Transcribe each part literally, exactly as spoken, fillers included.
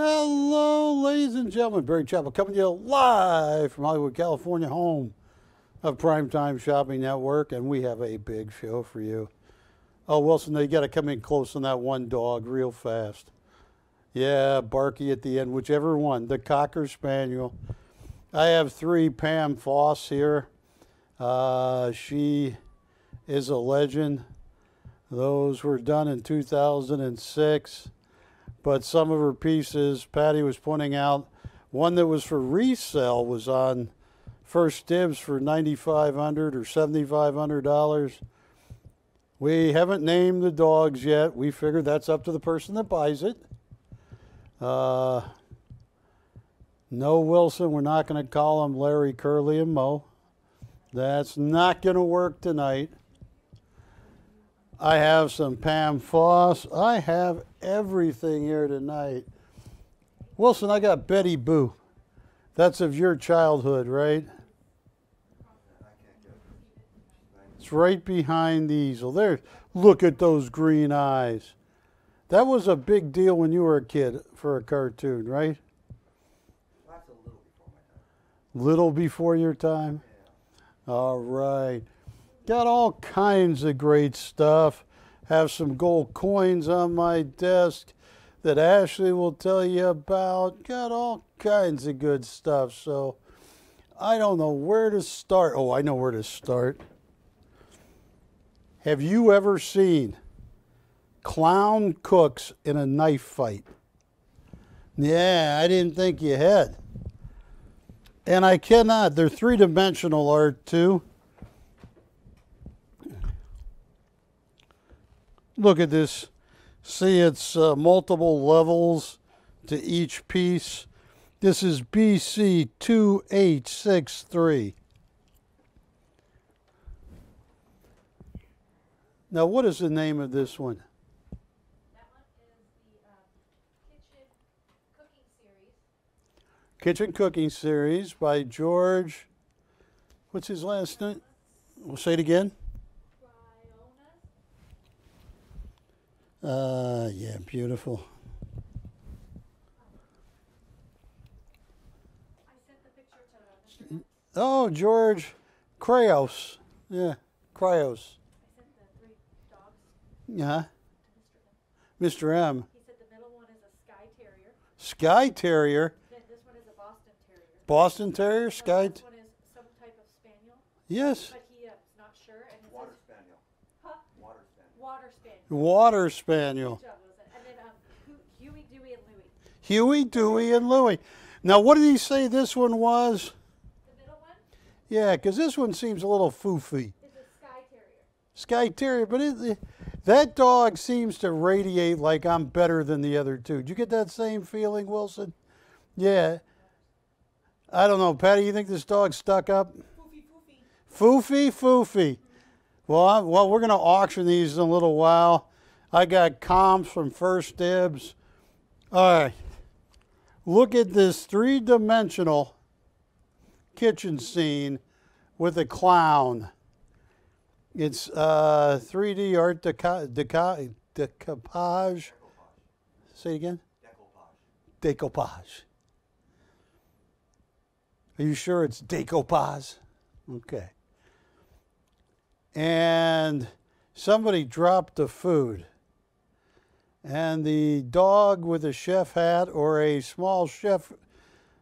Hello, ladies and gentlemen. Barry Chappell coming to you live from Hollywood, California, home of Primetime Shopping Network, and we have a big show for you. Oh, Wilson, they got to come in close on that one dog real fast. Yeah, barky at the end, whichever one, the Cocker Spaniel. I have three. Pam Foss here. Uh, she is a legend. Those were done in two thousand six. But some of her pieces, Patty was pointing out, one that was for resale was on First Dibs for nine thousand five hundred dollars or seven thousand five hundred dollars. We haven't named the dogs yet. We figured that's up to the person that buys it. Uh, no, Wilson, we're not going to call them Larry, Curly, and Mo. That's not going to work tonight. I have some Pam Foss. I have everything here tonight. Wilson, I got Betty Boop. That's of your childhood, right? It's right behind the easel. There, look at those green eyes. That was a big deal when you were a kid for a cartoon, right? Well, that's a little before my time. Little before your time? Yeah. All right. Got all kinds of great stuff. Have some gold coins on my desk that Ashley will tell you about. Got all kinds of good stuff. So I don't know where to start. Oh, I know where to start. Have you ever seen clown cooks in a knife fight? Yeah, I didn't think you had. And I cannot. They're three-dimensional art, too. Look at this. See, it's uh, multiple levels to each piece. This is B C two eight six three. Now, what is the name of this one? That one is the uh, Kitchen Cooking Series. Kitchen Cooking Series by George. What's his last name? We'll say it again. Uh, yeah, beautiful. I sent the picture to them. Oh, George Cryos. Yeah, Cryos. I sent the three dogs. Yeah. Mister M. He said the middle one is a Skye Terrier. Skye Terrier? Then this one is a Boston Terrier. Boston Terrier, Skye. This one is some type of Spaniel. Yes. But he's uh, not sure. And he Water says, Spaniel. Huh? Water Spaniel. Water Spaniel. Water Spaniel. And then um, Huey, Dewey, and Louie. Huey, Dewey, and Louie. Now, what did he say this one was? The middle one? Yeah, because this one seems a little foofy. It's a Skye Terrier. Skye Terrier, but it, that dog seems to radiate like I'm better than the other two. Do you get that same feeling, Wilson? Yeah. I don't know. Patty, you think this dog stuck up? Foofy, foofy. Foofy, foofy. Well, I, well, we're going to auction these in a little while. I got comps from First Dibs. All right. Look at this three-dimensional kitchen scene with a clown. It's uh, three D art deca deca decoupage. Say it again? Decoupage. Decoupage. Are you sure it's decoupage? Okay. And somebody dropped the food. And the dog with a chef hat or a small chef,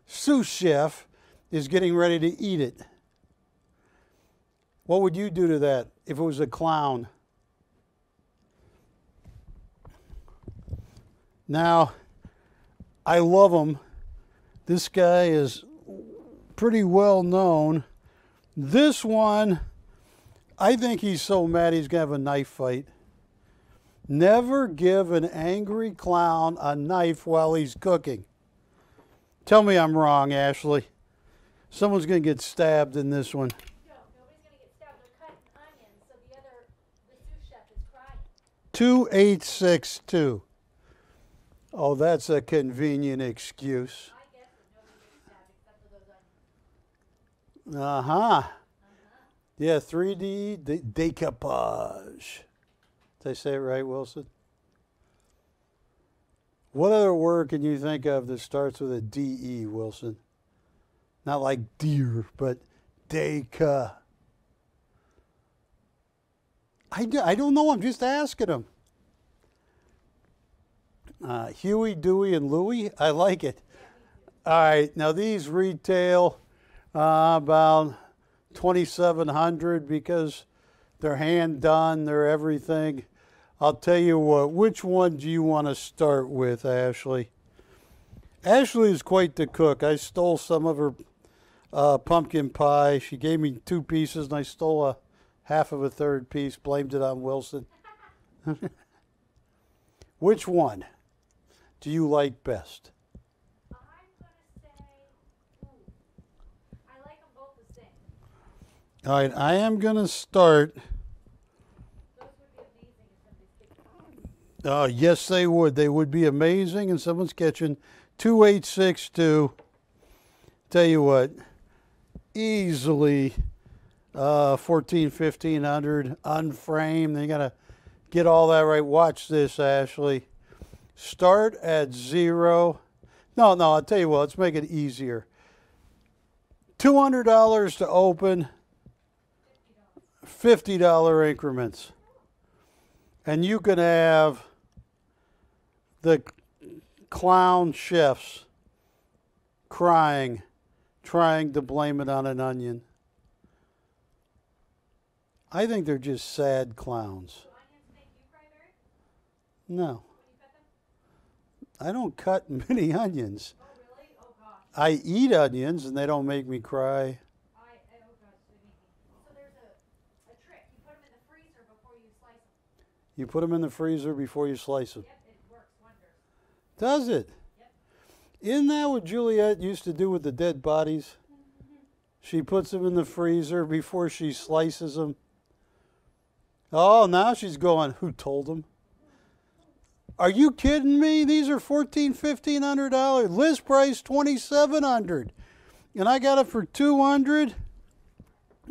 sous chef, is getting ready to eat it. What would you do to that if it was a clown? Now, I love him. This guy is pretty well known. This one, I think he's so mad he's going to have a knife fight. Never give an angry clown a knife while he's cooking. Tell me I'm wrong, Ashley. Someone's going to get stabbed in this one. No, nobody's going to get stabbed. They're cutting onions, so the other, the sous chef is crying. two eight six two. Oh, that's a convenient excuse. I guess nobody's getting stabbed except for those onions. Uh-huh. Yeah, three D de decoupage. Did I say it right, Wilson? What other word can you think of that starts with a D E, Wilson? Not like deer, but deca. I, do, I don't know. I'm just asking him. Uh, Huey, Dewey, and Louie. I like it. All right. Now, these retail uh, about twenty-seven hundred dollars because they're hand-done. They're everything. I'll tell you what. Which one do you want to start with, Ashley? Ashley is quite the cook. I stole some of her uh, pumpkin pie. She gave me two pieces, and I stole a half of a third piece, blamed it on Wilson. Which one do you like best? I'm going to say, ooh, I like them both the same. All right, I am going to start. Those would be amazing in somebody's kitchen. Uh, yes, they would. They would be amazing in someone's kitchen. two eight six two, tell you what, easily uh, fourteen, fifteen hundred, unframed. They got to get all that right. Watch this, Ashley. Start at zero. No, no, I'll tell you what, let's make it easier. two hundred dollars to open, fifty dollar increments. And you can have the clown chefs crying, trying to blame it on an onion. I think they're just sad clowns. No. I don't cut many onions. Oh, really? Oh, gosh. I eat onions and they don't make me cry. I, oh, gosh. So there's a, a trick. You put them in the freezer before you slice them. You put them in the freezer before you slice them. Yep. Does it? Yep. Isn't that what Juliet used to do with the dead bodies? Mm-hmm. She puts them in the freezer before she slices them. Oh, now she's going, who told them? Are you kidding me? These are fourteen hundred, fifteen hundred dollars. List price twenty-seven hundred dollars. And I got it for two hundred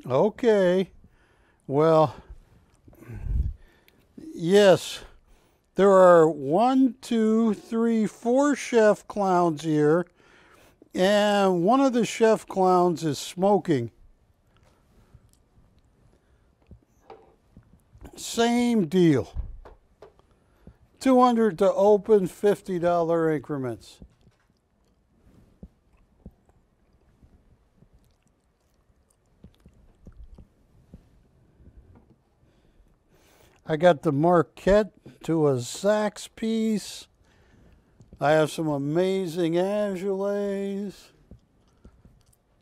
dollars? Okay. Well, yes. There are one, two, three, four chef clowns here, and one of the chef clowns is smoking. Same deal. two hundred dollars to open, fifty dollar increments. I got the Marquette to a Zax piece. I have some amazing Azoulays.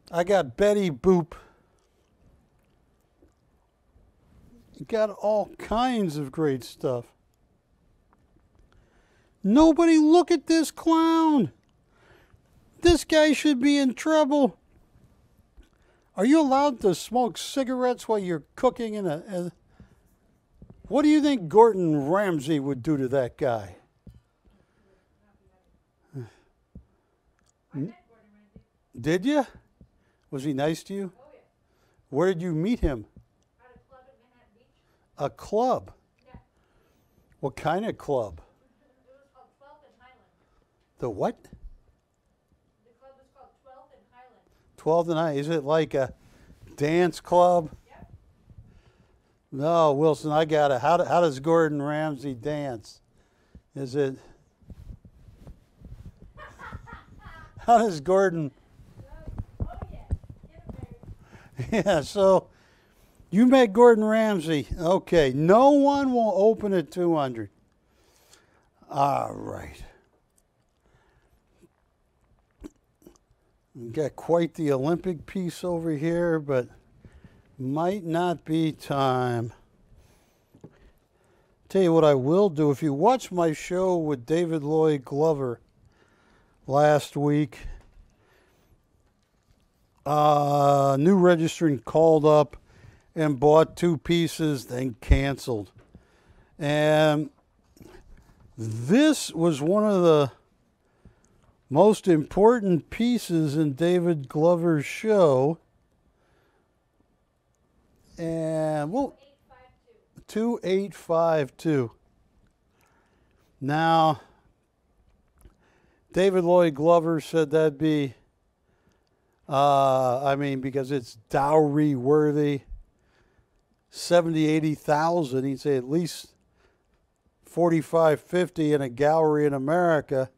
I got Betty Boop. Got all kinds of great stuff. Nobody look at this clown. This guy should be in trouble. Are you allowed to smoke cigarettes while you're cooking in a... a What do you think Gordon Ramsay would do to that guy? Did you? Was he nice to you? Oh, yeah. Where did you meet him? At a club in Manhattan Beach. A club? Yeah. What kind of club? It was called Twelve and Highland. The what? The club was called Twelve and Highland. Twelve and Highland. Is it like a dance club? No, Wilson, I got it. How, do, how does Gordon Ramsay dance? Is it... How does Gordon... Oh, yeah. Get yeah, so you met Gordon Ramsay. Okay, no one will open at two hundred. All right. We've got quite the Olympic piece over here, but... might not be time. Tell you what I will do. If you watch my show with David Lloyd Glover last week, uh, new registrant called up and bought two pieces, then canceled. And this was one of the most important pieces in David Glover's show. And well, two eight five two. Now, David Lloyd Glover said that'd be, uh, I mean, because it's dowry worthy, seventy, eighty thousand. He'd say at least forty-five, fifty in a gallery in America.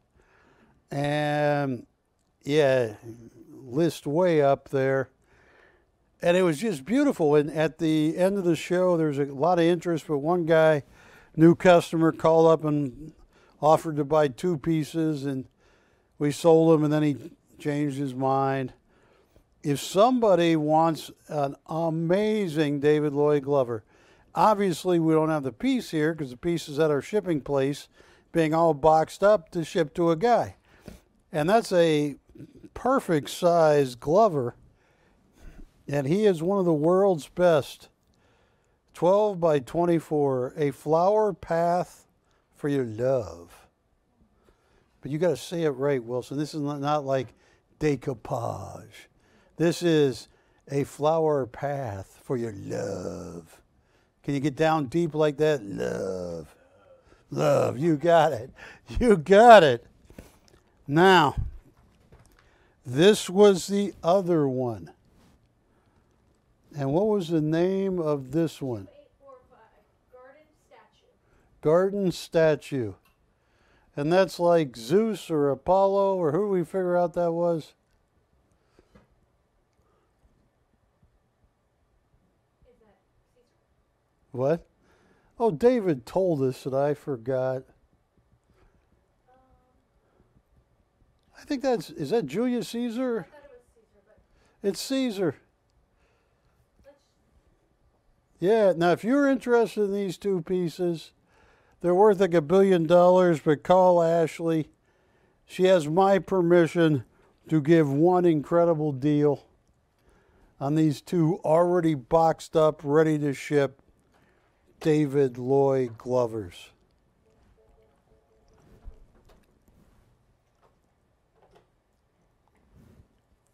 And yeah, list way up there. And it was just beautiful. And at the end of the show, there's a lot of interest, but one guy, new customer, called up and offered to buy two pieces, and we sold them, and then he changed his mind. If somebody wants an amazing David Lloyd Glover, obviously we don't have the piece here because the piece is at our shipping place, being all boxed up to ship to a guy. And that's a perfect size Glover. And he is one of the world's best. twelve by twenty-four, a flower path for your love. But you got to say it right, Wilson. This is not like decoupage. This is a flower path for your love. Can you get down deep like that? Love. Love. You got it. You got it. Now, this was the other one. And what was the name of this one? eight forty-five, Garden Statue. Garden Statue. And that's like Zeus or Apollo, or who did we figure out that was? Is that what? Oh, David told us that I forgot. Um, I think that's, is that Julius Caesar? I thought it was Caesar, but it's Caesar. Yeah, now if you're interested in these two pieces, they're worth like a billion dollars, but call Ashley. She has my permission to give one incredible deal on these two already boxed up, ready to ship David Lloyd Glovers.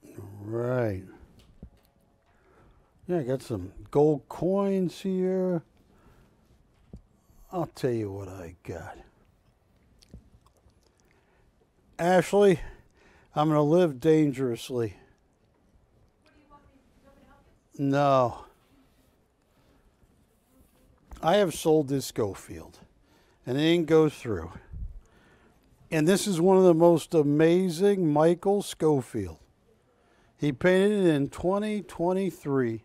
All right. Yeah, I got some gold coins here. I'll tell you what I got. Ashley, I'm going to live dangerously. What do you want me, you want me to help you? No. I have sold this Schofield, and it didn't go through. And this is one of the most amazing Michael Schofield. He painted it in twenty twenty-three.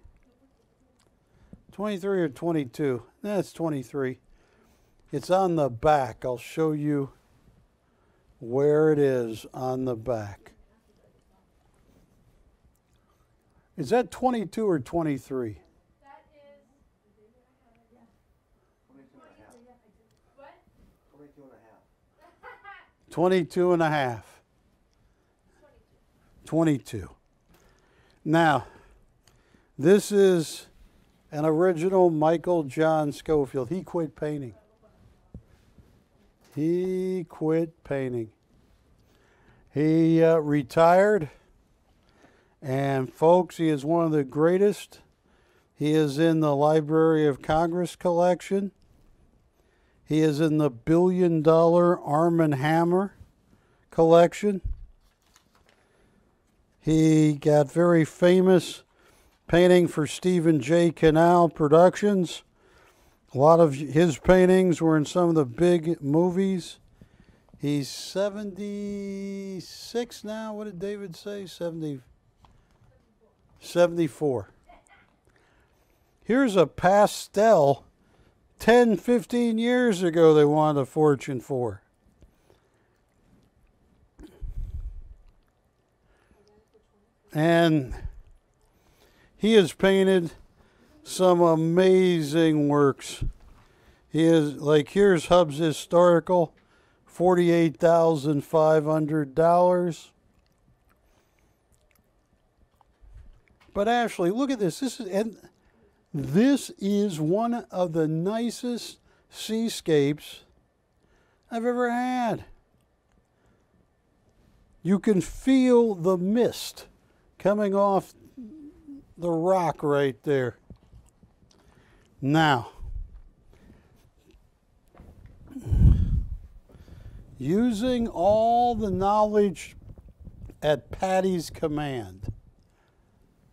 twenty-three or twenty-two. That's twenty-three. It's on the back. I'll show you where it is on the back. Is that twenty-two or twenty-three? That is twenty-two and a half. What? twenty-two and a half. twenty-two and a half. twenty-two. Now, this is an original Michael John Schofield. He quit painting. He quit painting. He uh, retired. And folks, he is one of the greatest. He is in the Library of Congress collection. He is in the billion dollar Arm and Hammer collection. He got very famous painting for Stephen J. Canal Productions. A lot of his paintings were in some of the big movies. He's seventy-six now. What did David say? seventy, seventy-four. Here's a pastel ten, fifteen years ago they wanted a fortune for. And he has painted some amazing works. He is, like, here's Hubbs Historical, forty-eight thousand five hundred dollars. But Ashley, look at this. This is, and this is one of the nicest seascapes I've ever had. You can feel the mist coming off the rock right there. Now, using all the knowledge at Patty's command,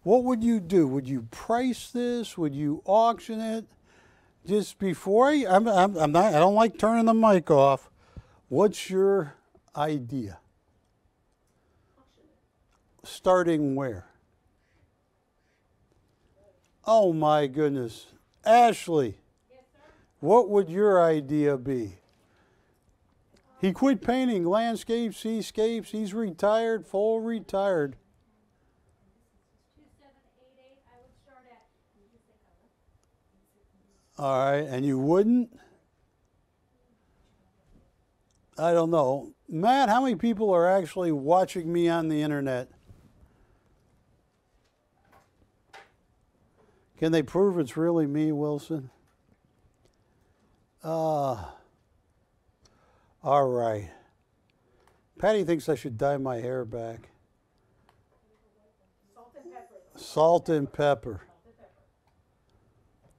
what would you do? Would you price this? Would you auction it? Just before I, I'm, I'm, I'm not, I don't like turning the mic off. What's your idea? Starting where? Oh my goodness. Ashley, yes, sir? What would your idea be? He quit painting landscapes, seascapes. He's retired, full retired. two seven eight eight, I would start at. All right, and you wouldn't? I don't know. Matt, how many people are actually watching me on the internet? Can they prove it's really me, Wilson? Uh, all right. Patty thinks I should dye my hair back. Salt and pepper. Salt and pepper.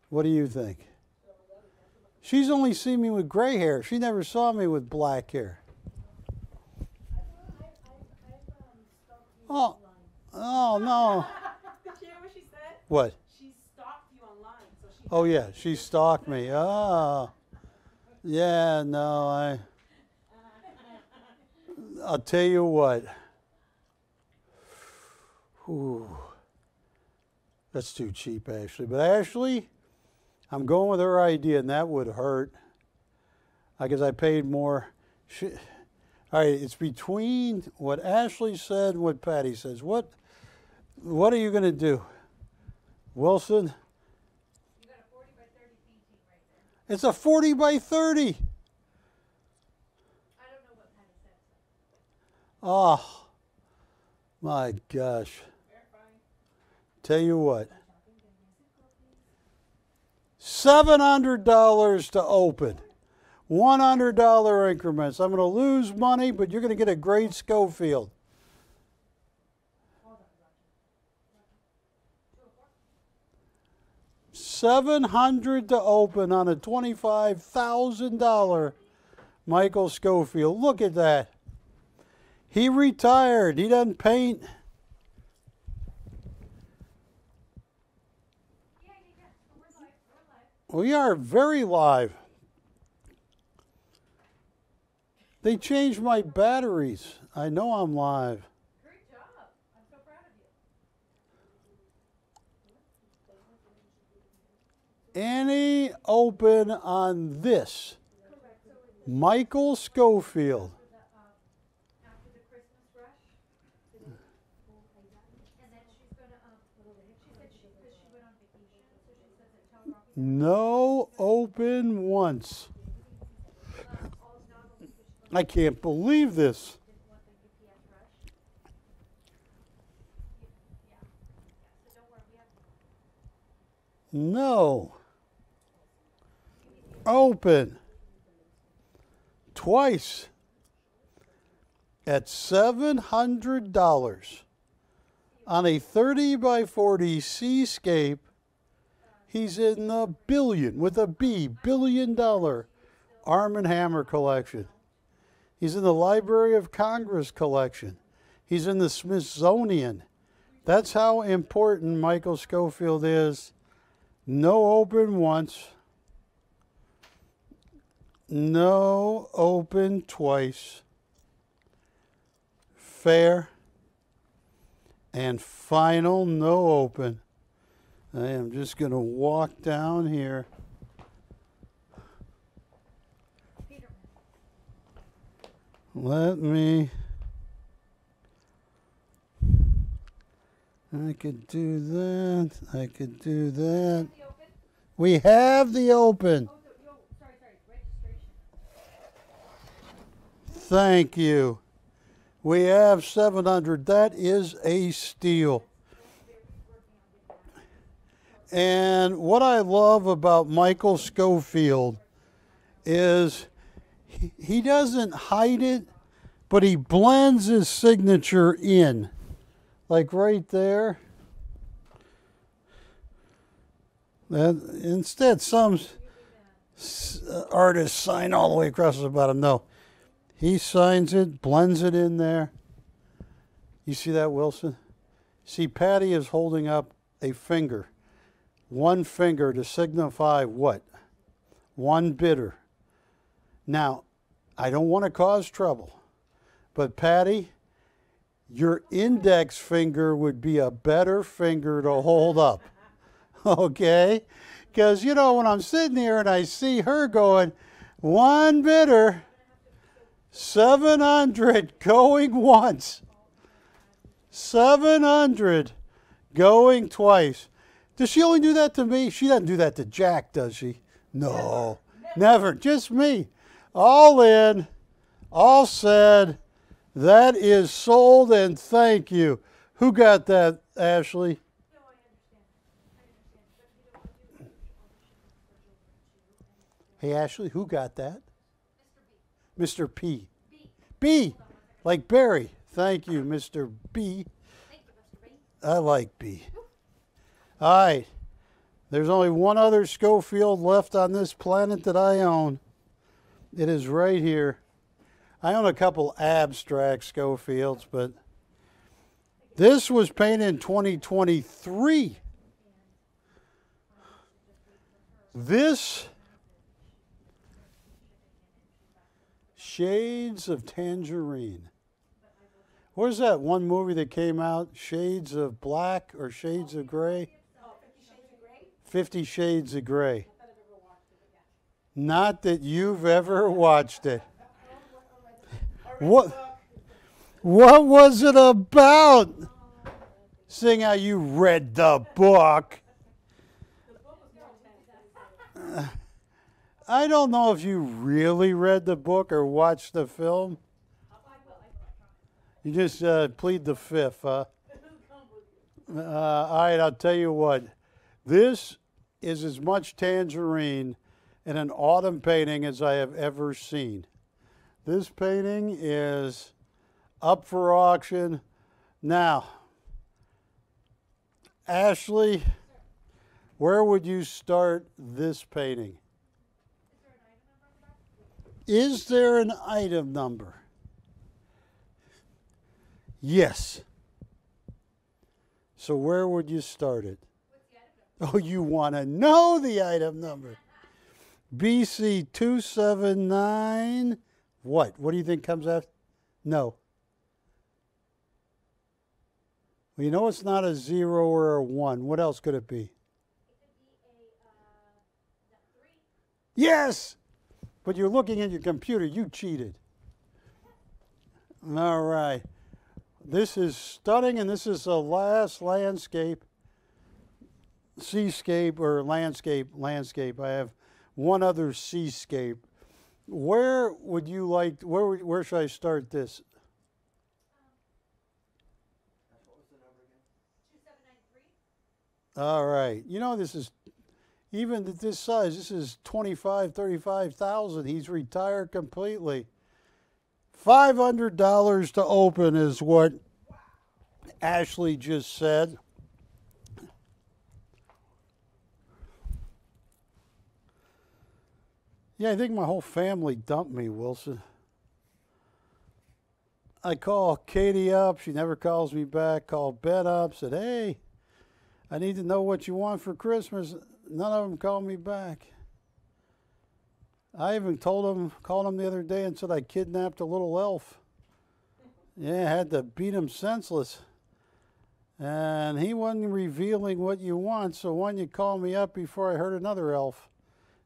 What do you think? She's only seen me with gray hair. She never saw me with black hair. Oh, oh no. Did you hear what she said? What? Oh yeah, she stalked me. Oh, yeah. No, I. I'll tell you what. Ooh, that's too cheap, Ashley. But Ashley, I'm going with her idea, and that would hurt. I guess I paid more. She, all right, it's between what Ashley said and what Patty says. What, what are you going to do, Wilson? It's a forty by thirty. I don't know what Patty said. Oh, my gosh. Tell you what. seven hundred dollars to open. one hundred dollar increments. I'm going to lose money, but you're going to get a great Schofield. seven hundred dollars to open on a twenty-five thousand dollar Michael Schofield. Look at that. He retired. He doesn't paint. Yeah, yeah, we're live. We're live. We are very live. They changed my batteries. I know I'm live. Any open on this? Michael Schofield. No open once. I can't believe this. No. Open twice at seven hundred dollars on a thirty by forty seascape. He's in the billion, with a B, billion dollar Arm and Hammer collection. He's in the Library of Congress collection. He's in the Smithsonian. That's how important Michael Schofield is. No open once. No open twice. Fair and final, no open. I am just going to walk down here. Peter. Let me. I could do that. I could do that. We have the open. Thank you. We have seven hundred. That is a steal. And what I love about Michael Schofield is he, he doesn't hide it, but he blends his signature in. Like right there. That, instead, some artists sign all the way across the bottom. No. He signs it, blends it in there. You see that, Wilson? See, Patty is holding up a finger, one finger to signify what? One bidder. Now, I don't want to cause trouble, but Patty, your index finger would be a better finger to hold up, okay? Because, you know, when I'm sitting here and I see her going, one bidder, seven hundred going once, seven hundred going twice. Does she only do that to me? She doesn't do that to Jack, does she? No, never, never. Just me. All in, all said, that is sold and thank you. Who got that, Ashley? No, I understand. I understand. Hey, Ashley, who got that? Mister P. B. B, like Barry. Thank you, Mister B. Thank you, Mister B. I like B. All right. There's only one other Schofield left on this planet that I own. It is right here. I own a couple abstract Schofields, but this was painted in twenty twenty-three. This, Shades of Tangerine. Where's that one movie that came out? Shades of Black or Shades of Gray? Fifty Shades of Gray. Not that you've ever watched it. What, what was it about? Seeing how you read the book. Uh, I don't know if you really read the book or watched the film. You just uh, plead the fifth, huh? Uh, all right, I'll tell you what. This is as much tangerine in an autumn painting as I have ever seen. This painting is up for auction. Now, Ashley, where would you start this painting? Is there an item number? Yes. So where would you start it? Oh, you want to know the item number. B C two seven nine. What? What do you think comes after? No. Well, you know it's not a zero or a one. What else could it be? It could be a uh, three. Yes! But you're looking at your computer. You cheated. All right. This is stunning, and this is the last landscape. Seascape or landscape, landscape. I have one other seascape. Where would you like, where, where should I start this? What was the number again? two seven nine three. All right. You know, this is, even at this size, this is twenty-five, thirty-five thousand. He's retired completely. five hundred dollars to open is what wow. Ashley just said. Yeah, I think my whole family dumped me, Wilson. I call Katie up. She never calls me back. Called Ben up. Said, hey, I need to know what you want for Christmas. None of them called me back. I even told them, called them the other day and said I kidnapped a little elf. Yeah, I had to beat him senseless. And he wasn't revealing what you want, so why don't you call me up before I hurt another elf?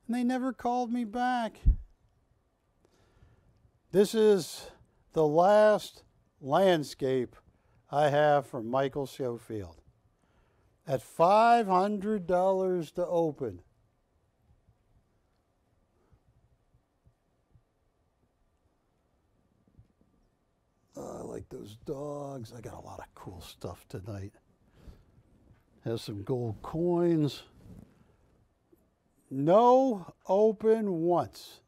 And they never called me back. This is the last landscape I have from Michael Schofield. At five hundred dollars to open. Oh, I like those dogs. I got a lot of cool stuff tonight. Has some gold coins. No open once.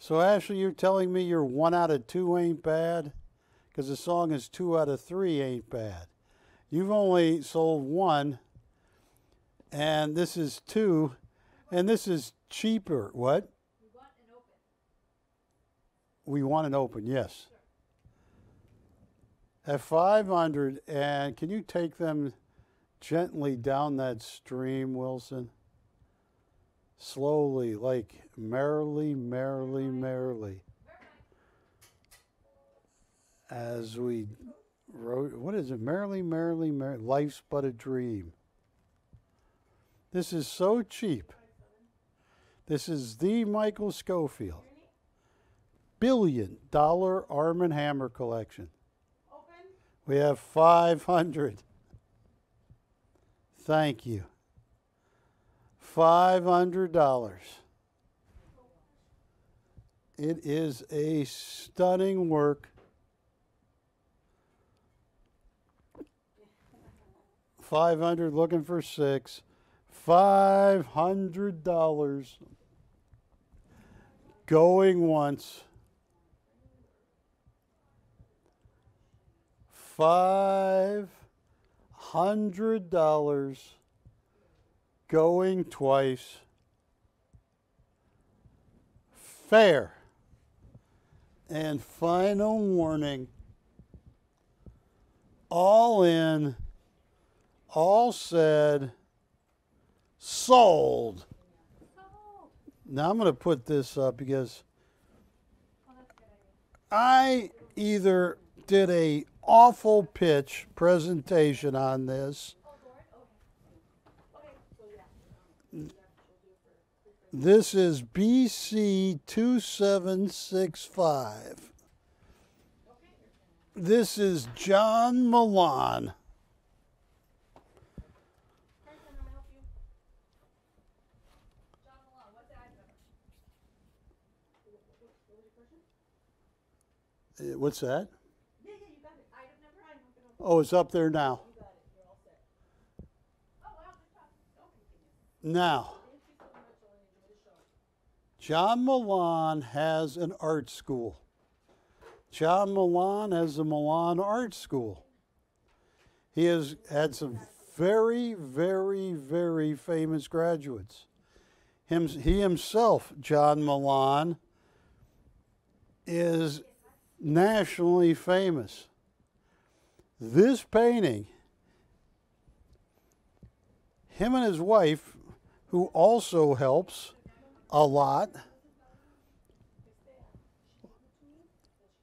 So Ashley, you're telling me your one out of two ain't bad? Because the song is two out of three ain't bad. You've only sold one, and this is two, And this is cheaper. What? We want an open. We want an open, yes. Sure. At five hundred, and can you take them gently down that stream, Wilson? Slowly, like merrily, merrily, merrily. As we wrote, what is it? Merrily, merrily, merrily, life's but a dream. This is so cheap. This is the Michael Schofield. Billion dollar Arm and Hammer collection. Open. We have five hundred. Thank you. five hundred dollars. It is a stunning work. five hundred, looking for six. five hundred dollars going once. five hundred dollars going twice. Fair. And final warning. All in, all said, sold. Now I'm going to put this up because I either did a awful pitch presentation on this. This is B C two seven six five. This is John Milan. What's that? Yeah, yeah, you got it. Item number nine. Oh, it's up there now. You got it. You're all set. Oh, wow. Good job. Now, John Milan has an art school. John Milan has the Milan Art School. He has had some very, very, very famous graduates. Him, he himself, John Milan, is nationally famous. This painting, him and his wife, who also helps a lot,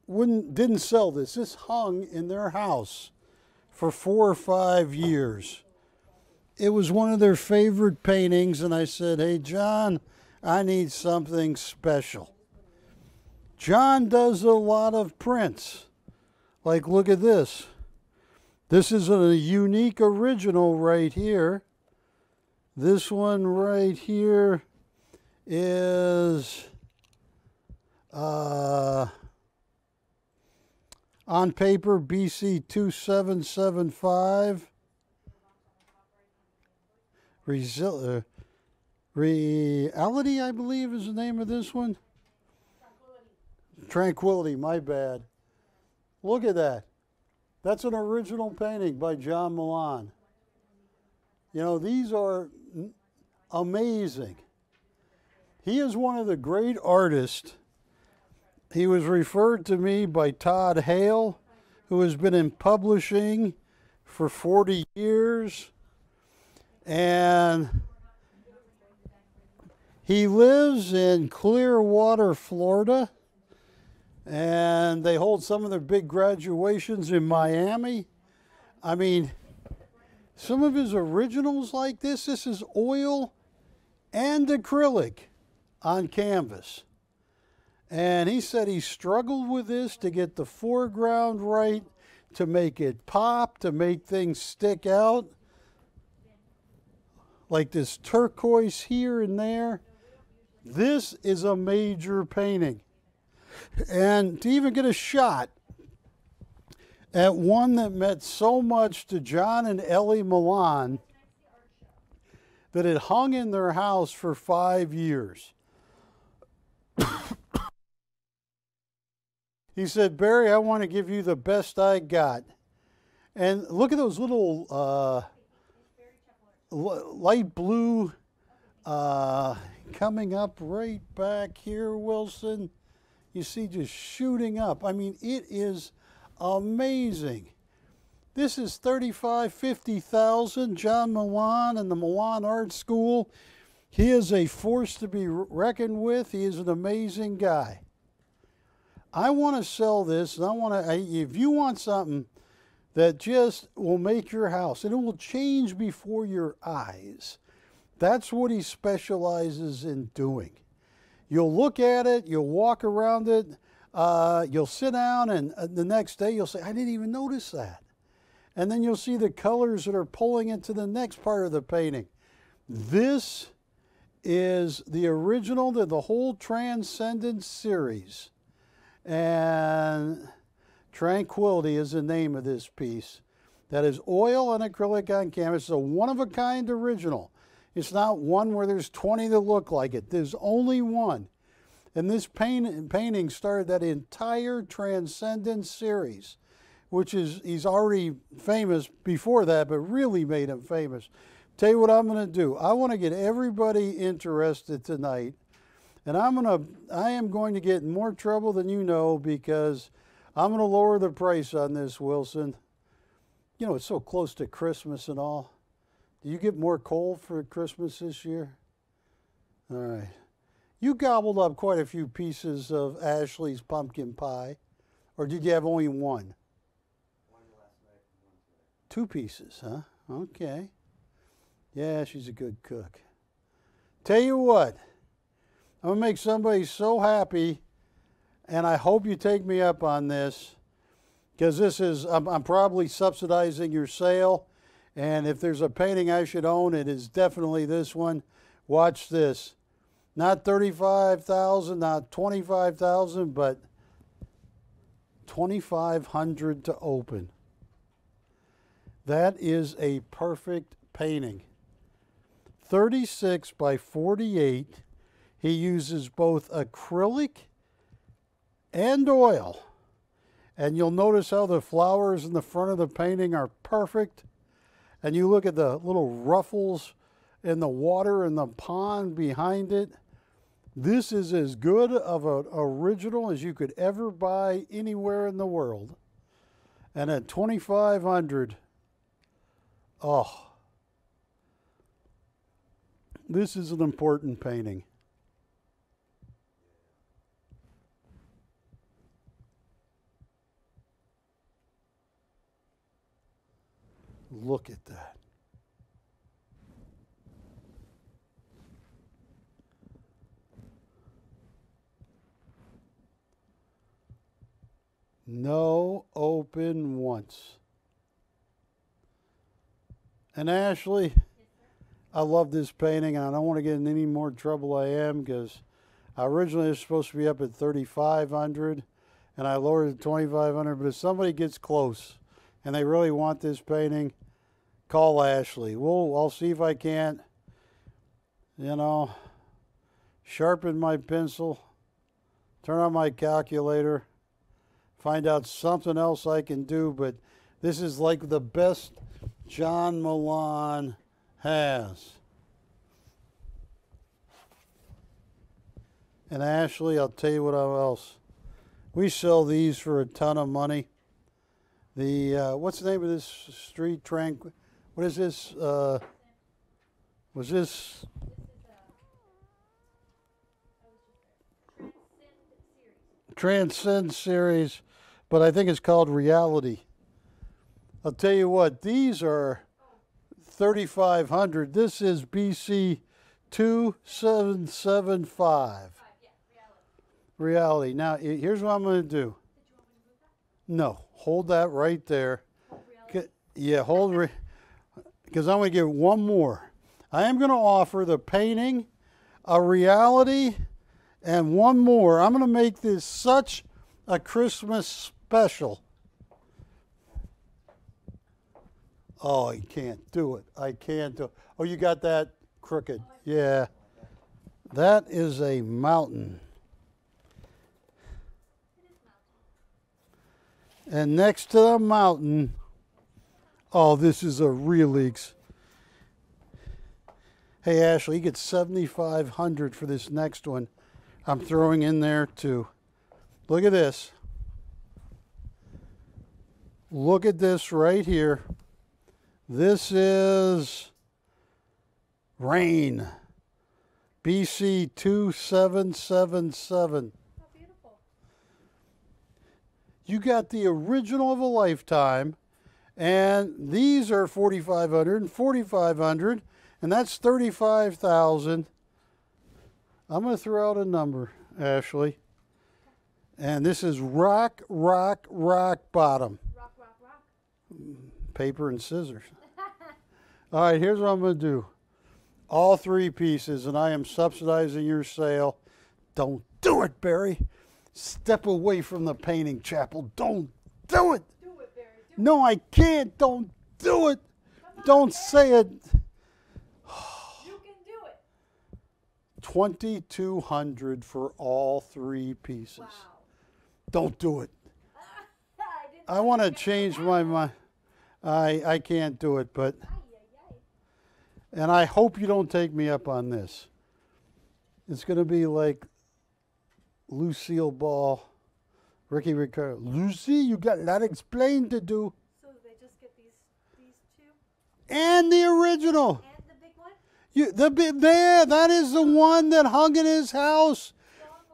wouldn't didn't sell this. This hung in their house for four or five years. It was one of their favorite paintings, and I said, "Hey, John, I need something special." John does a lot of prints. Like, look at this. This is a unique original right here. This one right here is uh, on paper B C two seven seven five. Resil- uh, Reality, I believe, is the name of this one. Tranquility, my bad. Look at that. That's an original painting by John Milan. You know, these are amazing. He is one of the great artists. He was referred to me by Todd Hale, who has been in publishing for forty years. And he lives in Clearwater, Florida. And they hold some of their big graduations in Miami. I mean, some of his originals like this, this is oil and acrylic on canvas. And he said he struggled with this to get the foreground right, to make it pop, to make things stick out. Like this turquoise here and there. This is a major painting. And to even get a shot at one that meant so much to John and Ellie Milan that it hung in their house for five years. He said, "Barry, I want to give you the best I got." And look at those little uh, light blue Uh, coming up right back here, Wilson, you see just shooting up. I mean, it is amazing. This is thirty-five, fifty thousand, John Milan and the Milan Art School. He is a force to be reckoned with. He is an amazing guy. I want to sell this, and I want to, if you want something that just will make your house, and it will change before your eyes. That's what he specializes in doing. You'll look at it, you'll walk around it, uh, you'll sit down, and uh, the next day you'll say, I didn't even notice that. And then you'll see the colors that are pulling into the next part of the painting. This is the original to the whole Transcendence series. And Tranquility is the name of this piece. That is oil and acrylic on canvas. It's a one-of-a-kind original. It's not one where there's twenty that look like it. There's only one. And this paint, painting started that entire Transcendence series, which is, he's already famous before that, but really made him famous. Tell you what I'm going to do. I want to get everybody interested tonight. And I'm going to, I am going to get in more trouble than you know, because I'm going to lower the price on this, Wilson. You know, it's so close to Christmas and all. Do you get more coal for Christmas this year? All right. You gobbled up quite a few pieces of Ashley's pumpkin pie. Or did you have only one? One last night. Two pieces, huh? Okay. Yeah, she's a good cook. Tell you what, I'm going to make somebody so happy, and I hope you take me up on this, because this is, I'm, I'm probably subsidizing your sale. And if there's a painting I should own, it is definitely this one. Watch this. Not thirty-five thousand dollars, not twenty-five thousand dollars, but twenty-five hundred dollars to open. That is a perfect painting. thirty-six by forty-eight. He uses both acrylic and oil. And you'll notice how the flowers in the front of the painting are perfect. And you look at the little ruffles in the water and the pond behind it. This is as good of an original as you could ever buy anywhere in the world. And at twenty-five hundred dollars, oh, this is an important painting. Look at that. No open once. And Ashley, I love this painting. I don't want to get in any more trouble I am, because originally it was supposed to be up at thirty-five hundred dollars, and I lowered it to twenty-five hundred dollars. But if somebody gets close and they really want this painting, call Ashley. We'll, I'll see if I can't, you know, sharpen my pencil, turn on my calculator, find out something else I can do, but this is like the best John Milan has. And Ashley, I'll tell you what else. We sell these for a ton of money. The, uh, what's the name of this street, Tranquil? What is this? Uh, was this? This is a Transcend series. Transcend series, but I think it's called Reality. I'll tell you what, these are thirty-five hundred. This is B C two seven seven five. Yeah, reality. Reality. Now, here's what I'm going to do. Did you want me to move that? No, hold that right there. Hold yeah, hold. Re Because I'm going to give one more. I am going to offer the painting, a reality, and one more. I'm going to make this such a Christmas special. Oh, I can't do it. I can't do it. Oh, you got that crooked. Yeah. That is a mountain. And next to the mountain... Oh, this is a real leaks. Hey, Ashley, you get seventy-five hundred dollars for this next one. I'm throwing in there too. Look at this. Look at this right here. This is Rain, B C two seven seven seven. How beautiful. You got the original of a lifetime, and these are forty-five hundred dollars and forty-five hundred dollars, and that's thirty-five thousand dollars. I'm going to throw out a number, Ashley. And this is Rock, Rock, Rock Bottom. Rock, rock, rock. Paper and scissors. All right, here's what I'm going to do. All three pieces, and I am subsidizing your sale. Don't do it, Barry. Step away from the painting chapel. Don't do it. Do it, Barry. Do no, I can't. Don't do it. Come Don't on, say Barry. It. twenty-two hundred dollars for all three pieces. Wow. Don't do it. I, I want to change my mind. I, I can't do it, but... Aye, aye, aye. And I hope you don't take me up on this. It's going to be like Lucille Ball, Ricky Ricardo. Lucy, you got a lot of explaining to do. So they just get these, these two? And the original. And You, the there, that is the one that hung in his house.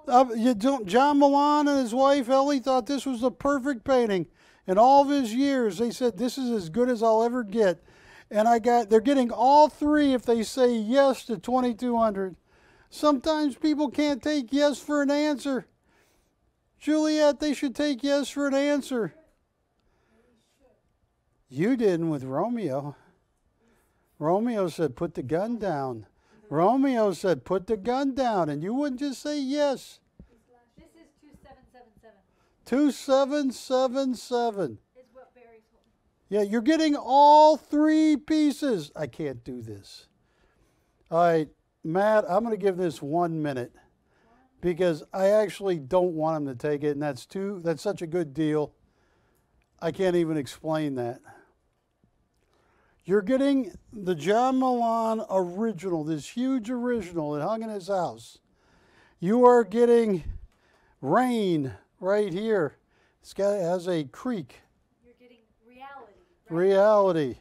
Uh, you don't, John Milan and his wife Ellie thought this was the perfect painting. In all of his years, they said this is as good as I'll ever get. And I got, they're getting all three if they say yes to twenty-two hundred dollars. Sometimes people can't take yes for an answer. Juliet, they should take yes for an answer. You didn't with Romeo. Romeo said, put the gun down. Mm-hmm. Romeo said, put the gun down. And you wouldn't just say yes. This is two seven seven seven. two seven seven seven. Is what Barry told me. Yeah, you're getting all three pieces. I can't do this. All right, Matt, I'm going to give this one minute because I actually don't want him to take it. And that's, too, that's such a good deal. I can't even explain that. You're getting the John Milan original, this huge original that hung in his house. You are getting Rain right here. It's got, it has a creek. You're getting Reality. Right? Reality.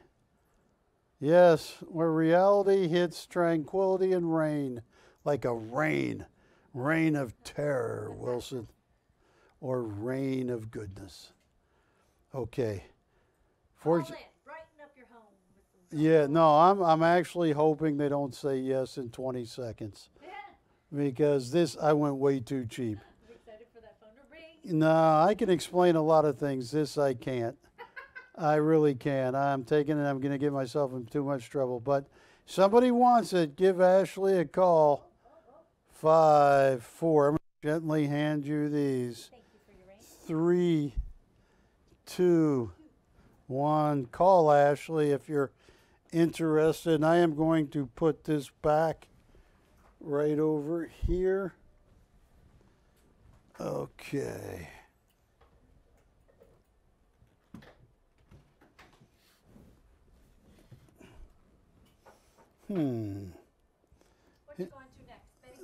Yes, where reality hits tranquility and rain, like a rain. Rain of terror, Wilson, or rain of goodness. Okay. Fortunately. Yeah, no, I'm I'm actually hoping they don't say yes in twenty seconds. Yeah. Because this, I went way too cheap. I'm excited for that phone to ring. No, I can explain a lot of things. This I can't. I really can't. I'm taking it. I'm going to get myself in too much trouble. But somebody wants it, give Ashley a call. Oh, oh, oh. Five, four. I'm going to gently hand you these. Thank you for your ring. Three, two, one. Call Ashley if you're interested, and I am going to put this back right over here. Okay. Hmm. What are you going to next? Betty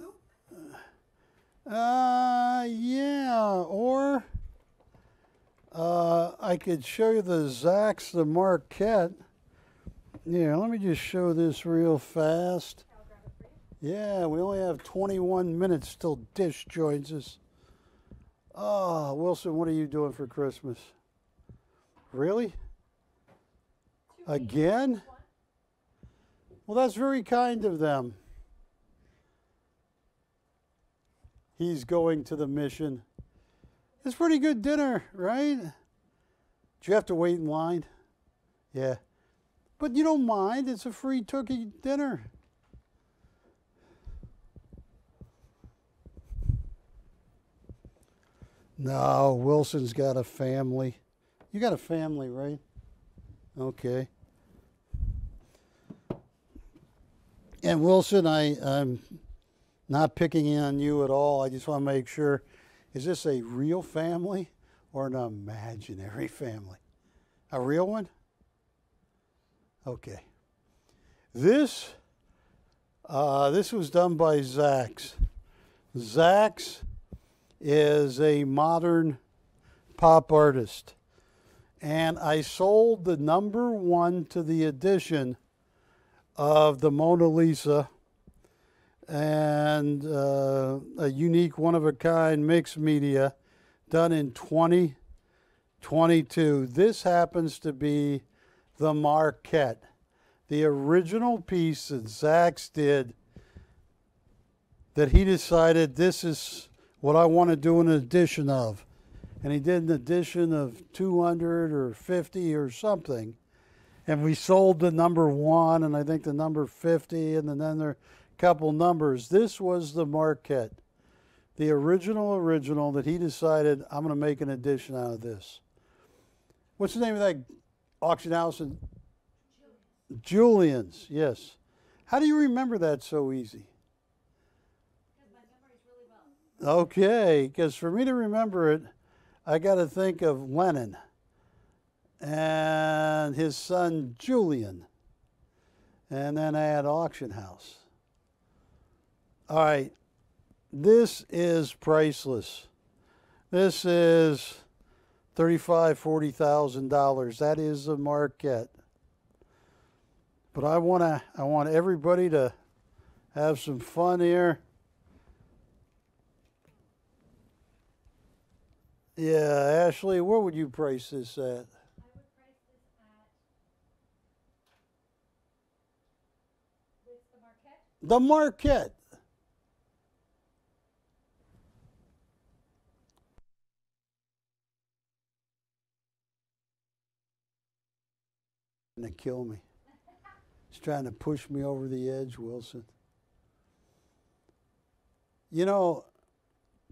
Boop? Uh, yeah, or uh, I could show you the Zax, the Marquette. Yeah, let me just show this real fast. Yeah, we only have twenty-one minutes till Dish joins us. Oh, Wilson, what are you doing for Christmas? Really? Again? Well, that's very kind of them. He's going to the mission. It's pretty good dinner, right? Do you have to wait in line? Yeah. But you don't mind, it's a free turkey dinner. No, Wilson's got a family. You got a family, right? Okay. And Wilson, I, I'm not picking on you at all. I just want to make sure, is this a real family or an imaginary family? A real one? Okay. This Uh, this was done by Zax. Zax is a modern pop artist, and I sold the number one to the edition of the Mona Lisa, and uh, a unique one-of-a-kind mixed media done in twenty twenty-two. This happens to be the Marquette. The original piece that Zax did, that he decided this is what I want to do an edition of. And he did an edition of two hundred or fifty or something. And we sold the number one and I think the number fifty and then there are a couple numbers. This was the Marquette, the original original that he decided I'm going to make an edition out of this. What's the name of that auction house? In Julien's, yes. How do you remember that so easy? Because my memory is really well. Okay, because for me to remember it, I got to think of Lenin and his son Julian, and then I had auction house. All right, this is priceless. This is thirty-five, forty thousand dollars. That is the Marquette. But I want to, I want everybody to have some fun here. Yeah, Ashley, what would you price this at? I would price this at with the Marquette. The Marquette. It's gonna kill me. He's trying to push me over the edge, Wilson. You know,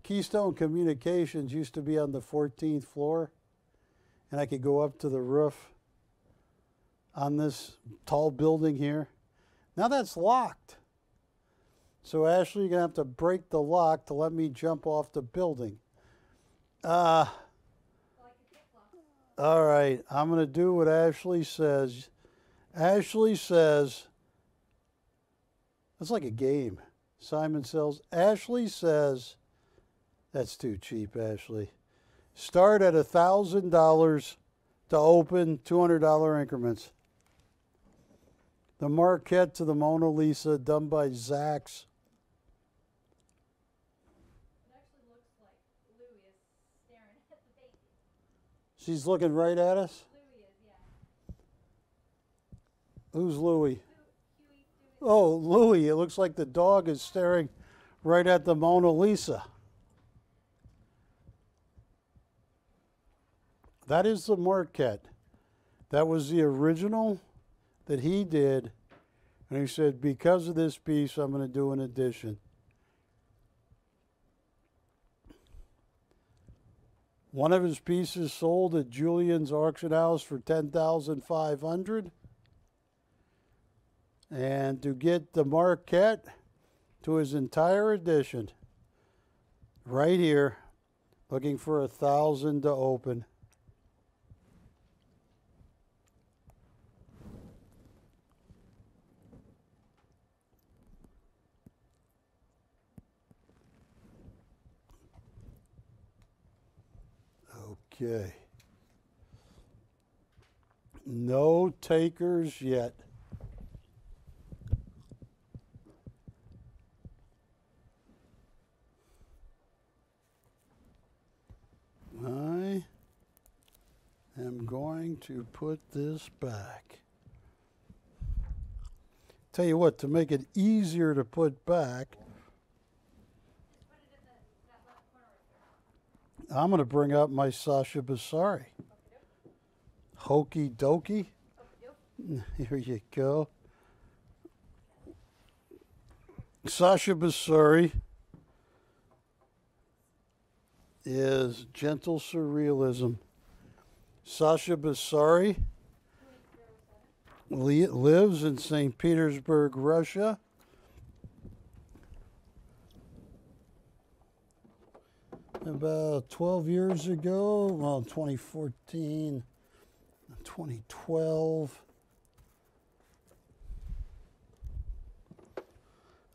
Keystone Communications used to be on the fourteenth floor, and I could go up to the roof on this tall building here. Now that's locked. So Ashley, you're gonna have to break the lock to let me jump off the building. Uh, all right, I'm gonna do what Ashley says. Ashley says, that's like a game. Simon sells, Ashley says, that's too cheap, Ashley. Start at one thousand dollars to open two hundred dollar increments. The Marquette to the Mona Lisa, done by Zax. It actually looks like Louie is staring at the baby. She's looking right at us? Louie is, yeah. Who's Louie? Oh, Louie. It looks like the dog is staring right at the Mona Lisa. That is the Marquette. That was the original that he did. And he said, because of this piece, I'm going to do an edition. One of his pieces sold at Julien's auction house for ten thousand five hundred dollars. And to get the Marquette to his entire edition, right here, looking for one thousand dollars to open. Okay. No takers yet. I am going to put this back. Tell you what, to make it easier to put back, I'm going to bring up my Sasha Bassari. Hokey dokey. Here you go. Sasha Bassari is gentle surrealism. Sasha Bassari lives in Saint Petersburg, Russia. About twelve years ago, well, twenty fourteen, twenty twelve.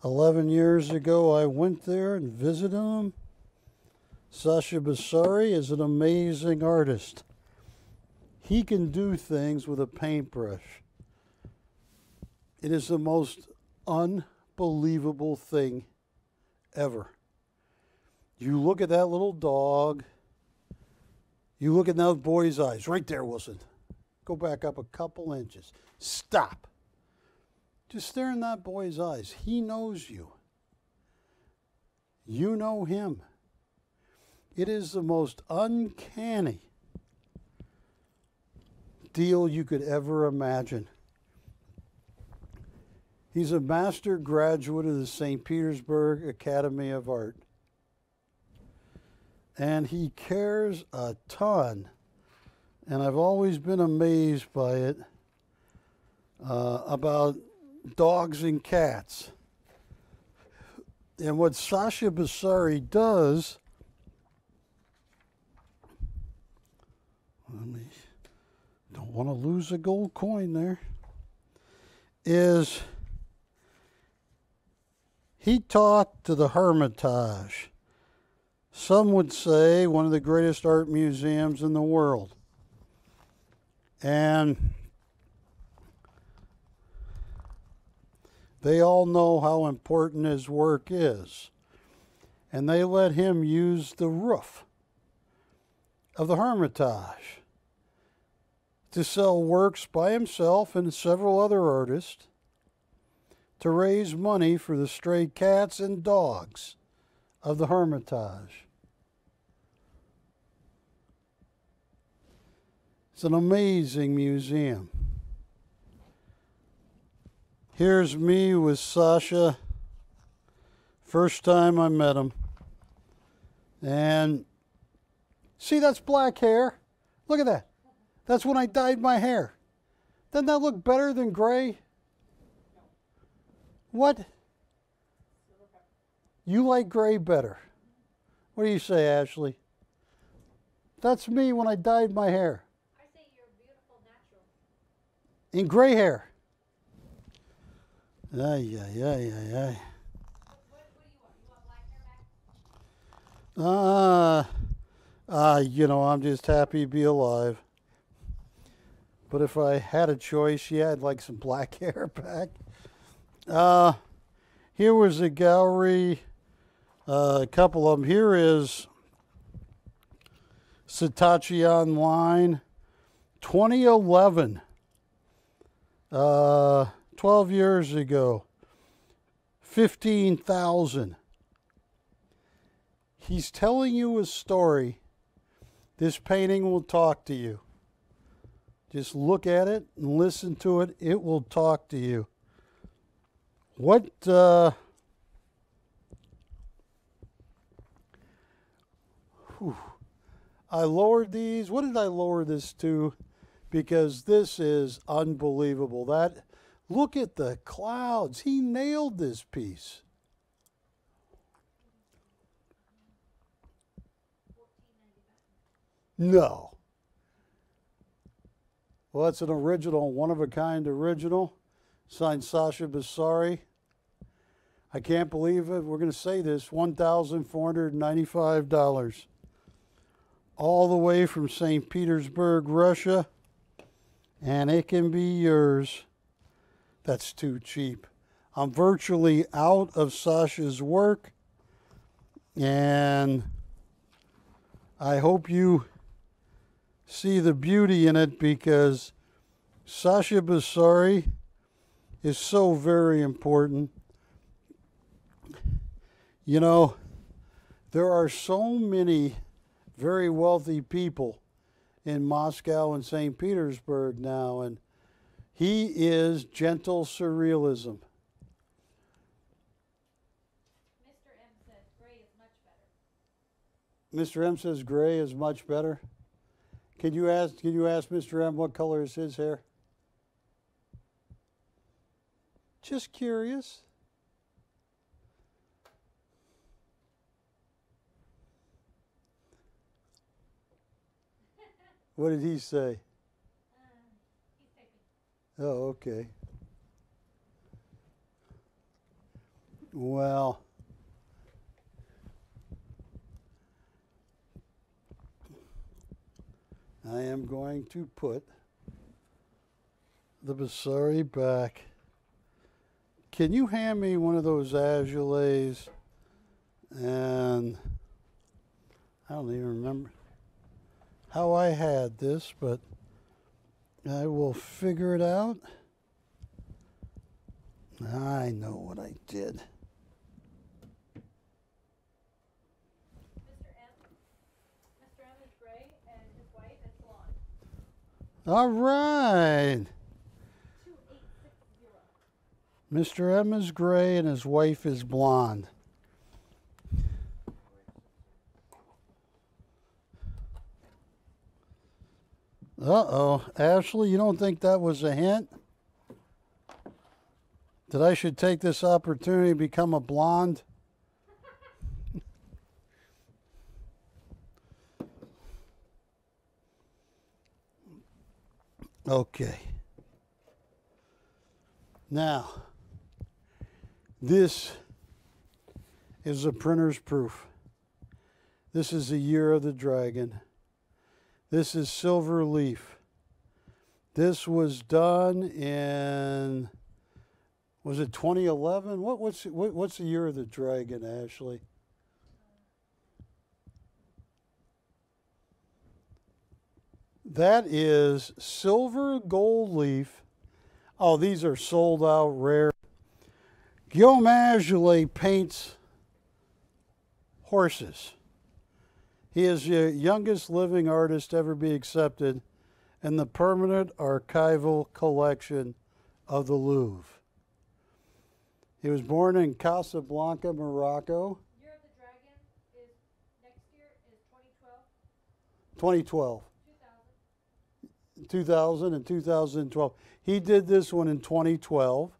eleven years ago, I went there and visited him. Sasha Bassari is an amazing artist. He can do things with a paintbrush. It is the most unbelievable thing ever. You look at that little dog. You look at that boy's eyes. Right there, Wilson. Go back up a couple inches. Stop. Just stare in that boy's eyes. He knows you. You know him. It is the most uncanny deal you could ever imagine. He's a master graduate of the Saint Petersburg Academy of Art. And he cares a ton. And I've always been amazed by it, uh, about dogs and cats. And what Sasha Bassari does, let me, don't want to lose a gold coin there, is he taught to the Hermitage. Some would say one of the greatest art museums in the world. And they all know how important his work is. And they let him use the roof of the Hermitage to sell works by himself and several other artists to raise money for the stray cats and dogs of the Hermitage. It's an amazing museum. Here's me with Sasha, first time I met him. And see, that's black hair. Look at that. That's when I dyed my hair. Doesn't that look better than gray? What? You like gray better. What do you say, Ashley? That's me when I dyed my hair. In gray hair. Ay, ay, ay, ay, ay. What, what do you want? You want black hair back? Ah, uh, uh, you know, I'm just happy to be alive. But if I had a choice, yeah, I'd like some black hair back. Uh, here was a gallery, uh, a couple of them. Here is Satchi Online twenty eleven. Uh, twelve years ago, fifteen thousand. He's telling you a story. This painting will talk to you. Just look at it and listen to it. It will talk to you. What, uh, whew, I lowered these. What did I lower this to? Because this is unbelievable. That, look at the clouds. He nailed this piece. No. Well, it's an original, one-of-a-kind original. Signed Sasha Bassari. I can't believe it. We're going to say this, one thousand four hundred ninety-five dollars. All the way from Saint Petersburg, Russia. And it can be yours. That's too cheap. I'm virtually out of Sasha's work. And I hope you see the beauty in it, because Sasha Bassari is so very important. You know, there are so many very wealthy people in Moscow and Saint Petersburg now, and he is gentle surrealism. Mister M says gray is much better. Mister M says gray is much better. Can you ask, can you ask Mister M what color is his hair? Just curious. What did he say? Um, oh, okay. Well, I am going to put the Bassari back. Can you hand me one of those Azoulays? And I don't even remember how I had this, but I will figure it out. I know what I did. Mister M. Mister M is gray and his white is blonde. All right. Mister M is gray and his wife is blonde. Uh-oh. Ashley, you don't think that was a hint? That I should take this opportunity to become a blonde? Okay. Now, this is a printer's proof. This is the year of the dragon. This is silver leaf. This was done in... Was it twenty eleven? What, what's, what, what's the year of the dragon, Ashley? That is silver gold leaf. Oh, these are sold out rare. Guillaume Azoulay paints horses. He is the youngest living artist ever be accepted in the permanent archival collection of the Louvre. He was born in Casablanca, Morocco. Year of the Dragon is next year is twenty twelve. twenty twelve. two thousand. two thousand and two thousand twelve. He did this one in twenty twelve,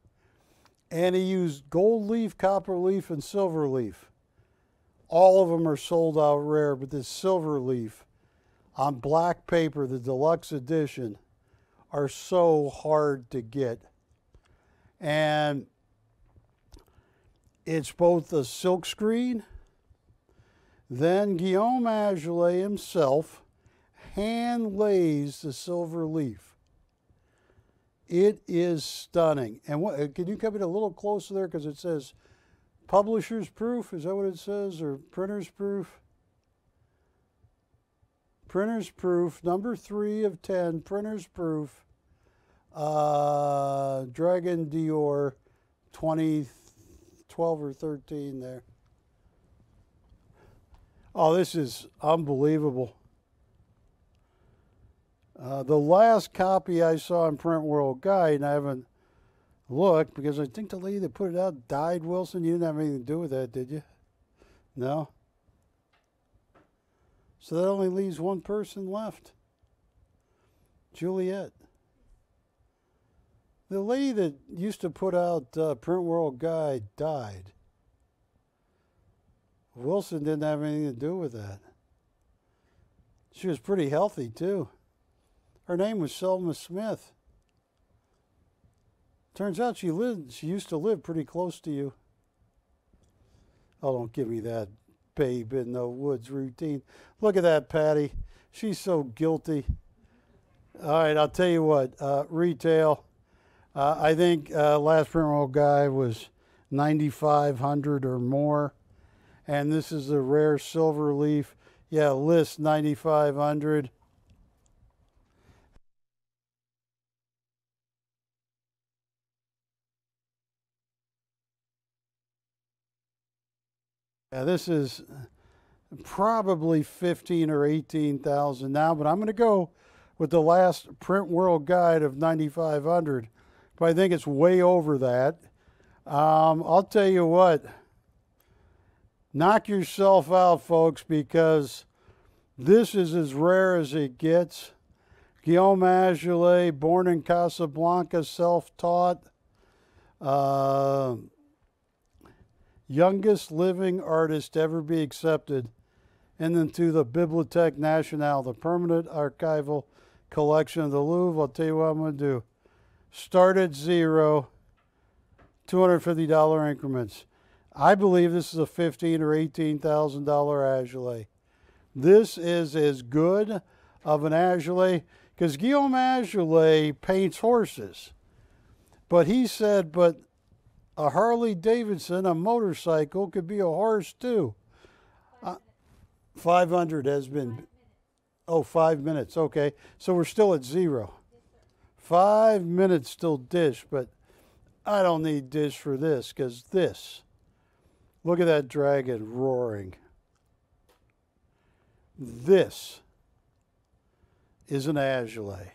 and he used gold leaf, copper leaf, and silver leaf. All of them are sold out rare, but this silver leaf on black paper, the deluxe edition, are so hard to get. And it's both a silkscreen. Then Guillaume Azoulay himself hand lays the silver leaf. It is stunning. And what, can you come in a little closer there, because it says publisher's proof? Is that what it says, or printer's proof? Printer's proof, number three of ten, printer's proof, uh, Dragon Dior twenty-three. twelve or thirteen there. Oh, this is unbelievable. Uh, the last copy I saw in Print World Guide, and I haven't looked because I think the lady that put it out died, Wilson. You didn't have anything to do with that, did you? No? So that only leaves one person left. Juliet. The lady that used to put out uh, Print World Guide died. Wilson didn't have anything to do with that. She was pretty healthy, too. Her name was Selma Smith. Turns out she lived. She used to live pretty close to you. Oh, don't give me that babe in the woods routine. Look at that, Patty. She's so guilty. All right, I'll tell you what. Uh, retail. Uh, I think uh, last Print World Guide was ninety-five hundred or more, and this is a rare silver leaf. Yeah, list ninety-five hundred. Yeah, this is probably fifteen or eighteen thousand now, but I'm going to go with the last Print World Guide of ninety-five hundred. But I think it's way over that. Um, I'll tell you what, knock yourself out, folks, because this is as rare as it gets. Guillaume Azoulay, born in Casablanca, self-taught, uh, youngest living artist ever be accepted into the Bibliothèque Nationale, the permanent archival collection of the Louvre. I'll tell you what I'm going to do. Start at zero, two hundred fifty dollar increments. I believe this is a fifteen thousand dollars or eighteen thousand dollars Azoulay. This is as good of an Azoulay, because Guillaume Azoulay paints horses. But he said, but a Harley Davidson, a motorcycle, could be a horse too. Uh, five hundred has been, oh, five minutes, okay. So we're still at zero. Five minutes still Dish, but I don't need Dish for this, because this. Look at that dragon roaring. This is an Azoulay.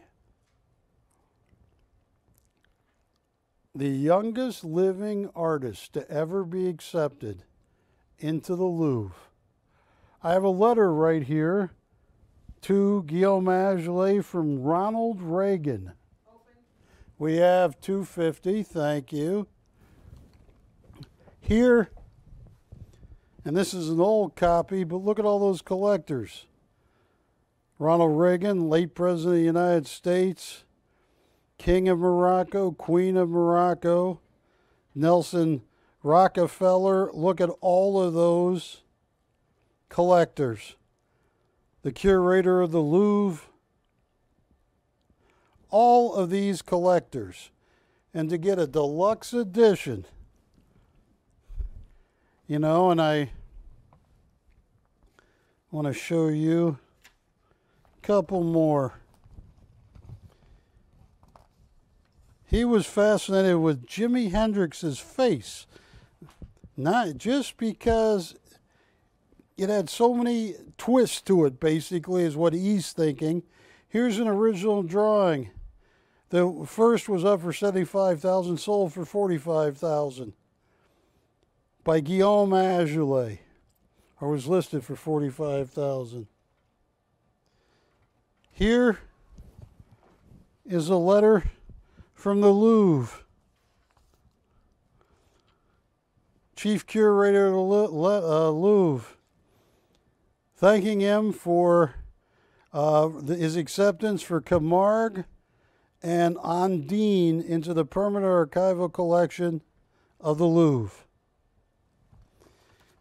The youngest living artist to ever be accepted into the Louvre. I have a letter right here to Guillaume Azoulay from Ronald Reagan. Open. We have two fifty, thank you. Here, and this is an old copy, but look at all those collectors. Ronald Reagan, late President of the United States, King of Morocco, Queen of Morocco, Nelson Rockefeller. Look at all of those collectors. The curator of the Louvre. All of these collectors. And to get a deluxe edition, you know, and I want to show you a couple more. He was fascinated with Jimi Hendrix's face, not just because it had so many twists to it, basically, is what he's thinking. Here's an original drawing. The first was up for seventy-five thousand dollars, sold for forty-five thousand dollars by Guillaume Azoulay, or was listed for forty-five thousand dollars. Here is a letter from the Louvre. Chief curator of the Louvre, thanking him for uh, his acceptance for Camargue and Ondine into the permanent archival collection of the Louvre.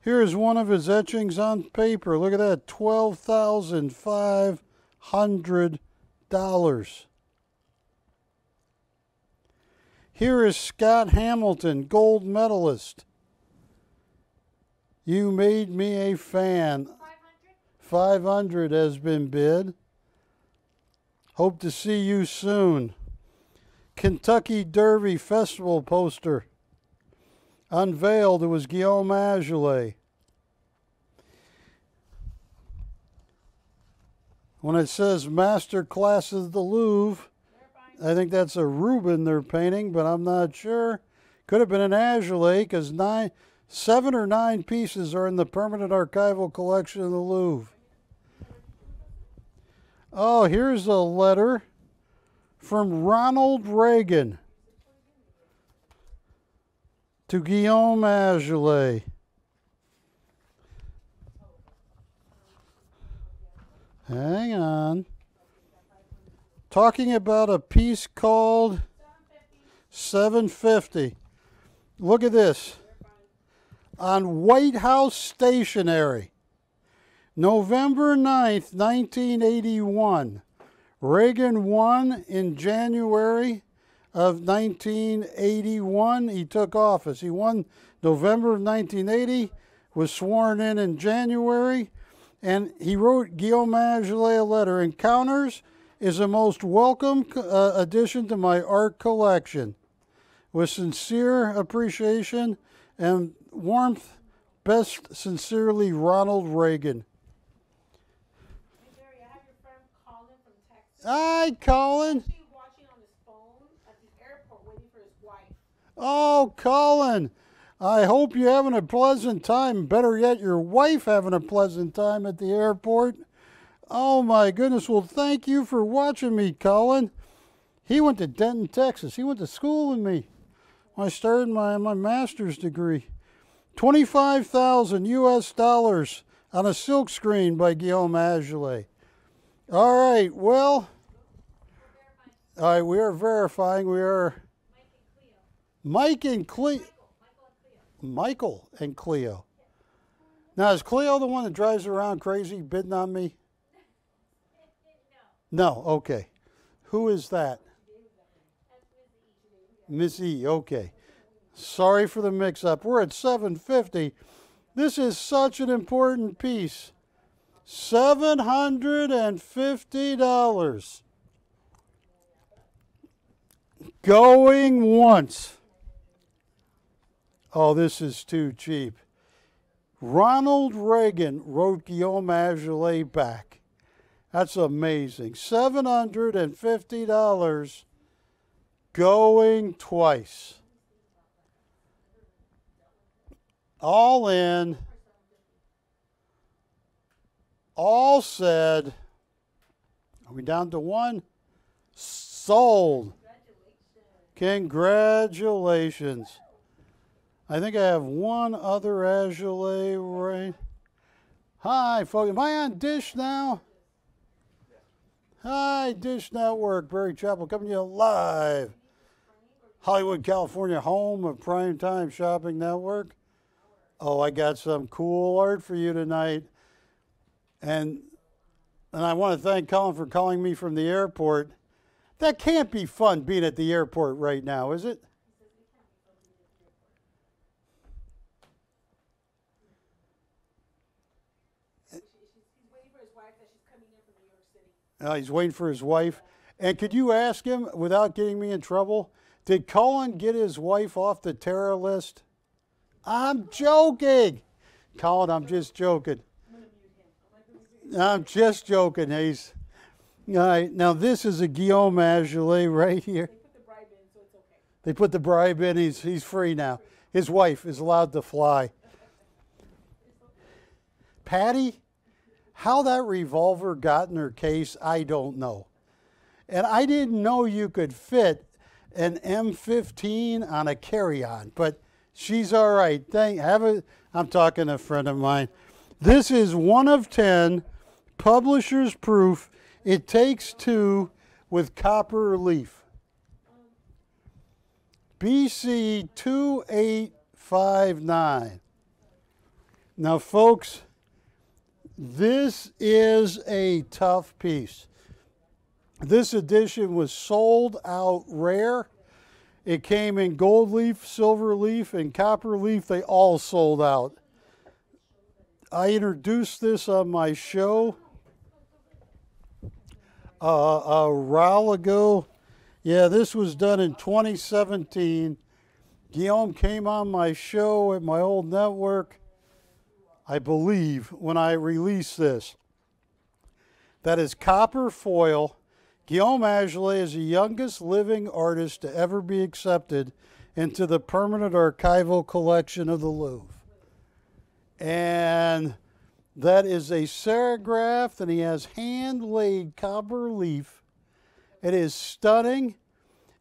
Here is one of his etchings on paper. Look at that, twelve thousand five hundred dollars. Here is Scott Hamilton, gold medalist. You made me a fan. five hundred has been bid. Hope to see you soon. Kentucky Derby Festival poster. Unveiled, it was Guillaume Azoulay. When it says Master Classes at the Louvre, I think that's a Rubin they're painting, but I'm not sure. Could have been an Azoulay, because nine, seven or nine pieces are in the permanent archival collection of the Louvre. Oh, here's a letter from Ronald Reagan to Guillaume Azoulay. Hang on. Talking about a piece called seven fifty. Look at this. On White House stationery, November ninth, nineteen eighty-one. Reagan won in January of nineteen eighty-one. He took office. He won November of nineteen eighty, was sworn in in January, and he wrote Guillaume Azoulay a letter. Encounters is a most welcome uh, addition to my art collection. With sincere appreciation and warmth, best sincerely, Ronald Reagan. Hey Barry, I have your friend Colin from Texas. Hi, Colin. He's actually watching on his phone at the airport waiting for his wife. Oh, Colin, I hope you're having a pleasant time. Better yet, your wife having a pleasant time at the airport. Oh my goodness, well thank you for watching me, Colin. He went to Denton, Texas. He went to school with me. I started my, my master's degree. twenty-five thousand U S dollars on a silk screen by Guillaume Azoulay. All right, well, all right, we are verifying. We are Mike and Cleo. Mike and Cleo. Michael and Cleo. Now, is Cleo the one that drives around crazy, bidding on me? No, okay. Who is that? Miss E, okay. Sorry for the mix-up. We're at seven fifty. This is such an important piece. seven hundred fifty dollars. Going once. Oh, this is too cheap. Ronald Reagan wrote Guillaume Azoulay back. That's amazing. seven hundred fifty dollars going twice. All in. All said. Are we down to one? Sold. Congratulations. I think I have one other Azoulay right. Hi, folks. Am I on Dish now? Hi, Dish Network. Barry Chappell coming to you live. Hollywood, California, home of Primetime Shopping Network. Oh, I got some cool art for you tonight. And and I want to thank Colin for calling me from the airport. That can't be fun being at the airport right now, is it? Uh, he's waiting for his wife. And could you ask him, without getting me in trouble, did Colin get his wife off the terror list? I'm joking. Colin, I'm just joking. I'm just joking. He's, all right, now this is a Guillaume Azoulay right here. They put the bribe in, so it's okay. They put the bribe in. He's, he's free now. His wife is allowed to fly. Patty? How that revolver got in her case, I don't know. And I didn't know you could fit an M fifteen on a carry-on, but she's all right. Thank, have a, I'm talking to a friend of mine. This is one of ten, publisher's proof. It takes two with copper leaf. B C two eight five nine. Now, folks, this is a tough piece. This edition was sold out rare. It came in gold leaf, silver leaf, and copper leaf. They all sold out. I introduced this on my show uh, a while ago. Yeah, this was done in twenty seventeen. Guillaume came on my show at my old network, I believe, when I release this. That is copper foil. Guillaume Azoulay is the youngest living artist to ever be accepted into the permanent archival collection of the Louvre. And that is a serigraph, and he has hand-laid copper leaf. It is stunning,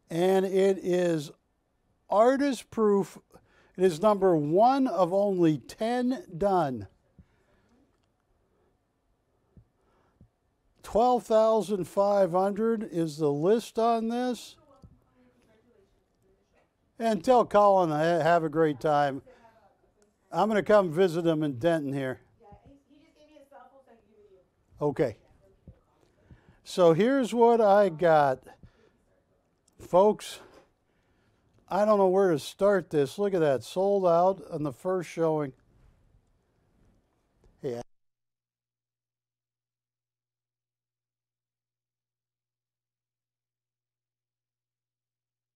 and it is artist-proof. It is number one of only ten done. twelve thousand five hundred is the list on this. And tell Colin, have a great time. I'm going to come visit him in Denton here. Okay. So here's what I got. Folks, I don't know where to start this. Look at that, sold out on the first showing. Yeah.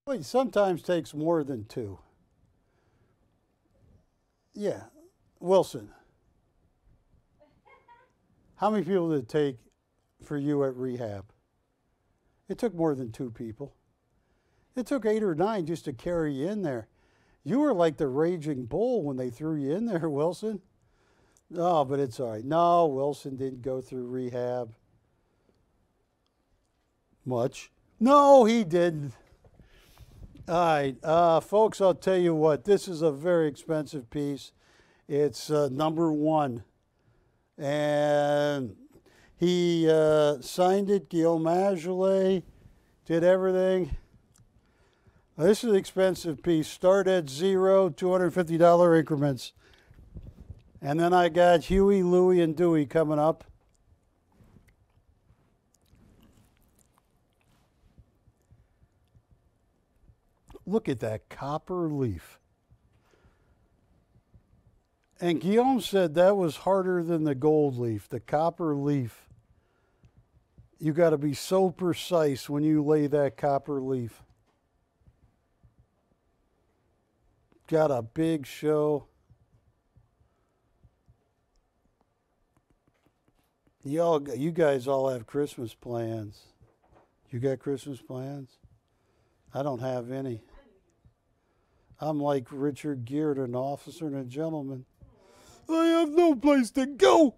It sometimes takes more than two. Yeah, Wilson. How many people did it take for you at rehab? It took more than two people. It took eight or nine just to carry you in there. You were like the raging bull when they threw you in there, Wilson. Oh, but it's all right. No, Wilson didn't go through rehab much. No, he didn't. All right, uh, folks, I'll tell you what. This is a very expensive piece. It's uh, number one. And he uh, signed it, Guillaume Azoulay, did everything. Now, this is an expensive piece. Start at zero, two hundred fifty dollar increments. And then I got Huey, Louie, and Dewey coming up. Look at that copper leaf. And Guillaume said that was harder than the gold leaf, the copper leaf. You got to be so precise when you lay that copper leaf. Got a big show. Y'all, you guys all have Christmas plans. You got Christmas plans? I don't have any. I'm like Richard Gere, an officer and a gentleman. I have no place to go.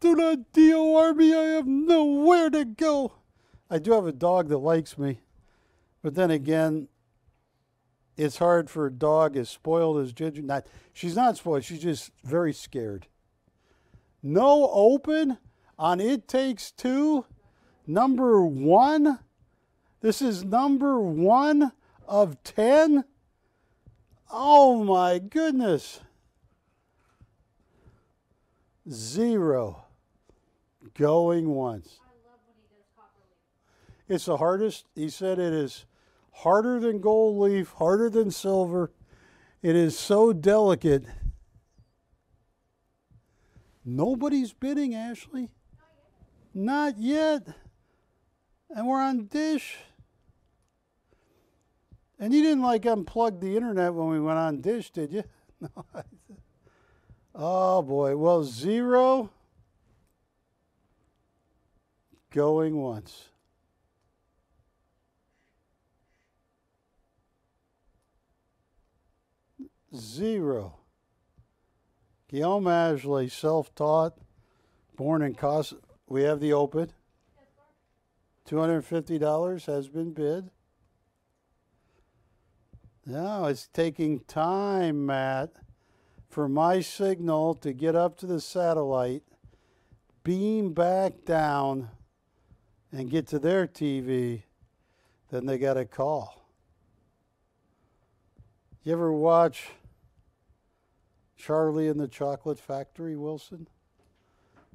Do not D O R me. I have nowhere to go. I do have a dog that likes me. But then again, it's hard for a dog as spoiled as Ginger. Not, she's not spoiled. She's just very scared. No open on It Takes Two. Number one. This is number one of ten. Oh my goodness. Zero. Going once. I love when he does copper leaf. It's the hardest. He said it is harder than gold leaf, harder than silver. It is so delicate. Nobody's bidding, Ashley. Not yet. And we're on Dish. And you didn't like unplug the internet when we went on Dish, did you? No. Oh boy. Well, zero. Going once. Zero. Guillaume Azoulay, self-taught, born in Casa. We have the open. two hundred fifty dollars has been bid. Now it's taking time, Matt, for my signal to get up to the satellite, beam back down, and get to their T V. Then they got a call. You ever watch Charlie and the Chocolate Factory, Wilson?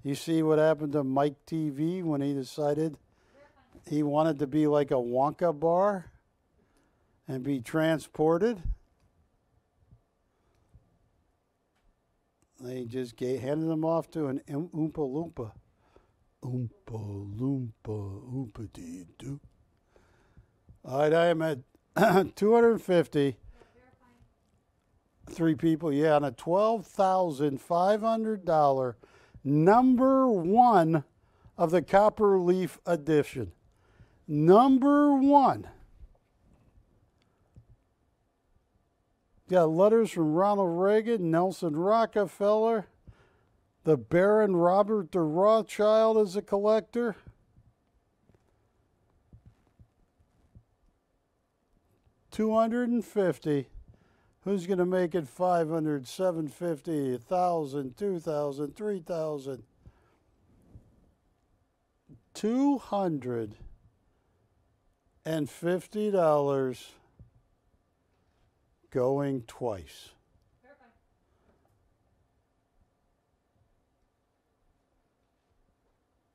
You see what happened to Mike T V when he decided he wanted to be like a Wonka bar and be transported? They just gave, handed them off to an Oompa Loompa. Oompa Loompa Oompa Dee Doo. All right, I am at two hundred fifty. Three people, yeah, on a twelve thousand five hundred dollar number one of the Copper Leaf edition. Number one. Got letters from Ronald Reagan, Nelson Rockefeller, the Baron Robert the Rothschild as a collector. two hundred fifty. Who's going to make it five hundred, seven hundred fifty, one thousand, two thousand, three thousand? two hundred fifty dollars. Going twice. Perfect.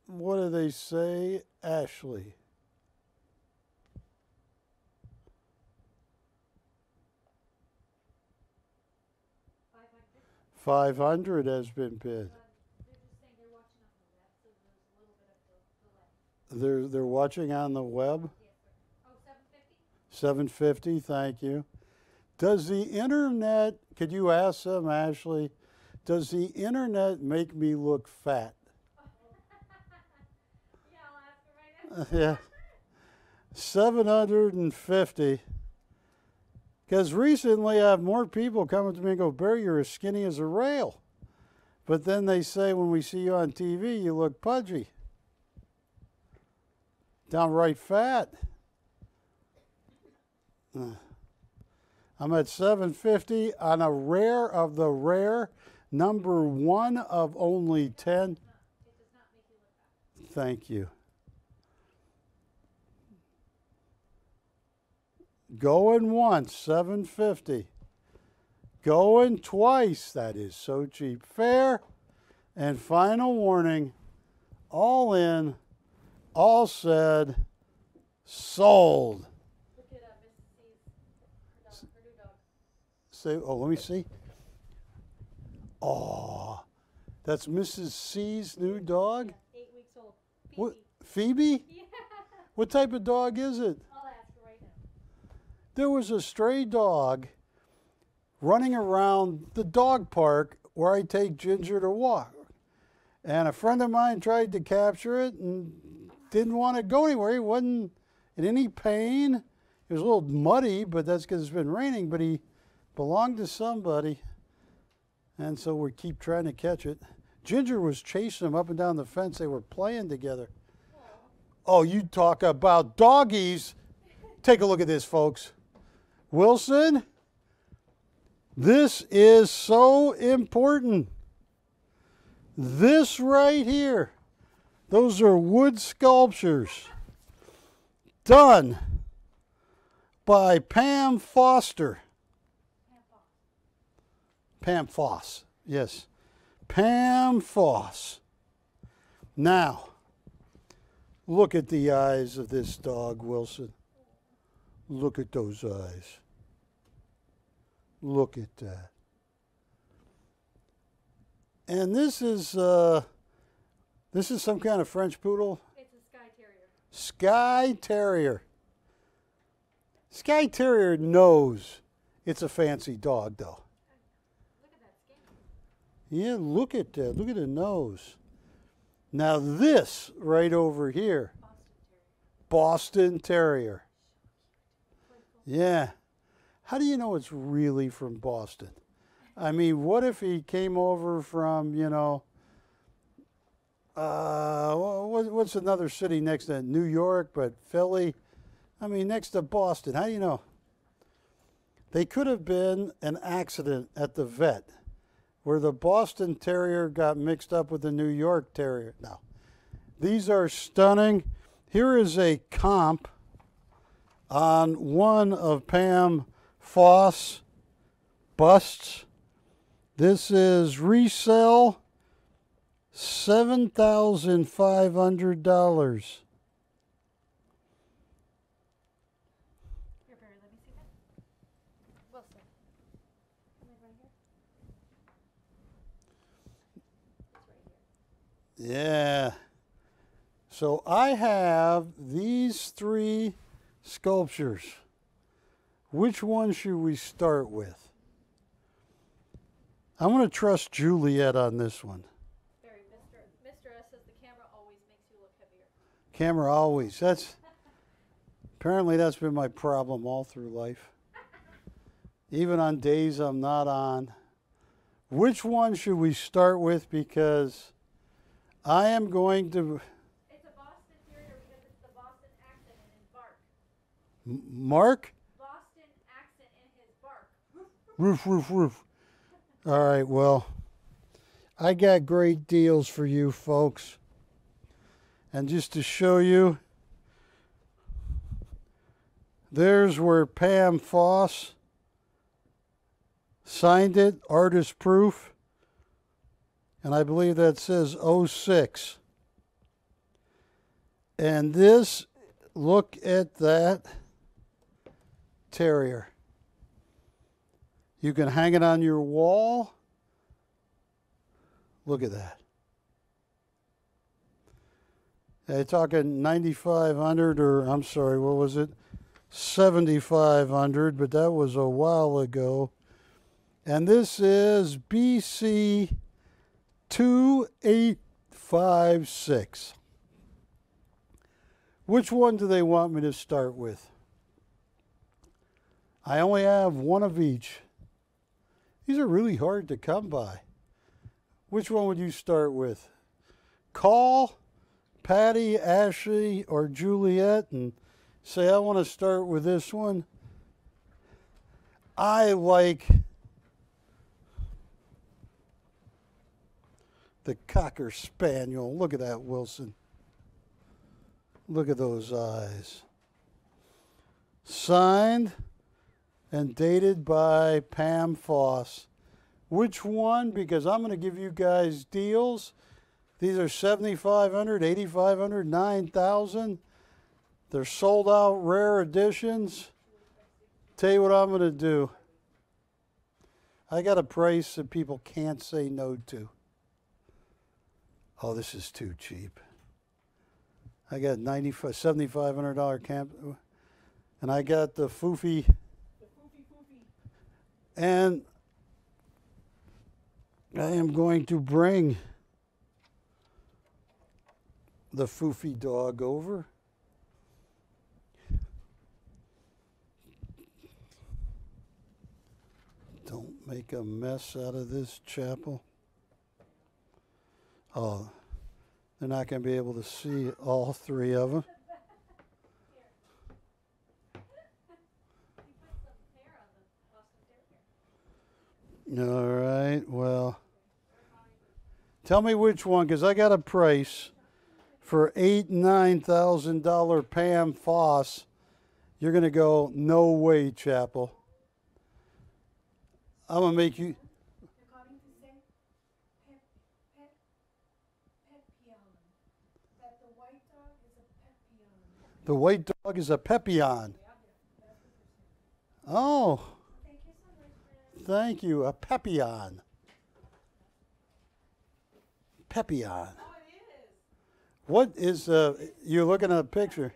What do they say, Ashley? Five hundred has been bid. They're they're watching on the web. Oh, seven fifty. Seven fifty. Thank you. Does the internet, could you ask them, Ashley, does the internet make me look fat? Yeah, I'll ask her right now. Yeah. seven hundred fifty. Because recently I have more people coming to me and go, Barry, you're as skinny as a rail. But then they say, when we see you on T V, you look pudgy. Downright fat. Uh. I'm at seven fifty on a rare of the rare, number one of only ten. Thank you. Going once, seven fifty. Going twice, that is so cheap. Fair. And final warning, all in, all said, sold. Look it up, Miss C's, her new dog. Say, oh, let me see. Oh, that's Missus C's new dog? Yeah, eight weeks old. Phoebe. What, Phoebe? Yeah. What type of dog is it? I'll ask right now. There was a stray dog running around the dog park where I take Ginger to walk. And a friend of mine tried to capture it and didn't want to go anywhere. He wasn't in any pain. It was a little muddy, but that's because it's been raining, but he belonged to somebody. And so we keep trying to catch it. Ginger was chasing him up and down the fence. They were playing together. Oh, you talk about doggies. Take a look at this, folks. Wilson, this is so important. This right here, those are wood sculptures done by Pam Foster. Pam Foss, yes. Pam Foss. Now, look at the eyes of this dog, Wilson. Look at those eyes. Look at that. And this is uh, this is some kind of French poodle. It's a Skye Terrier. Skye Terrier. Skye Terrier knows it's a fancy dog, though. Look at that skin. Yeah, look at that. Look at the nose. Now this right over here, Boston Terrier. Boston Terrier. Yeah. How do you know it's really from Boston? I mean, what if he came over from, you know, uh, what's another city next to New York, but Philly? I mean, next to Boston. How do you know? They could have been an accident at the vet where the Boston Terrier got mixed up with the New York Terrier. No. These are stunning. Here is a comp on one of Pam Foss busts. This is resale, seven thousand five hundred dollars. Yeah. So I have these three sculptures. Which one should we start with? I'm going to trust Juliet on this one. Very Mister Mister S says the camera always makes you look heavier. Camera always. That's apparently that's been my problem all through life. Even on days I'm not on. Which one should we start with? Because I am going to. It's a Boston Terrier because it's the Boston accent in his bark. M Mark? Boston accent in his bark. Roof, roof, roof. All right, well, I got great deals for you folks. And just to show you, there's where Pam Foss signed it, artist proof. And I believe that says oh six. And this, look at that terrier. You can hang it on your wall. Look at that. They're talking ninety-five hundred, or I'm sorry, what was it? seventy-five hundred, but that was a while ago. And this is B C two eight five six. Which one do they want me to start with? I only have one of each. These are really hard to come by. Which one would you start with? Call Patty, Ashley, or Juliet and say, I want to start with this one. I like the Cocker Spaniel. Look at that, Wilson. Look at those eyes. signed and dated by Pam Foss. Which one? Because I'm going to give you guys deals. These are seventy-five hundred, eighty-five hundred, nine thousand. They're sold out rare editions. Tell you what I'm going to do. I got a price that people can't say no to. Oh, this is too cheap. I got seventy-five hundred dollar camp, and I got the foofy. The foofy foofy. And I am going to bring the foofy dog over. Don't make a mess out of this chapel. Oh, they're not going to be able to see all three of them. All right, well, tell me which one, because I got a price for eight, nine thousand dollar Pam Foss. You're going to go, no way, Chapel. I'm going to make you. The white dog is a Pepion. Oh, thank you, a Pepion. Pepion. What is, uh, you're looking at a picture.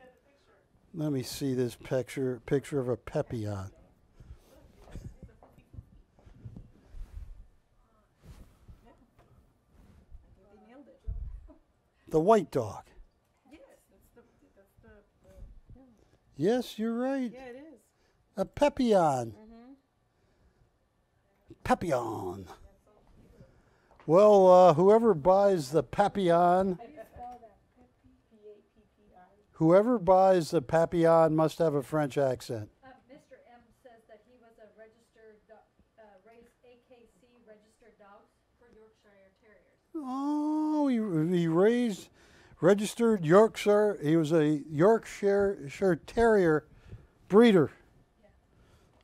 Let me see this picture, picture of a Pepion. The white dog. Yes, you're right. Yeah, it is. A Pepion. Mm-hmm. Pepion. Well, uh, whoever buys the Pepion, whoever buys the Pepion must have a French accent. Uh, Mister M says that he was a registered, uh, race A K C registered dog for Yorkshire Terriers. Oh, he, he raised... Registered Yorkshire, he was a Yorkshire Terrier breeder. Yeah.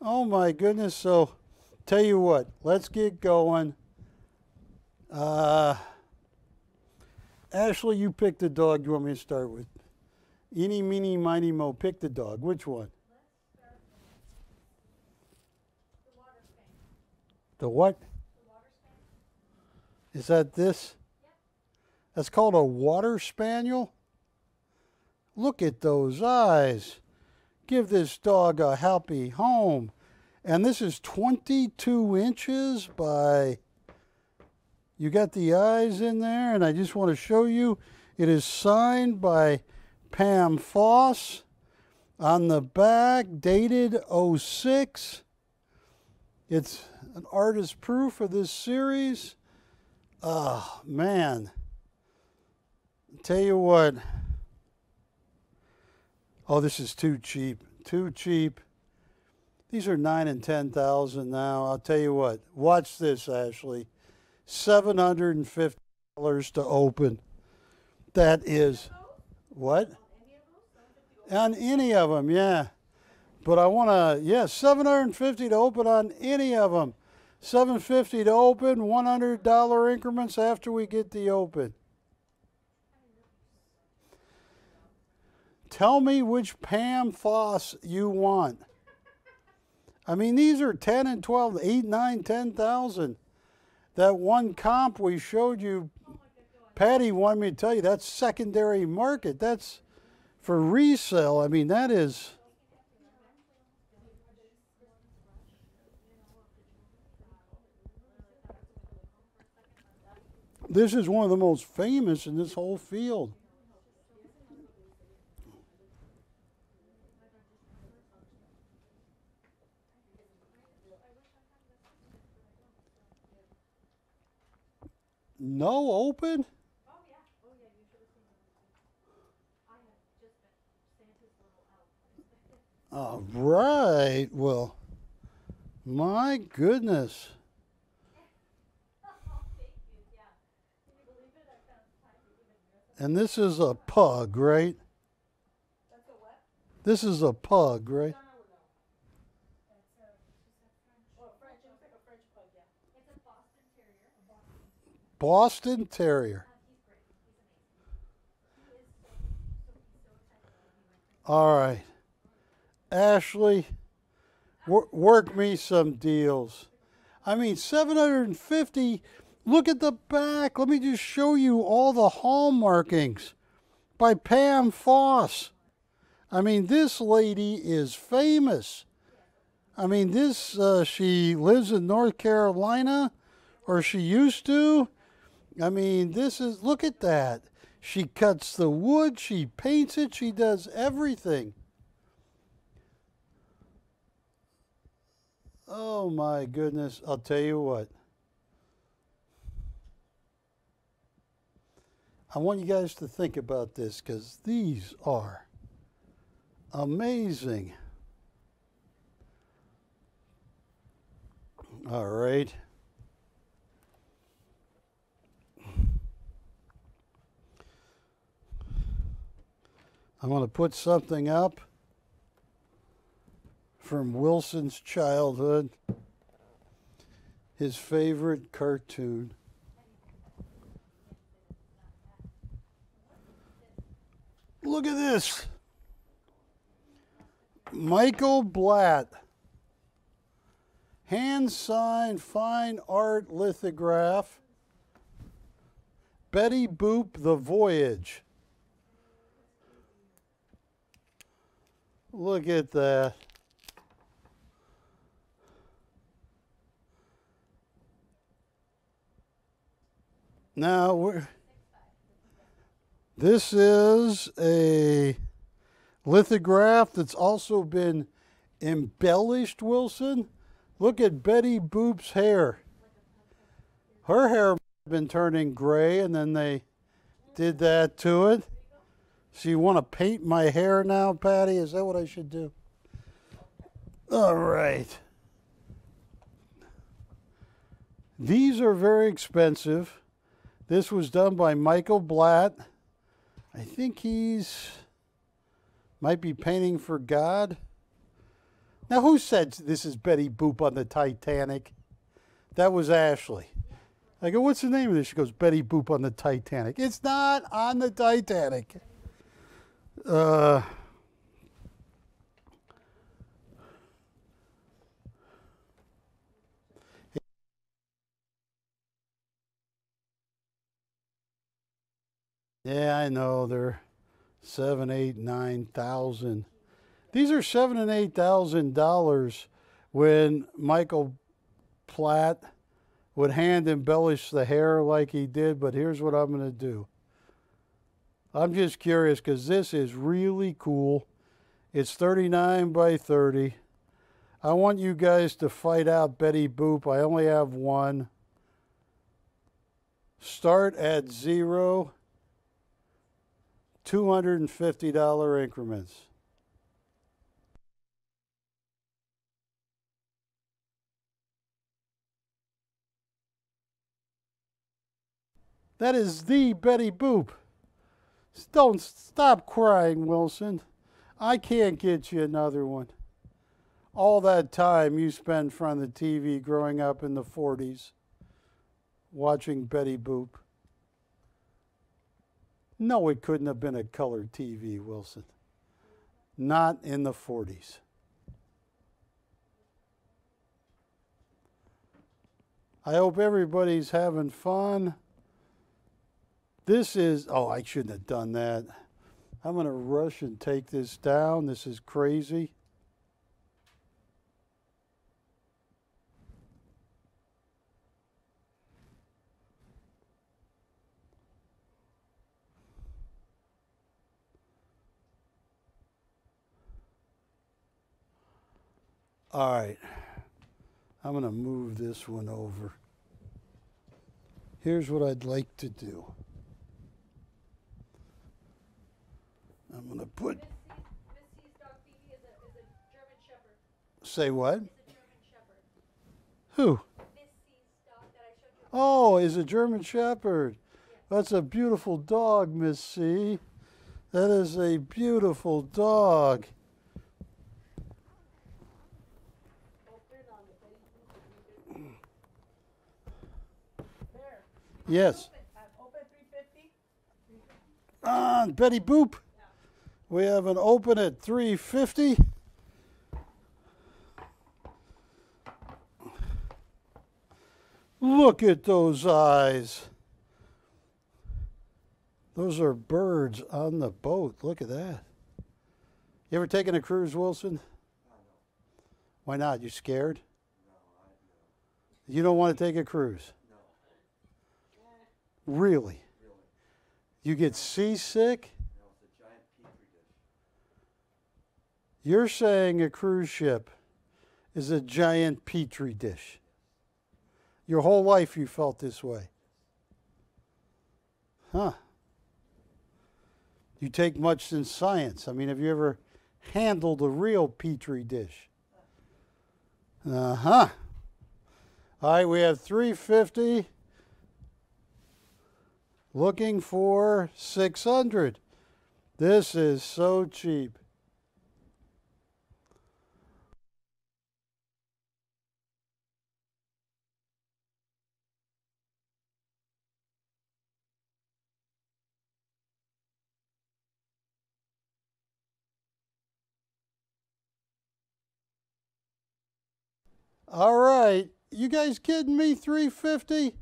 Oh my goodness, so tell you what, let's get going. Uh, Ashley, you pick the dog you want me to start with. Eeny, meeny, miny, mo, pick the dog. Which one? Let's start with the water spank. The what? The water spank. Is that this? That's called a water spaniel. Look at those eyes. Give this dog a happy home. And this is twenty-two inches by, you got the eyes in there, and I just want to show you, it is signed by Pam Foss on the back, dated oh six. It's an artist proof of this series. Oh, man. Tell you what, oh, this is too cheap, too cheap. These are nine and ten thousand now. I'll tell you what, watch this, Ashley. Seven hundred and fifty dollars to open. That is what? On any of them, yeah. But I wanna, yeah, seven hundred and fifty to open on any of them. Seven fifty to open, one hundred dollar increments after we get the open. Tell me which Pam Foss you want. I mean, these are ten and twelve, eight, nine, ten thousand. That one comp we showed you, Patty wanted me to tell you, that's secondary market. That's for resale. I mean, that is. This is one of the most famous in this whole field. No open? Oh, yeah. Oh, yeah. You should have seen it. I have just been Santa's little elf. All right. Well, my goodness. And this is a pug, right? That's a what? This is a pug, right? No, no, Boston Terrier. All right. Ashley, wor work me some deals. I mean, seven hundred fifty. Look at the back. Let me just show you all the hallmarkings by Pam Foss. I mean, this lady is famous. I mean, this, uh, she lives in North Carolina, or she used to. I mean, this is, look at that. She cuts the wood, she paints it, she does everything. Oh my goodness, I'll tell you what. I want you guys to think about this, because these are amazing. All right. I'm going to put something up from Wilson's childhood, his favorite cartoon. Look at this. Michael Blatt. Hand-signed fine art lithograph. Betty Boop, The Voyage. Look at that. Now, we're, this is a lithograph that's also been embellished, Wilson. Look at Betty Boop's hair. Her hair might have been turning gray, and then they did that to it. So you want to paint my hair now, Patty? Is that what I should do? All right. These are very expensive. This was done by Michael Blatt. I think he's might be painting for God. Now, who said this is Betty Boop on the Titanic? That was Ashley. I go, what's the name of this? She goes, Betty Boop on the Titanic. It's not on the Titanic. Uh, yeah, I know they're seven, eight, nine thousand. These are seven and eight thousand dollars when Michael Platt would hand embellish the hair like he did. But here's what I'm going to do. I'm just curious because this is really cool. It's thirty-nine by thirty. I want you guys to fight out Betty Boop. I only have one. Start at zero, two hundred fifty dollar increments. That is the Betty Boop. Don't stop crying, Wilson. I can't get you another one. All that time you spent in front of the T V growing up in the forties watching Betty Boop. No, it couldn't have been a color T V, Wilson. Not in the forties. I hope everybody's having fun. This is, oh, I shouldn't have done that. I'm going to rush and take this down. This is crazy. All right. I'm going to move this one over. Here's what I'd like to do. I'm going to put... Missy's dog Phoebe is a, is a German Shepherd. Say what? It's a German Shepherd. Who? Missy's dog that I showed you. Oh, is a German Shepherd. Yes. That's a beautiful dog, Miss C. That is a beautiful dog. Yes. Open three fifty. Ah, Betty Boop. We have an open at three fifty. Look at those eyes. Those are birds on the boat. Look at that. You ever taken a cruise, Wilson? Why not? You scared? You don't want to take a cruise? Really? You get seasick? You're saying a cruise ship is a giant petri dish. Your whole life you felt this way. Huh. You take much in science. I mean, have you ever handled a real petri dish? Uh-huh. All right, we have three fifty looking for six hundred. This is so cheap. All right, you guys kidding me? three fifty?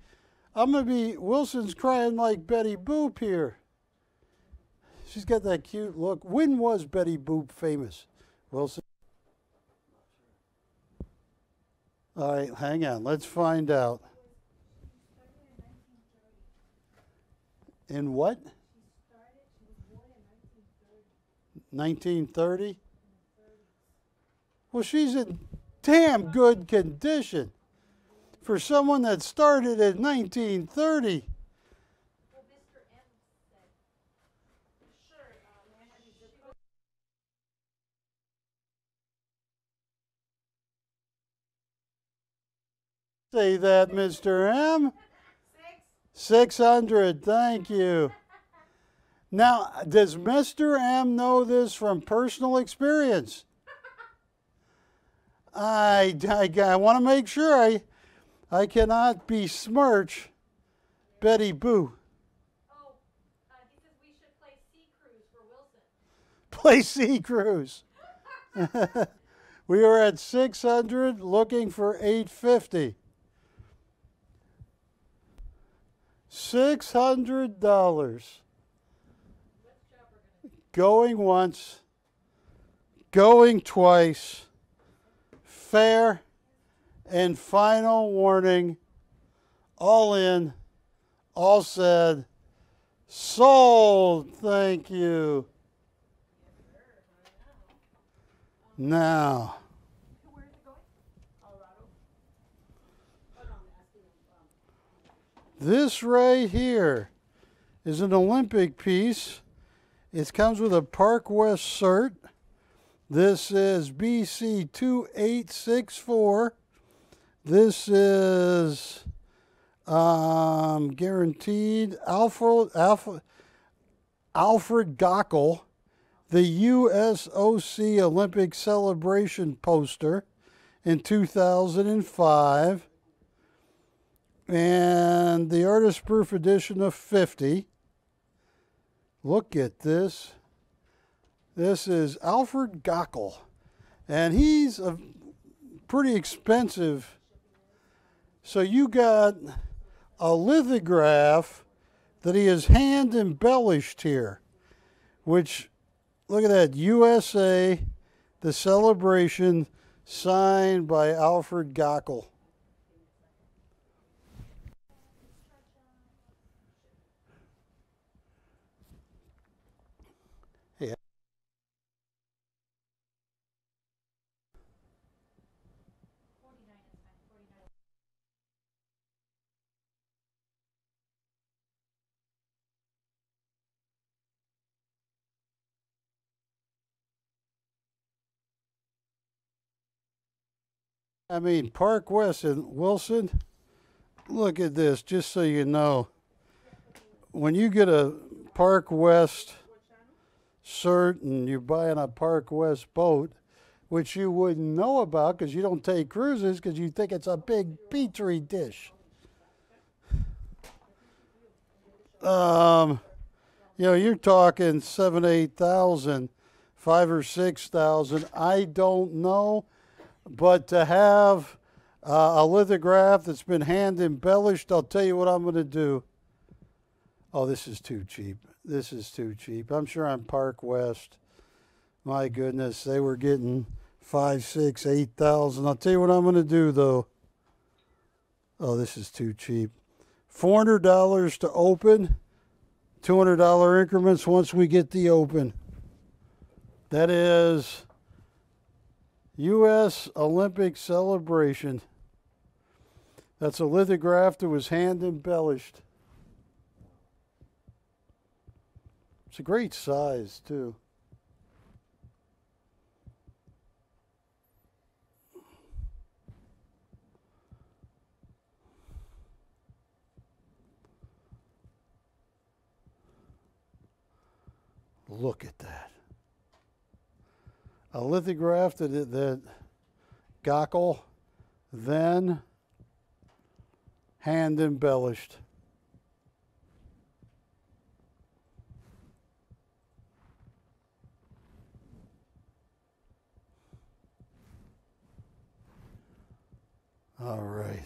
I'm gonna be, Wilson's crying like Betty Boop here. She's got that cute look. When was Betty Boop famous, Wilson? All right, hang on, let's find out. In what? nineteen thirty? Well, she's in damn good condition for someone that started in nineteen thirty. Say that, Mister M. six hundred, thank you. Now, does Mister M know this from personal experience? I, I, I want to make sure I, I cannot besmirch Betty Boo. Oh, uh, because we should play Sea Cruise for Wilson. Play Sea Cruise. We are at six hundred looking for eight fifty. six hundred dollars. Going once, going twice. Fair and final warning, all in, all said, sold, thank you. Now, where is it going? Colorado. This right here is an Olympic piece. It comes with a Park West cert. This is B C two eight six four. This is um, guaranteed Alfred, Alfred, Alfred Gockel, the U S O C Olympic celebration poster in two thousand five. And the artist proof edition of fifty. Look at this. This is Alfred Gockel, and he's a pretty expensive. So you got a lithograph that he has hand embellished here, which, look at that, U S A, the celebration, signed by Alfred Gockel. I mean, Park West and Wilson, look at this, just so you know. When you get a Park West cert and you're buying a Park West boat, which you wouldn't know about because you don't take cruises because you think it's a big petri dish. um, you know, you're talking seven, eight thousand, five or six thousand. I don't know, but to have uh, a lithograph that's been hand embellished, I'll tell you what I'm going to do. Oh, this is too cheap. This is too cheap. I'm sure on Park West, my goodness, they were getting five, six, eight thousand. I'll tell you what I'm going to do though. Oh, this is too cheap. four hundred dollars to open, two hundred dollar increments once we get the open. That is U S Olympic Celebration. That's a lithograph that was hand embellished. It's a great size, too. Look at that. A lithograph that, that Gockel then hand embellished. All right.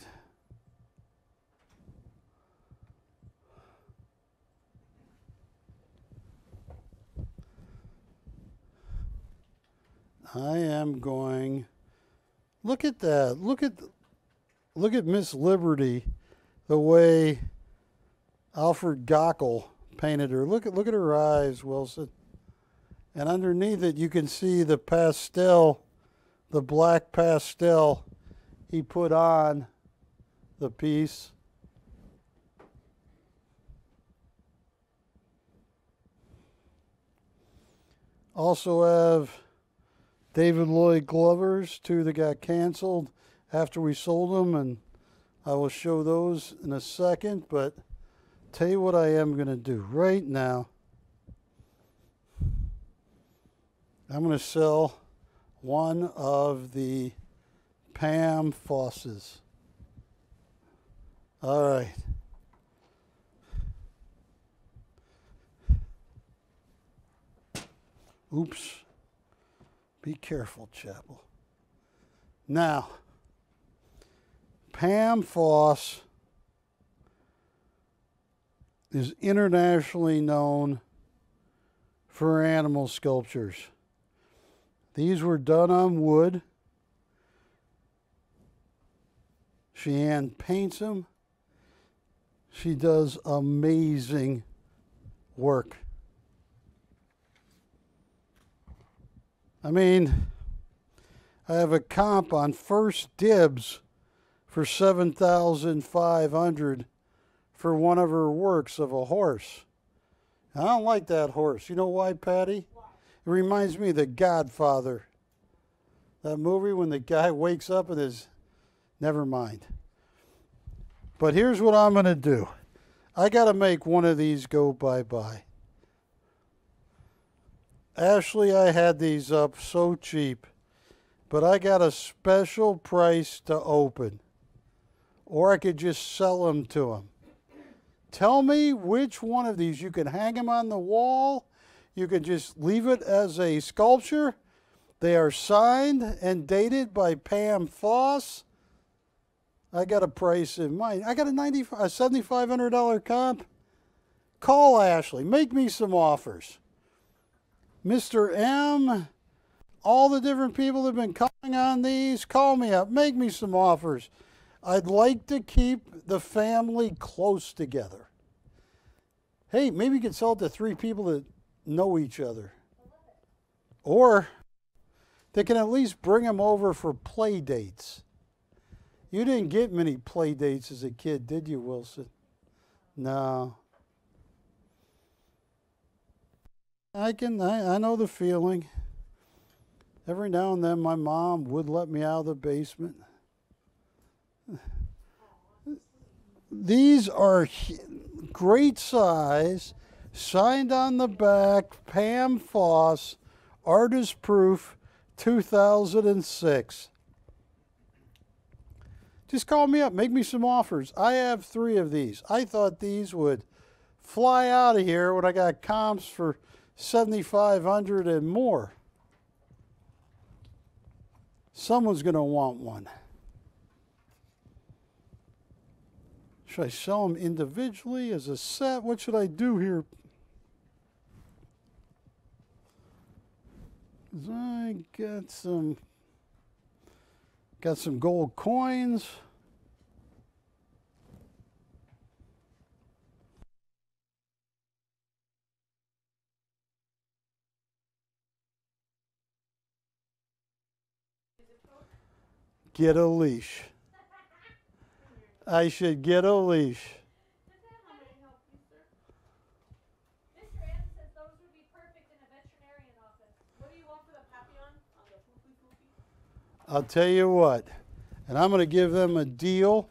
I am going, look at that, look at, look at Miss Liberty, the way Alfred Gockel painted her. Look at, look at her eyes, Wilson. And underneath it, you can see the pastel, the black pastel he put on the piece. Also have David Lloyd Glover's, two that got canceled after we sold them, and I will show those in a second, but tell you what I am going to do right now. I'm going to sell one of the Pam Fosses. All right. Oops. Be careful, Chapel. Now, Pam Foss is internationally known for animal sculptures. These were done on wood. She hand paints them. She does amazing work. I mean, I have a comp on First Dibs for seven thousand five hundred dollars for one of her works of a horse. I don't like that horse. You know why, Patty? Why? It reminds me of The Godfather. That movie when the guy wakes up and is, never mind. But here's what I'm going to do. I got to make one of these go bye-bye. Ashley, I had these up so cheap, but I got a special price to open, or I could just sell them to them. Tell me which one of these. You can hang them on the wall. You can just leave it as a sculpture. They are signed and dated by Pam Foss. I got a price in mind. I got a, ninety, a seven thousand five hundred dollar comp. Call Ashley. Make me some offers. Mister M, all the different people that have been calling on these, call me up, make me some offers. I'd like to keep the family close together. Hey, maybe you could sell it to three people that know each other. Or they can at least bring them over for play dates. You didn't get many play dates as a kid, did you, Wilson? No. I can, I, I know the feeling. Every now and then my mom would let me out of the basement. These are great size, signed on the back, Pam Foss, Artist Proof, two thousand six. Just call me up, make me some offers. I have three of these. I thought these would fly out of here when I got comps for seventy-five hundred and more. Someone's going to want one. Should I sell them individually as a set? What should I do here? I got some, got some gold coins. Get a leash. I should get a leash. Does that help you, sir? Mister Ann says those would be perfect in a veterinarian office. What do you want for the papillon on the poopy poopy? I'll tell you what, and I'm going to give them a deal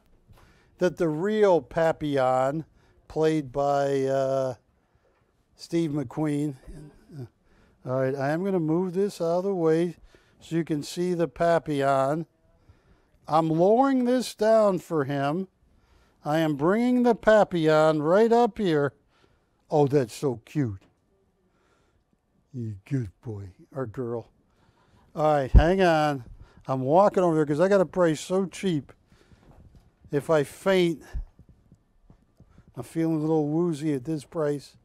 that the real papillon, played by uh, Steve McQueen. Mm-hmm. All right, I am going to move this out of the way so you can see the papillon. I'm lowering this down for him. I am bringing the papillon right up here. Oh, that's so cute. You good boy or girl. All right, hang on. I'm walking over there because I got a price so cheap. If I faint, I'm feeling a little woozy at this price.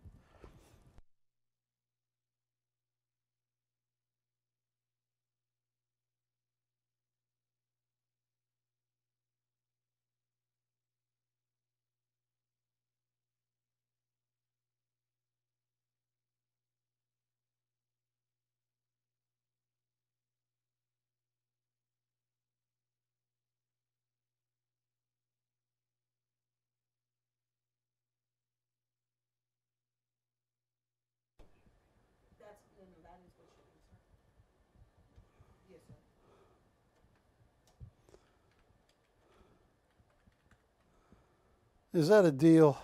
Is that a deal?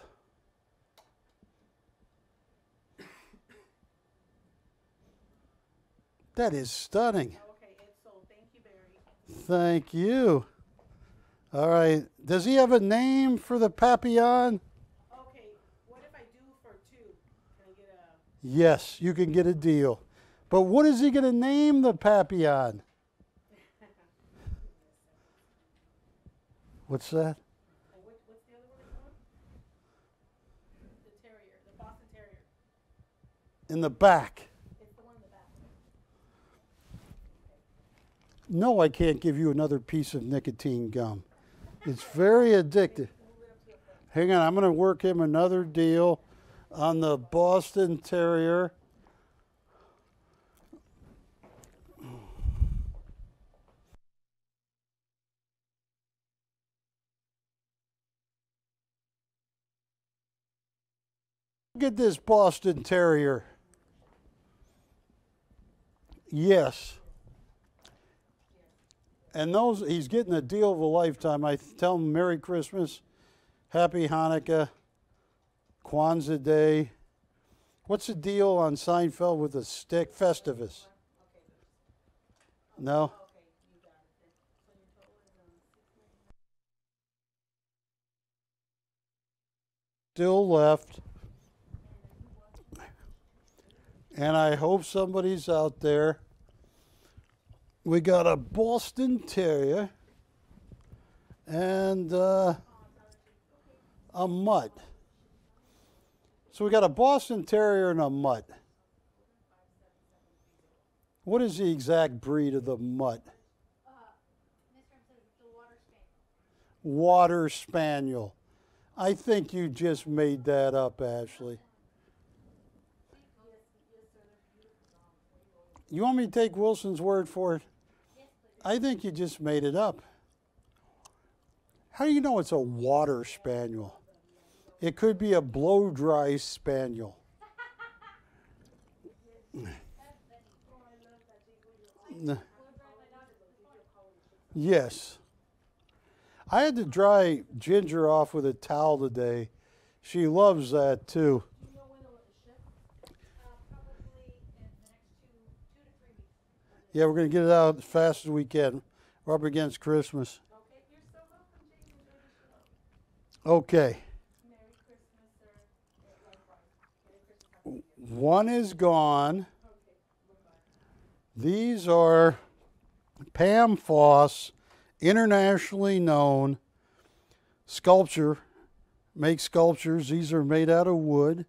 That is stunning. Okay, it's sold. Thank you, Barry. Thank you. All right. Does he have a name for the papillon? Okay. What if I do for two? Can I get a? Yes, you can get a deal. But what is he going to name the papillon? What's that? In the back. It's the one in the back. No, I can't give you another piece of nicotine gum. It's very addictive. Hang on, I'm going to work him another deal on the Boston Terrier. Look at this Boston Terrier. Yes. And those, he's getting a deal of a lifetime. I tell him Merry Christmas, Happy Hanukkah, Kwanzaa Day. What's the deal on Seinfeld with a stick? Festivus. No? Still left. And I hope somebody's out there. We got a Boston Terrier and uh, a mutt. So we got a Boston Terrier and a mutt. What is the exact breed of the mutt? Uh, water spaniel. Water spaniel. I think you just made that up, Ashley. You want me to take Wilson's word for it? Yes, I think you just made it up. How do you know it's a water spaniel? It could be a blow-dry spaniel. Yes. I had to dry Ginger off with a towel today. She loves that too. Yeah, we're going to get it out as fast as we can. We're up against Christmas. Okay. Merry Christmas, sir. one is gone. These are Pam Foss, internationally known sculptor, makes sculptures. These are made out of wood.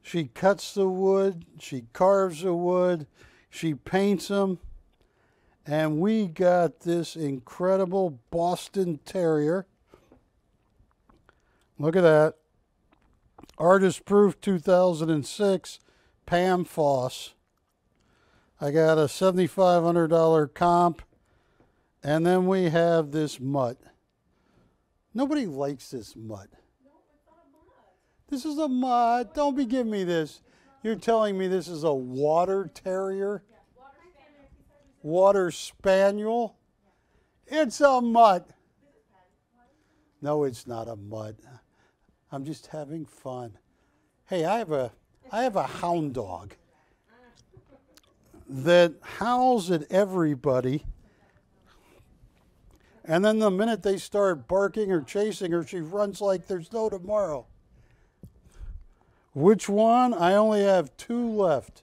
She cuts the wood, she carves the wood, she paints them. And we got this incredible Boston Terrier. Look at that. Artist Proof two thousand six, Pam Foss. I got a seventy-five hundred dollar comp. And then we have this mutt. Nobody likes this mutt. No, it's not a mutt. This is a mutt. Don't be giving me this. You're telling me this is a water terrier? Yeah, water spaniel. Water spaniel? Yeah. It's a mutt. No, it's not a mutt. I'm just having fun. Hey, I have a I have a hound dog that howls at everybody. And then the minute they start barking or chasing her, she runs like there's no tomorrow. Which one? I only have two left.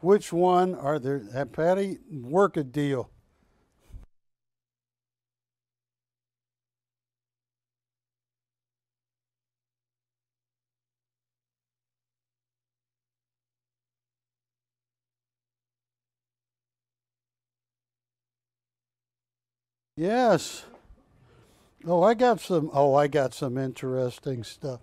Which one are there? Patty, work a deal. Yes. Oh, I got some. Oh, I got some interesting stuff.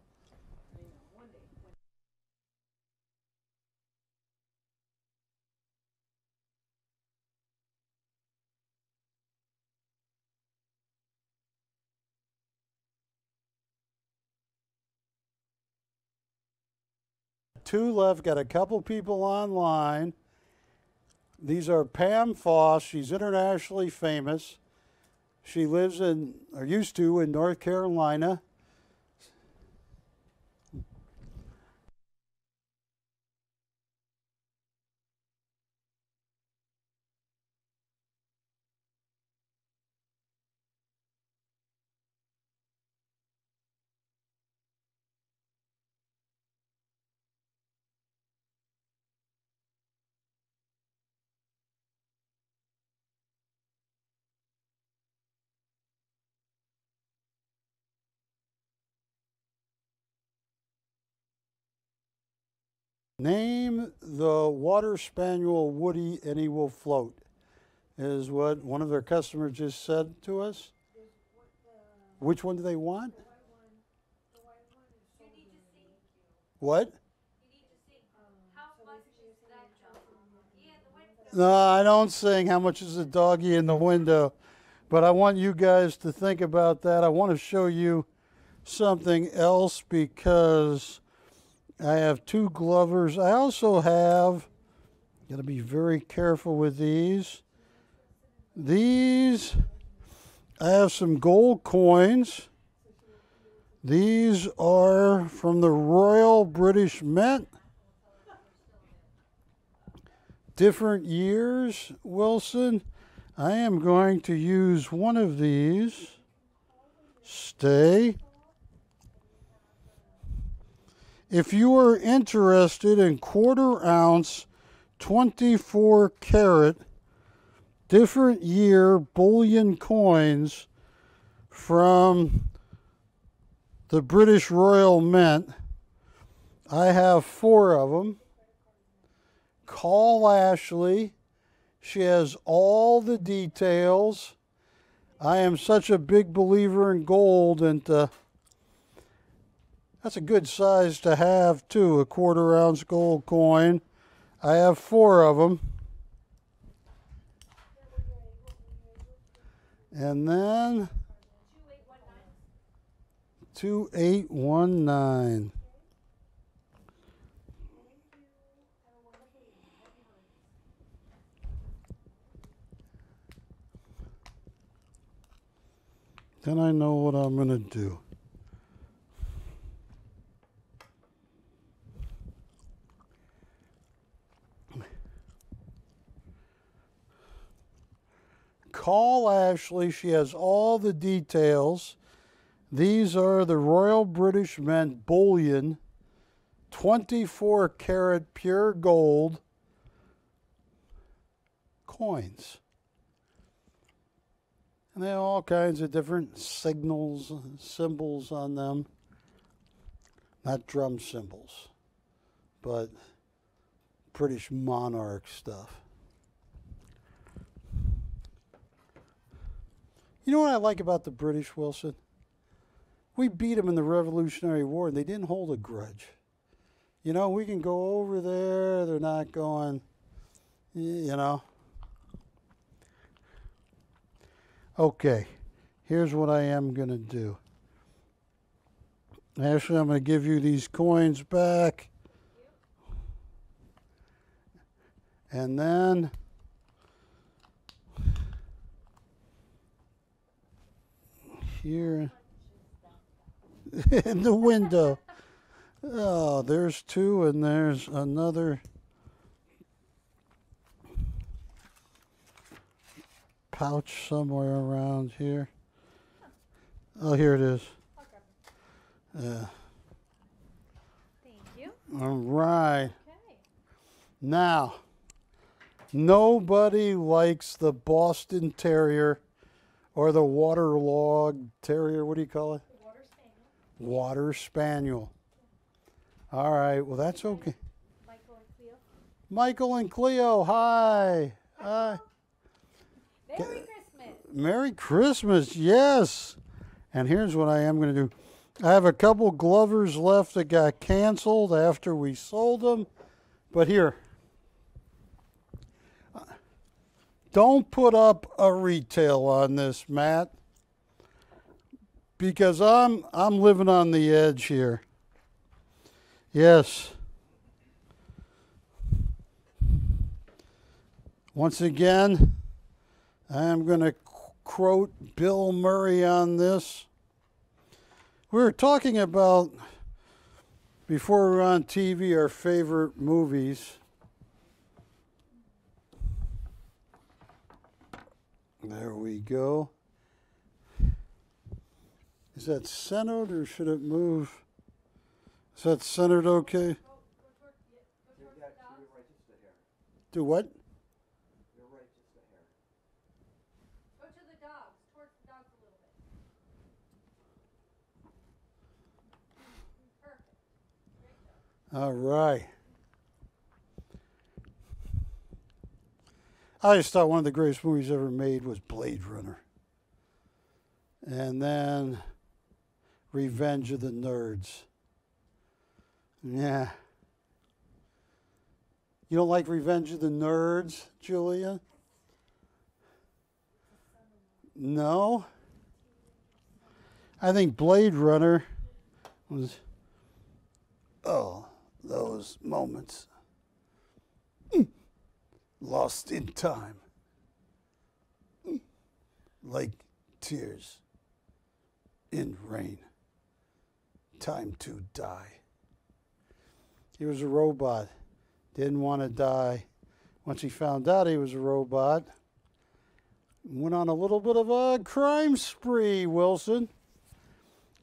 Two left. Got a couple people online. These are Pam Foss. She's internationally famous. She lives in, or used to, in North Carolina. Name the water spaniel Woody and he will float, is what one of their customers just said to us. Which one do they want? What? No, I don't sing How Much Is the Doggy in the Window, but I want you guys to think about that. I want to show you something else because I have two Glovers. I also have, got to be very careful with these. These, I have some gold coins. These are from the Royal British Mint. Different years, Wilson. I am going to use one of these. Stay. If you are interested in quarter ounce, twenty-four karat, different year bullion coins from the British Royal Mint, I have four of them. Call Ashley. She has all the details. I am such a big believer in gold, and uh, that's a good size to have, too, a quarter ounce gold coin. I have four of them. And then two eight one nine. Then I know what I'm going to do. Call Ashley. She has all the details. These are the Royal British Mint bullion, twenty-four karat pure gold coins. And they have all kinds of different signals and symbols on them. Not drum symbols, but British monarch stuff. You know what I like about the British, Wilson? We beat them in the Revolutionary War, and they didn't hold a grudge. You know, we can go over there. They're not going, you know. Okay, here's what I am going to do. Ashley, I'm going to give you these coins back. And then here in the window. Oh, there's two and there's another pouch somewhere around here. Oh, here it is. Uh, Thank you. All right. Okay. Now, nobody likes the Boston Terrier or the waterlogged terrier. What do you call it? Water Spaniel. Water Spaniel. All right. Well, that's okay. Michael and Cleo. Michael and Cleo. Hi. Hi. Merry Christmas. Merry Christmas. Yes. And here's what I am going to do. I have a couple Glovers left that got canceled after we sold them. But here, don't put up a retail on this, Matt, because I'm, I'm living on the edge here. Yes. Once again, I am going to quote Bill Murray on this. We were talking about, before we were on T V, our favorite movies. There we go. Is that centered or should it move? Is that centered okay? Do what? All right. I just thought one of the greatest movies ever made was Blade Runner. And then Revenge of the Nerds. Yeah. You don't like Revenge of the Nerds, Julia? No? I think Blade Runner was... Oh. Those moments mm. lost in time, mm. like tears in rain, time to die. He was a robot, didn't want to die. Once he found out he was a robot, went on a little bit of a crime spree, Wilson.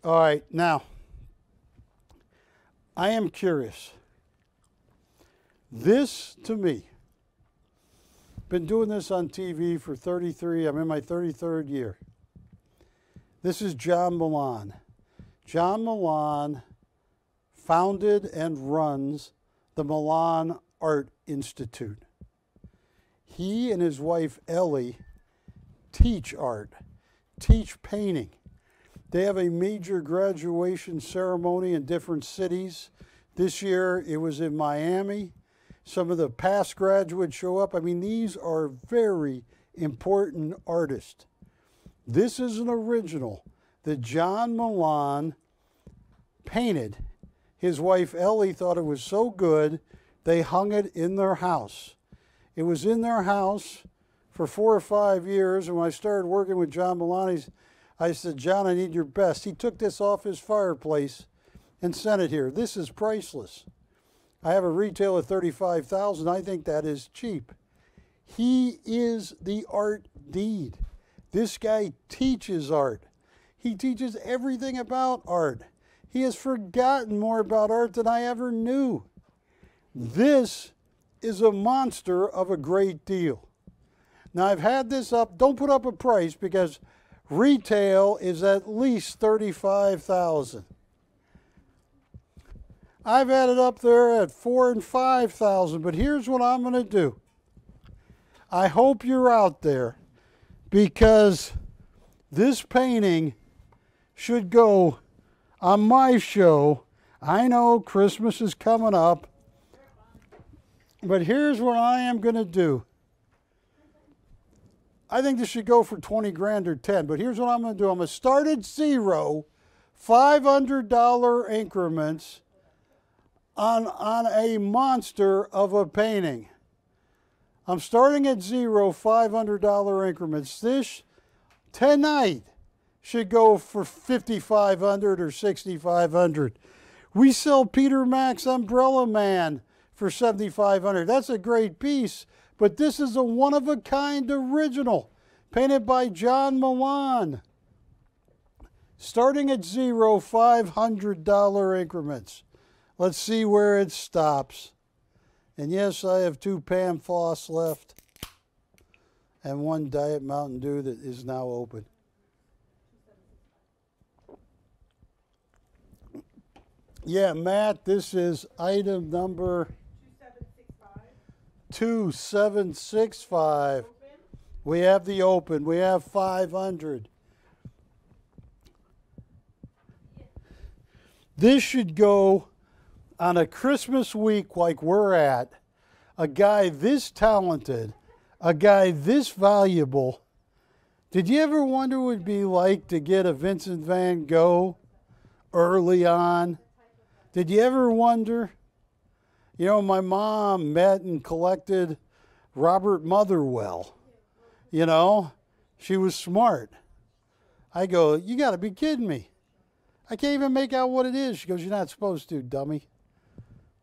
All right, now. I am curious. This, to me, been doing this on T V for thirty-three, I'm in my thirty-third year. This is John Milan. John Milan founded and runs the Milan Art Institute. He and his wife, Ellie, teach art, teach painting. They have a major graduation ceremony in different cities. This year it was in Miami. Some of the past graduates show up. I mean, these are very important artists. This is an original that John Milan painted. His wife Ellie thought it was so good, they hung it in their house. It was in their house for four or five years, and when I started working with John Milan, he's I said, John, I need your best. He took this off his fireplace and sent it here. This is priceless. I have a retail of thirty-five thousand dollars. I think that is cheap. He is the art deed. This guy teaches art. He teaches everything about art. He has forgotten more about art than I ever knew. This is a monster of a great deal. Now, I've had this up. Don't put up a price because retail is at least thirty-five thousand dollars. I've had it up there at four and five thousand, but here's what I'm going to do. I hope you're out there because this painting should go on my show. I know Christmas is coming up, but here's what I am going to do. I think this should go for twenty grand or ten, but here's what I'm going to do. I'm going to start at zero, five hundred dollar increments on, on a monster of a painting. I'm starting at zero, five hundred dollar increments. This tonight should go for fifty-five hundred or sixty-five hundred. We sell Peter Max Umbrella Man for seventy-five hundred. That's a great piece. But this is a one-of-a-kind original, painted by John Milan. Starting at zero, five hundred dollar increments. Let's see where it stops. And yes, I have two Pam Foss left and one Diet Mountain Dew that is now open. Yeah, Matt, this is item number two seven six five. We have the open. We have five hundred. This should go on a Christmas week like we're at. A guy this talented, a guy this valuable. Did you ever wonder what it'd be like to get a Vincent van Gogh early on? Did you ever wonder? You know, my mom met and collected Robert Motherwell. You know, she was smart. I go, you got to be kidding me. I can't even make out what it is. She goes, you're not supposed to, dummy.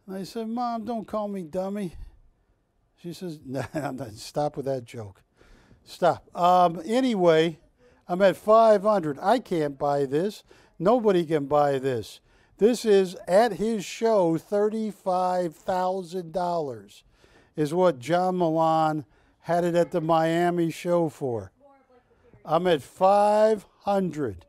And I said, Mom, don't call me dummy. She says, no, I'm not, stop with that joke. Stop. Um, anyway, I'm at five hundred. I can't buy this. Nobody can buy this. This is, at his show, thirty-five thousand dollars is what John Milan had it at the Miami show for. I'm at five hundred.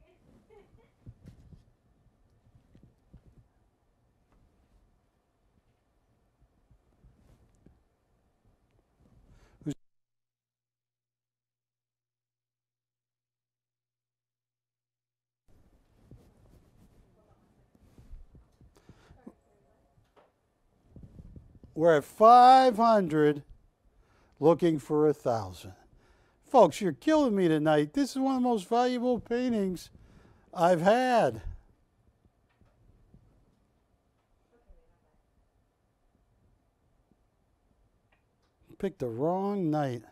We're at five hundred looking for one thousand. Folks, you're killing me tonight. This is one of the most valuable paintings I've had. Picked the wrong night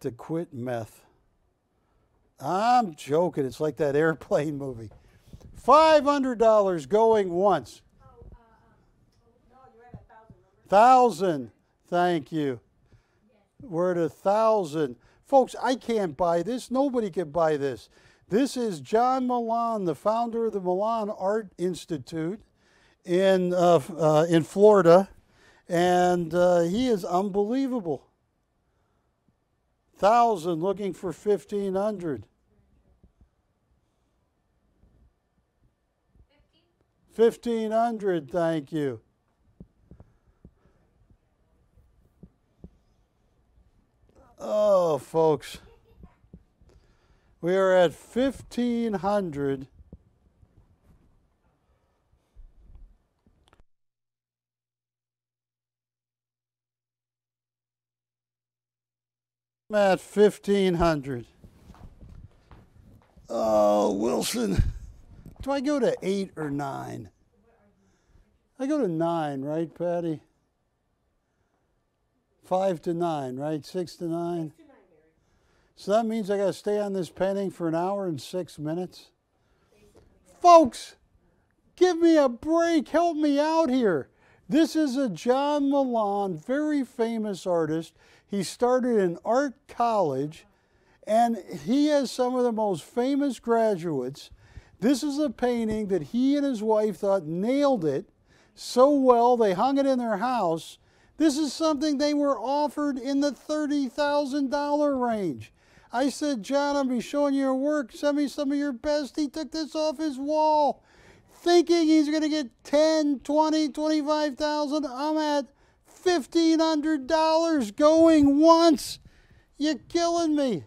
to quit meth. I'm joking. It's like that airplane movie. five hundred dollars going once. Thousand, thank you. We're at a thousand. Folks, I can't buy this. Nobody can buy this. This is John Milan, the founder of the Milan Art Institute in, uh, uh, in Florida, and uh, he is unbelievable. Thousand looking for fifteen hundred. fifteen hundred, thank you. Oh, folks, we are at fifteen hundred. I'm at fifteen hundred. Oh, Wilson, do I go to eight or nine? I go to nine, right, Patty? Five to nine, right? Six to nine. So that means I got to stay on this painting for an hour and six minutes. Folks, give me a break. Help me out here. This is a John Milan, very famous artist. He started an art college And he has some of the most famous graduates. This is a painting that he and his wife thought nailed it so well they hung it in their house. This is something they were offered in the thirty thousand dollar range. I said, John, I'll be showing you your work. Send me some of your best. He took this off his wall, thinking he's going to get ten, twenty, twenty-five thousand. I'm at fifteen hundred dollars going once. You're killing me.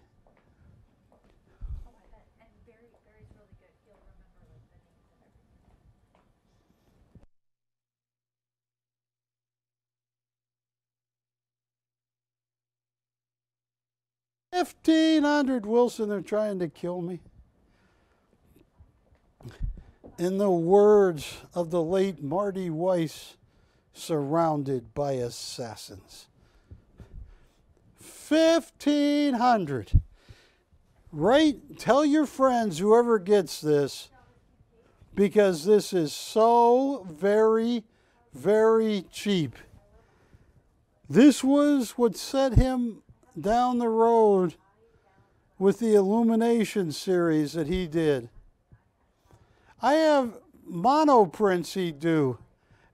fifteen hundred, Wilson, they're trying to kill me. In the words of the late Marty Weiss, surrounded by assassins. fifteen hundred. Right, tell your friends, whoever gets this, because this is so very, very cheap. This was what set him down the road with the Illumination series that he did. I have mono prints he do,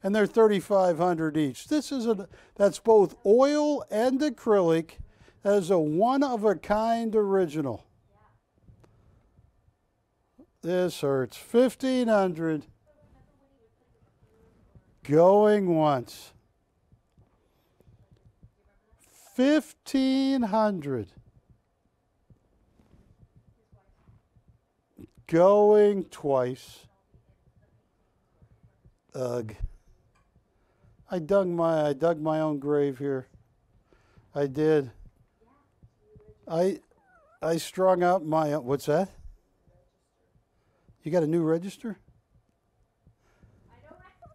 and they're thirty-five hundred each. This is a that's both oil and acrylic. That is a one-of-a-kind original. This hurts. fifteen hundred. Going once. fifteen hundred. Going twice. Ugh. I dug my I dug my own grave here. I did. I I strung out my what's that? You got a new register?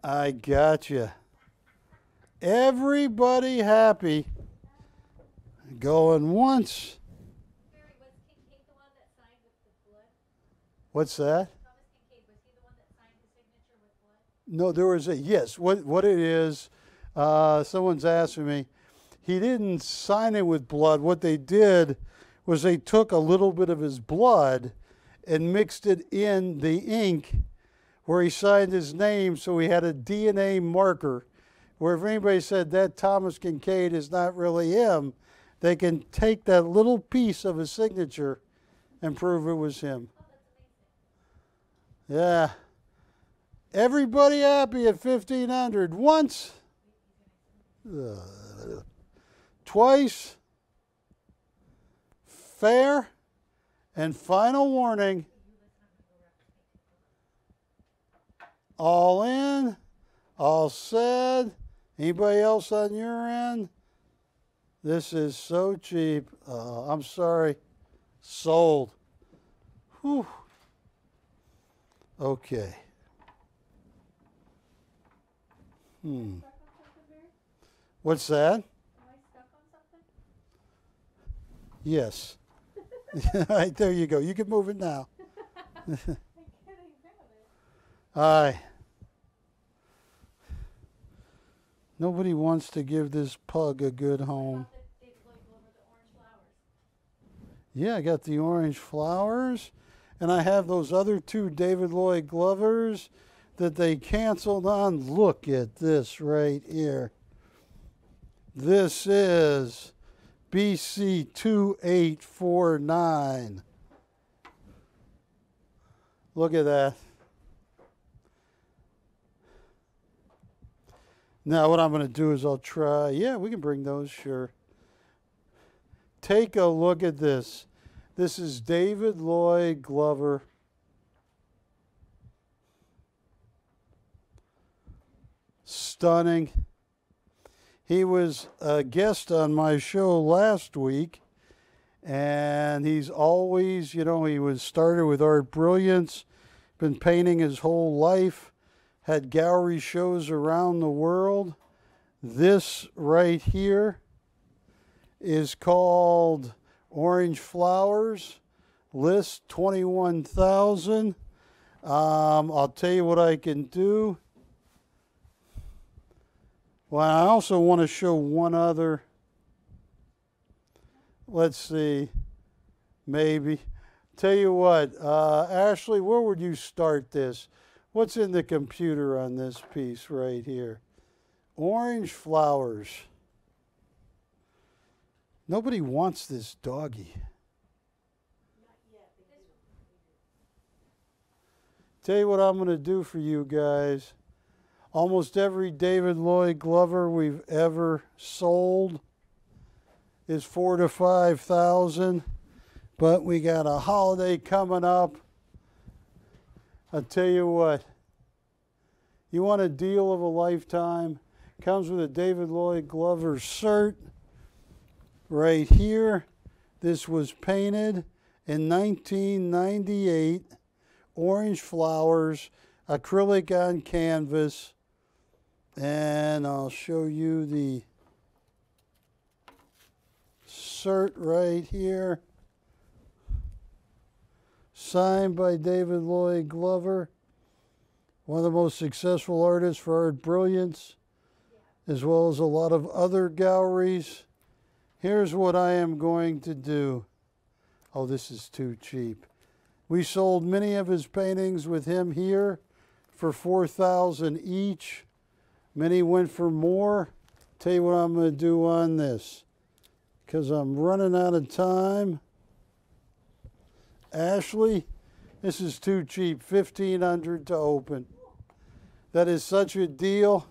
I got you. Everybody happy. Going once. Barry, was Kincaid the one that signed with the blood? What's that? Thomas Kincaid, was he the one that signed the signature with blood? No, there was a, yes. What, what it is, uh, someone's asking me, he didn't sign it with blood. What they did was they took a little bit of his blood and mixed it in the ink where he signed his name, so he had a D N A marker where if anybody said that Thomas Kincaid is not really him, they can take that little piece of his signature and prove it was him. Yeah. Everybody happy at fifteen hundred. Once. Uh, twice. Fair. And final warning. All in. All said. Anybody else on your end? This is so cheap. Uh, I'm sorry. Sold. Whew. Okay. Hmm. What's that? Am I stuck on something? Yes. Right, there you go. You can move it now. I can't even grab it. All right. Nobody wants to give this pug a good home. Yeah, I got the orange flowers. And I have those other two David Lloyd Glovers that they canceled on. Look at this right here. This is B C two eight four nine. Look at that. Now what I'm going to do is I'll try, yeah, we can bring those, sure. Take a look at this. This is David Lloyd Glover. Stunning. He was a guest on my show last week, and he's always, you know, he was started with Art Brilliance, been painting his whole life. Had gallery shows around the world. This right here is called Orange Flowers, list twenty-one thousand. Um, I'll tell you what I can do. Well, I also want to show one other. Let's see. maybe. Tell you what, uh, Ashley, where would you start this? What's in the computer on this piece right here? Orange flowers. Nobody wants this doggy. Not yet. Tell you what I'm going to do for you guys. Almost every David Lloyd Glover we've ever sold is four to five thousand, but we got a holiday coming up. I'll tell you what, you want a deal of a lifetime, comes with a David Lloyd Glover cert right here. This was painted in nineteen ninety-eight, orange flowers, acrylic on canvas, and I'll show you the cert right here, signed by David Lloyd Glover, one of the most successful artists for Art Brilliance, as well as a lot of other galleries. Here's what I am going to do. Oh, this is too cheap. We sold many of his paintings with him here for four thousand dollars each. Many went for more. Tell you what I'm going to do on this, because I'm running out of time. Ashley, this is too cheap, fifteen hundred dollars to open. That is such a deal.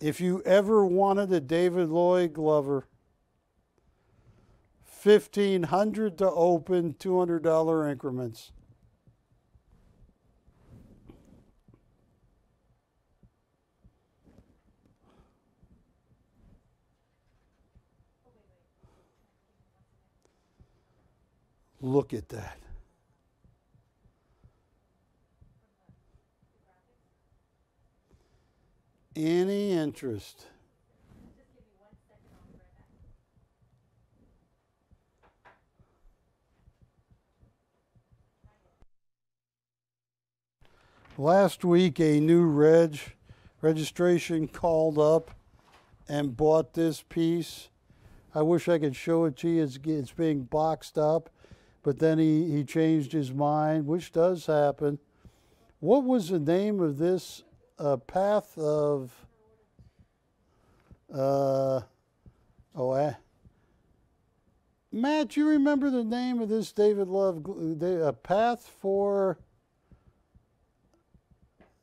If you ever wanted a David Lloyd Glover, fifteen hundred dollars to open, two hundred dollar increments. Look at that. Any interest? Last week, a new reg registration called up and bought this piece. I wish I could show it to you. It's, it's being boxed up. But then he, he changed his mind, which does happen. What was the name of this uh, path of, uh, oh, I, Matt, you remember the name of this David Love, a uh, path for,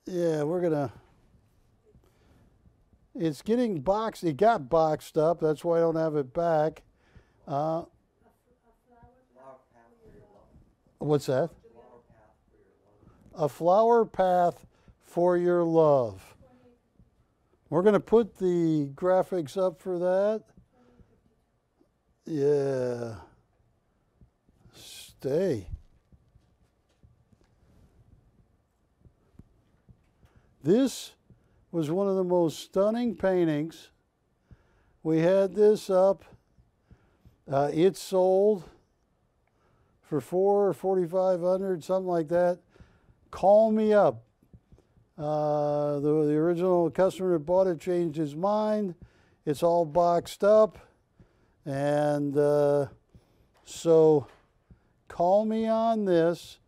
yeah, we're gonna, it's getting boxed, it got boxed up, that's why I don't have it back. Uh, What's that? A flower path for your love. We're going to put the graphics up for that. Yeah. Stay. This was one of the most stunning paintings. We had this up. Uh, it sold for four or forty-five hundred, something like that. Call me up. Uh, the, the original customer that bought it changed his mind. It's all boxed up. And uh, so call me on this.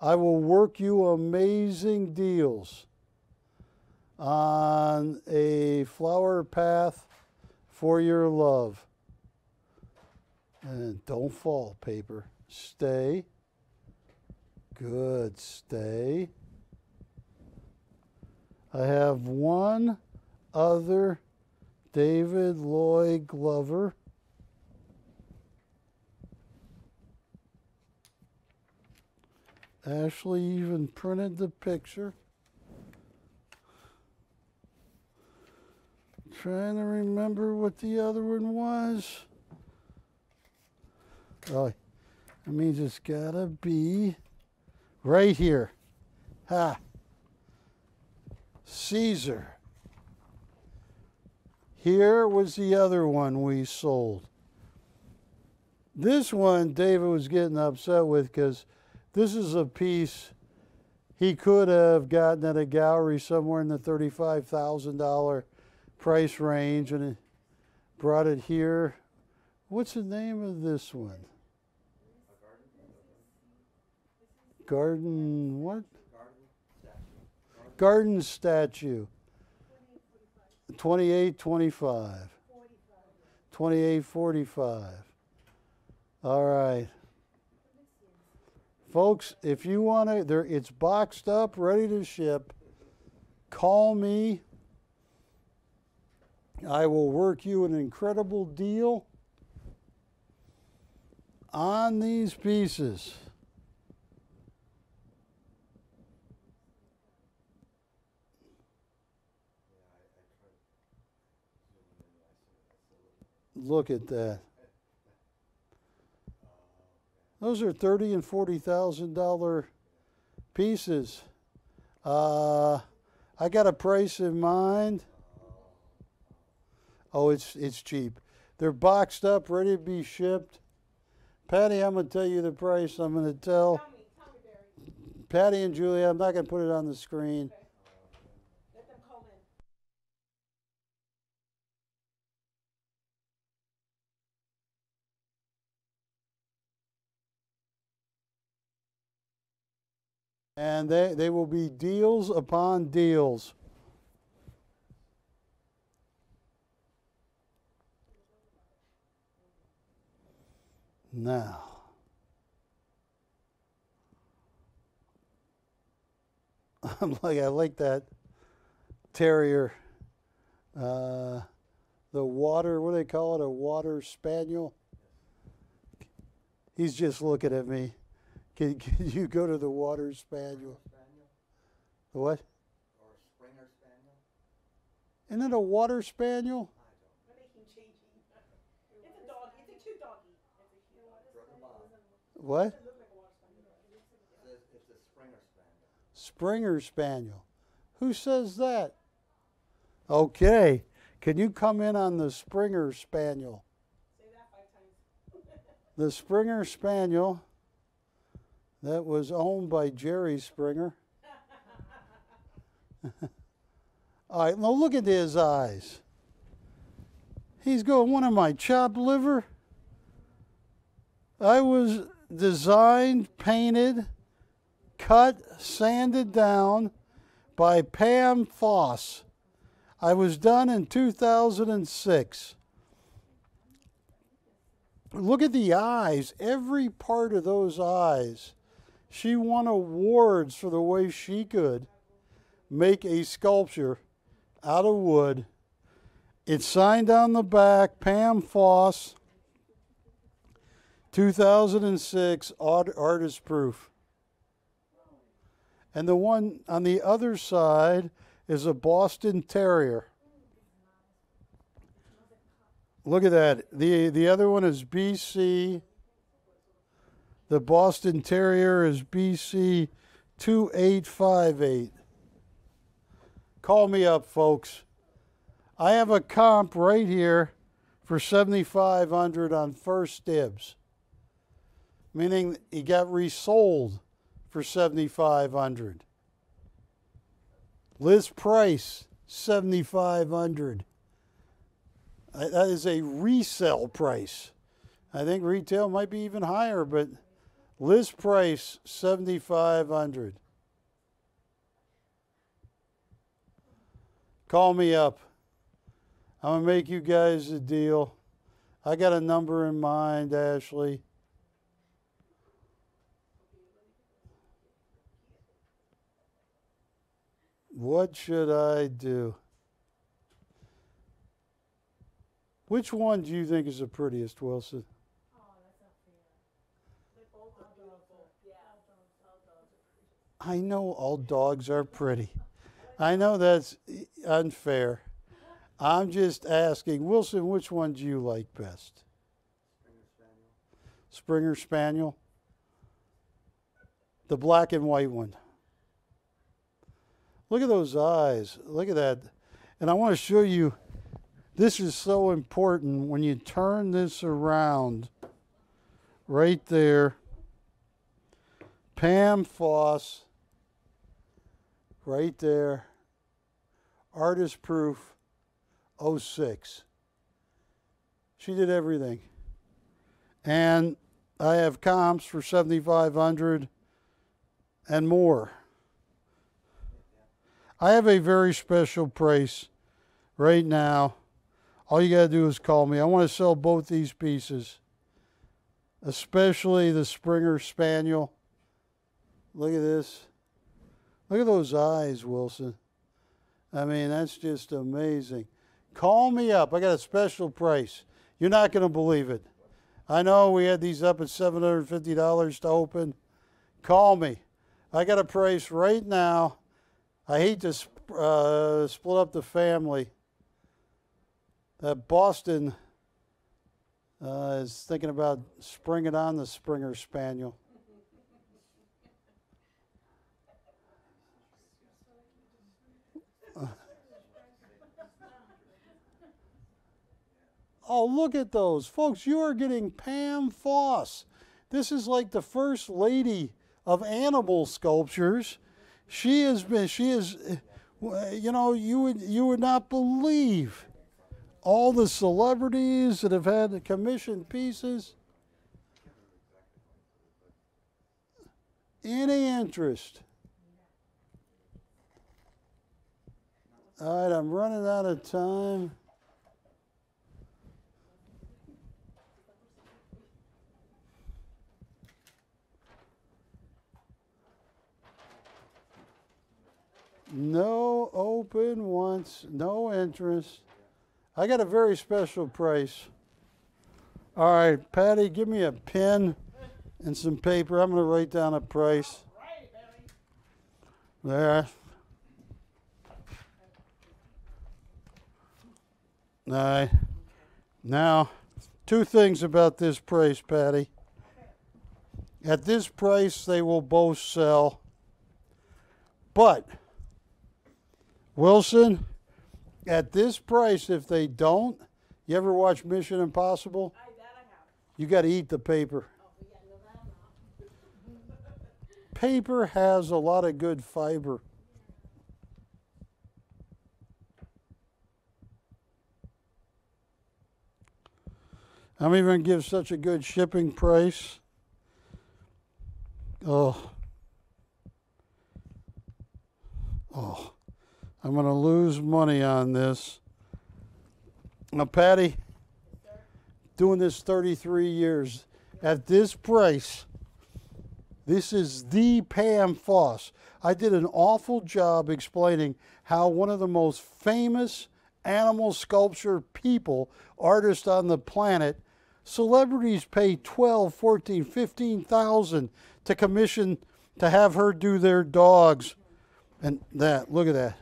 I will work you amazing deals on a flower path for your love. And don't fall, paper. Stay. Good. Stay. I have one other David Lloyd Glover. Ashley even printed the picture. I'm trying to remember what the other one was. Oh. That means it's gotta be right here. Ha! Caesar. Here was the other one we sold. This one David was getting upset with because this is a piece he could have gotten at a gallery somewhere in the thirty-five thousand dollar price range, and it brought it here. What's the name of this one? garden what? Garden statue. Garden statue. twenty-eight twenty-five. twenty-eight forty-five. All right. Folks, if you want to, there, it's boxed up, ready to ship. Call me. I will work you an incredible deal on these pieces. Look at that. Those are thirty and forty thousand dollar pieces. Uh, I got a price in mind. Oh, it's it's cheap. They're boxed up, ready to be shipped. Patty, I'm going to tell you the price. I'm going to tell. Tell me, tell me, Barry. Patty and Julia. I'm not going to put it on the screen. Okay. Let them call in. And they, they will be deals upon deals. Now, I'm like, I like that terrier, uh, the water, what do they call it, a water spaniel? He's just looking at me. Can, can you go to the water spaniel? The what? Or a springer spaniel? Isn't it a water spaniel? I don't know. It's a dog. It's a cute doggy. What? It's a springer spaniel. Springer spaniel. Who says that? Okay. Can you come in on the springer spaniel? Say that five times. The springer spaniel. That was owned by Jerry Springer. All right, now look at his eyes. He's going, one of my chopped liver. I was designed, painted, cut, sanded down by Pam Foss. I was done in two thousand six. Look at the eyes, every part of those eyes. She won awards for the way she could make a sculpture out of wood. It's signed on the back, Pam Foss, two thousand six, artist proof. And the one on the other side is a Boston Terrier. Look at that. The, the other one is B C. The Boston Terrier is B C two eight five eight. Call me up, folks. I have a comp right here for seventy-five hundred dollars on First Dibs, meaning it got resold for seventy-five hundred dollars. List price, seventy-five hundred dollars. That is a resale price. I think retail might be even higher, but list price seventy-five hundred dollars. Call me up. I'm gonna make you guys a deal. I got a number in mind, Ashley. What should I do? Which one do you think is the prettiest, Wilson? Oh, that's not fair. They're both adorable. Yeah, all dogs are pretty. I know all dogs are pretty. I know that's unfair. I'm just asking, Wilson, which one do you like best? Springer Spaniel. Springer Spaniel? The black and white one. Look at those eyes. Look at that. And I want to show you. This is so important when you turn this around right there. Pam Foss, right there. Artist proof oh six. She did everything. And I have comps for seventy-five hundred and more. I have a very special price right now. All you got to do is call me. I want to sell both these pieces, especially the Springer Spaniel. Look at this. Look at those eyes, Wilson. I mean, that's just amazing. Call me up. I got a special price. You're not going to believe it. I know we had these up at seven hundred fifty dollars to open. Call me. I got a price right now. I hate to sp uh, split up the family. That Boston uh, is thinking about springing on the Springer Spaniel. Oh, look at those. Folks, you are getting Pam Foss. This is like the first lady of animal sculptures. She has been, she is, you know, you would, you would not believe all the celebrities that have had commissioned pieces. Any interest? All right, I'm running out of time. No open once, no interest. I got a very special price. All right, Patty, give me a pen and some paper. I'm going to write down a price. There. All right. Now, two things about this price, Patty. At this price, they will both sell. But Wilson, at this price, if they don't, you ever watch Mission Impossible? I bet I have. You got to eat the paper. Oh, yeah, no, paper has a lot of good fiber. I'm even going to give such a good shipping price. Oh. Oh. I'm going to lose money on this. Now, Patty, yes, doing this thirty-three years, at this price, this is the Pam Foss. I did an awful job explaining how one of the most famous animal sculpture people, artists on the planet, celebrities pay twelve, fourteen, fifteen thousand dollars to commission to have her do their dogs. And that, look at that.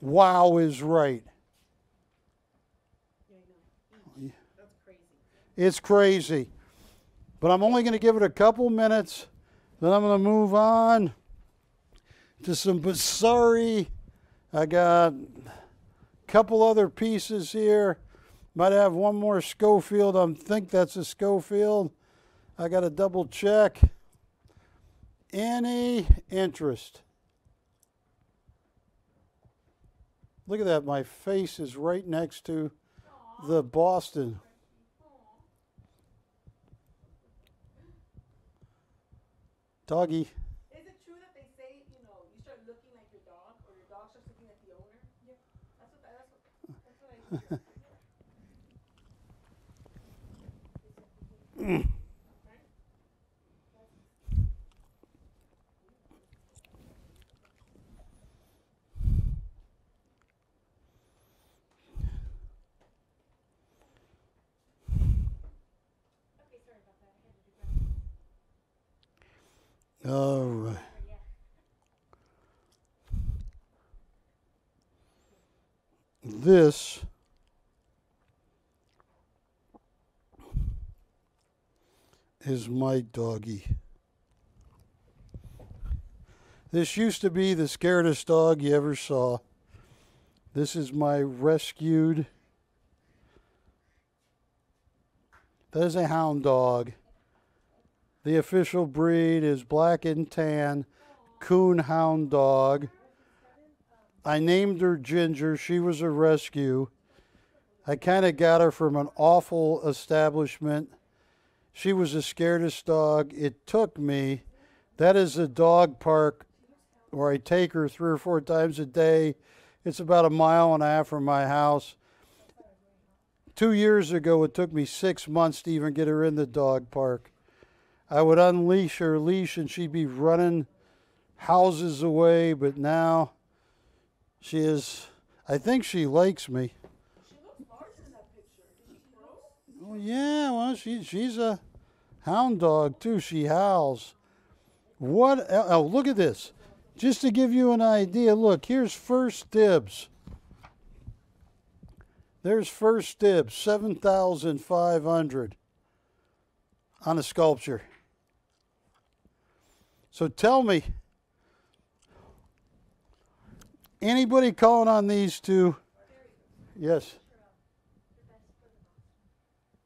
Wow is right. Yeah, that's crazy. It's crazy. But I'm only going to give it a couple minutes. Then I'm going to move on to some Bassari. I got a couple other pieces here. Might have one more Schofield. I think that's a Schofield. I got to double check. Any interest? Look at that, my face is right next to the Boston. Doggy. Is it true that they say, you know, you start looking like your dog, or your dog starts looking at the owner? Yeah. That's what, that's what, that's what I hear. All right. This is my doggy. This used to be the scaredest dog you ever saw. This is my rescued. That is a hound dog. The official breed is black and tan coon hound dog. I named her Ginger. She was a rescue. I kind of got her from an awful establishment. She was the scaredest dog. It took me That is a dog park where I take her three or four times a day. It's about a mile and a half from my house. Two years ago, it took me six months to even get her in the dog park. I would unleash her leash and she'd be running houses away, but now she is, I think she likes me. She looks large in that picture. Did she grow? Well, yeah, well, she, she's a hound dog too. She howls. What, oh, look at this. Just to give you an idea, look, here's First Dibs. There's First Dibs, seven thousand five hundred on a sculpture. So tell me, anybody calling on these two? Yes.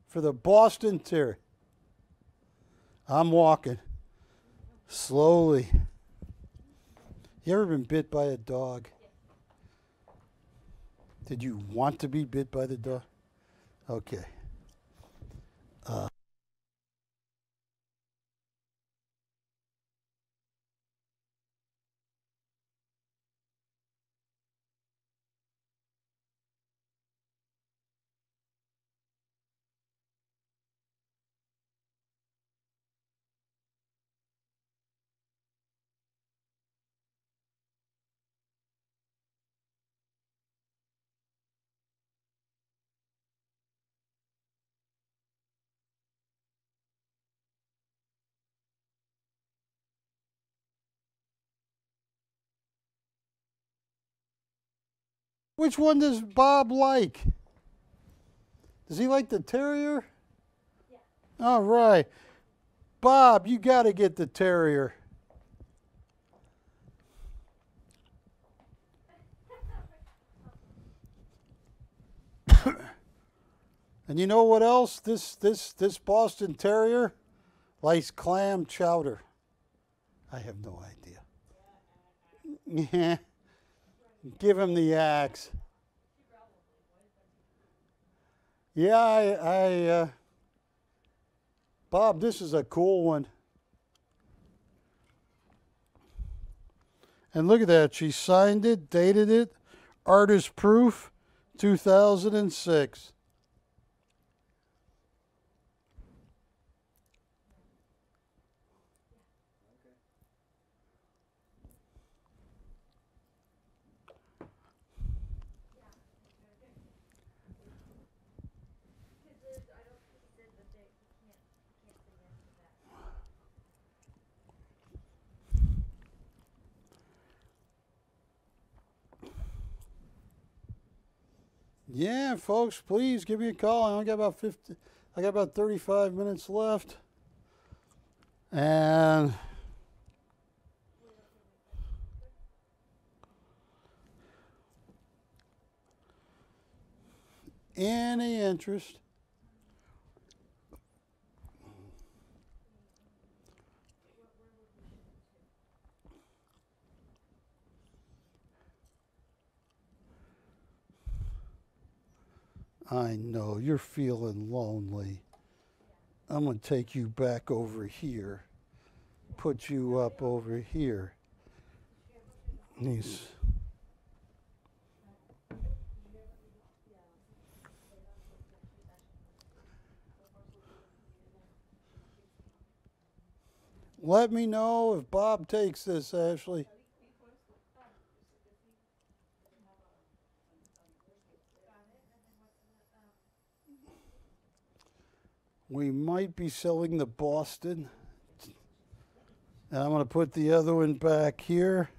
For the Boston Terror. I'm walking slowly. You ever been bit by a dog? Did you want to be bit by the dog? Okay. Uh. Which one does Bob like? Does he like the terrier? Yeah. All right. Bob, you got to get the terrier. And you know what else? This this this Boston Terrier likes clam chowder. I have no idea. Yeah. Give him the axe. Yeah, I, I uh, Bob, this is a cool one. And look at that. She signed it, dated it. Artist proof, two thousand six. Yeah, folks, please give me a call. I only got about fifty. I got about thirty-five minutes left, and any interest. I know, you're feeling lonely. I'm gonna take you back over here. Put you up over here. Nice. Let me know if Bob takes this, Ashley. We might be selling the Boston. And I'm going to put the other one back here.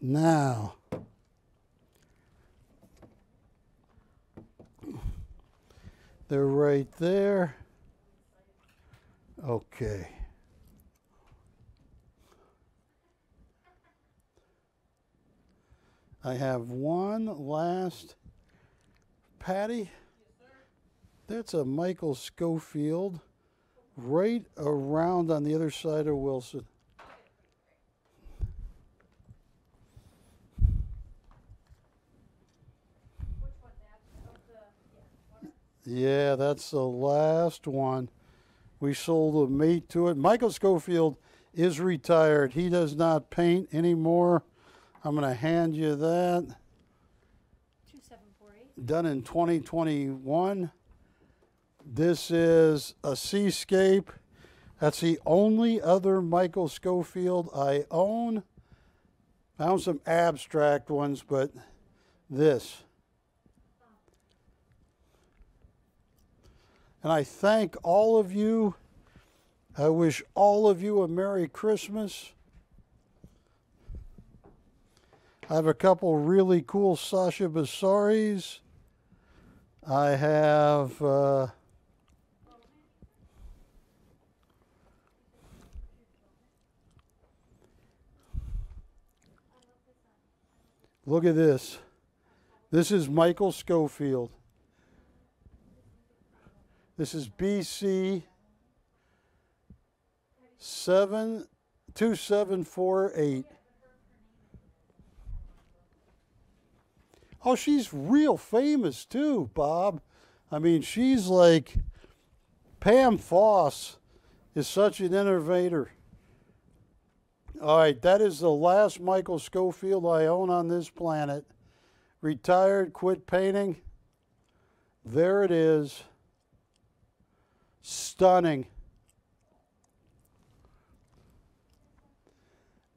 Now, they're right there. Okay. I have one last patty. That's a Michael Schofield right around on the other side of Wilson. Yeah, that's the last one. We sold a mate to it. Michael Schofield is retired. He does not paint anymore. I'm going to hand you that. two seven four eight. Done in twenty twenty-one. This is a seascape. That's the only other Michael Schofield I own. Found some abstract ones, but this. And I thank all of you. I wish all of you a Merry Christmas. I have a couple really cool Sasha Bassaris. I have uh, look at this. This is Michael Schofield. This is B C seven two seven four eight. Oh, she's real famous too, Bob. I mean, she's like Pam Foss is such an innovator. All right, that is the last Michael Schofield I own on this planet. Retired, quit painting. There it is. Stunning.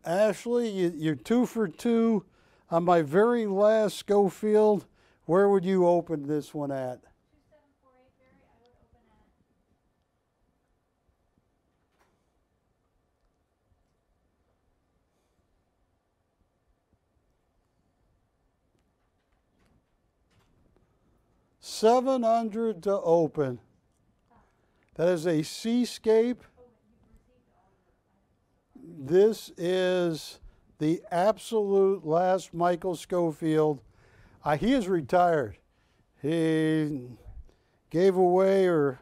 Ashley, you, you're two for two. On my very last Schofield, where would you open this one at? seven hundred to open. That is a seascape. This is the absolute last Michael Schofield. Uh, he is retired. He gave away or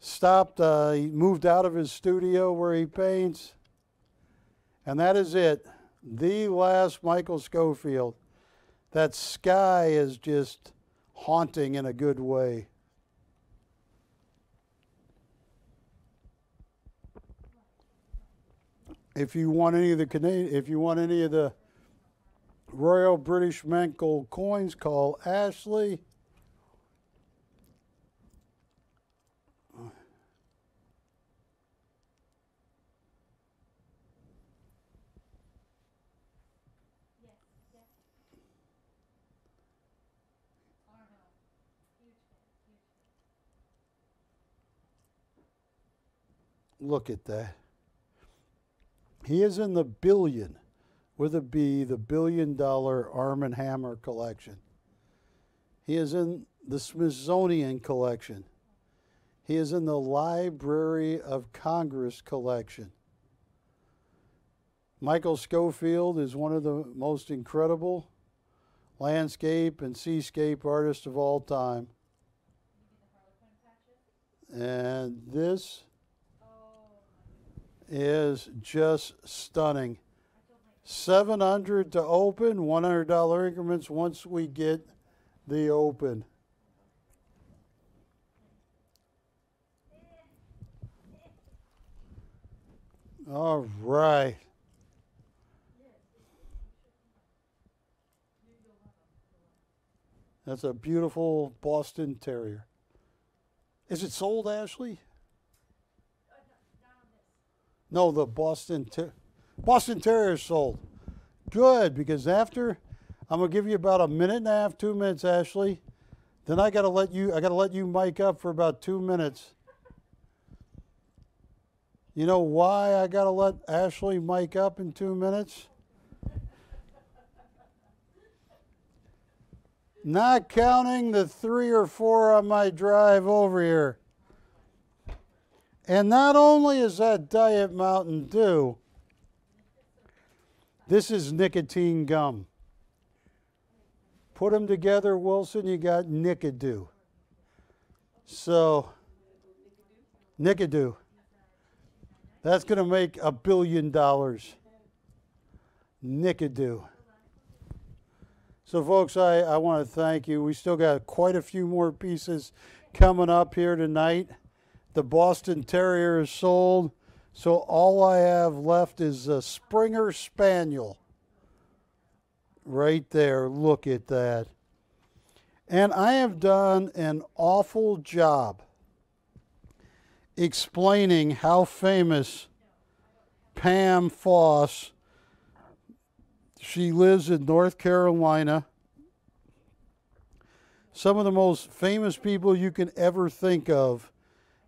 stopped. Uh, he moved out of his studio where he paints. And that is it. The last Michael Schofield. That sky is just haunting in a good way. If you want any of the Canadian, if you want any of the Royal British Mint gold coins, call Ashley. Look at that. He is in the billion, with a B, the billion dollar Arm and Hammer collection. He is in the Smithsonian collection. He is in the Library of Congress collection. Michael Schofield is one of the most incredible landscape and seascape artists of all time. And this is just stunning. seven hundred dollars to open, one hundred dollar increments once we get the open. All right. That's a beautiful Boston Terrier. Is it sold, Ashley? No, the Boston Ter- Boston Terrier sold. Good, because after, I'm gonna give you about a minute and a half, two minutes, Ashley. Then I gotta let you, I gotta let you mic up for about two minutes. You know why I gotta let Ashley mic up in two minutes? Not counting the three or four on my drive over here. And not only is that Diet Mountain Dew, this is nicotine gum. Put them together, Wilson, you got Nicodoo. So, Nicodoo. That's gonna make a billion dollars. Nicodoo. So folks, I, I wanna thank you. We still got quite a few more pieces coming up here tonight. The Boston Terrier is sold. So all I have left is a Springer Spaniel. Right there, look at that. And I have done an awful job explaining how famous Pam Foss, she lives in North Carolina. Some of the most famous people you can ever think of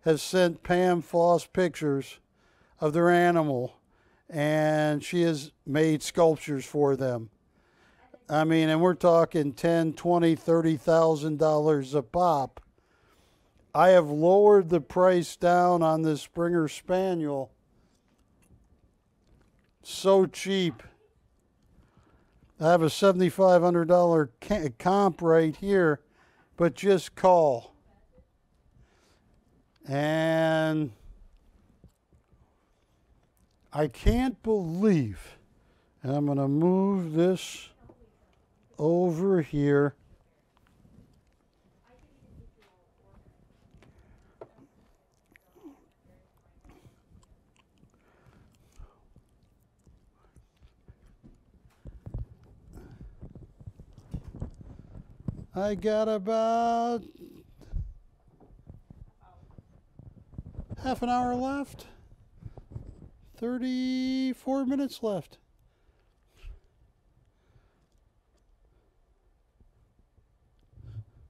has sent Pam Foss pictures of their animal, and she has made sculptures for them. I mean, and we're talking ten, twenty, thirty thousand dollars a pop. I have lowered the price down on this Springer Spaniel. So cheap. I have a seventy-five hundred dollar comp right here, but just call. And I can't believe, and I'm going to move this over here. I got about half an hour left. thirty-four minutes left.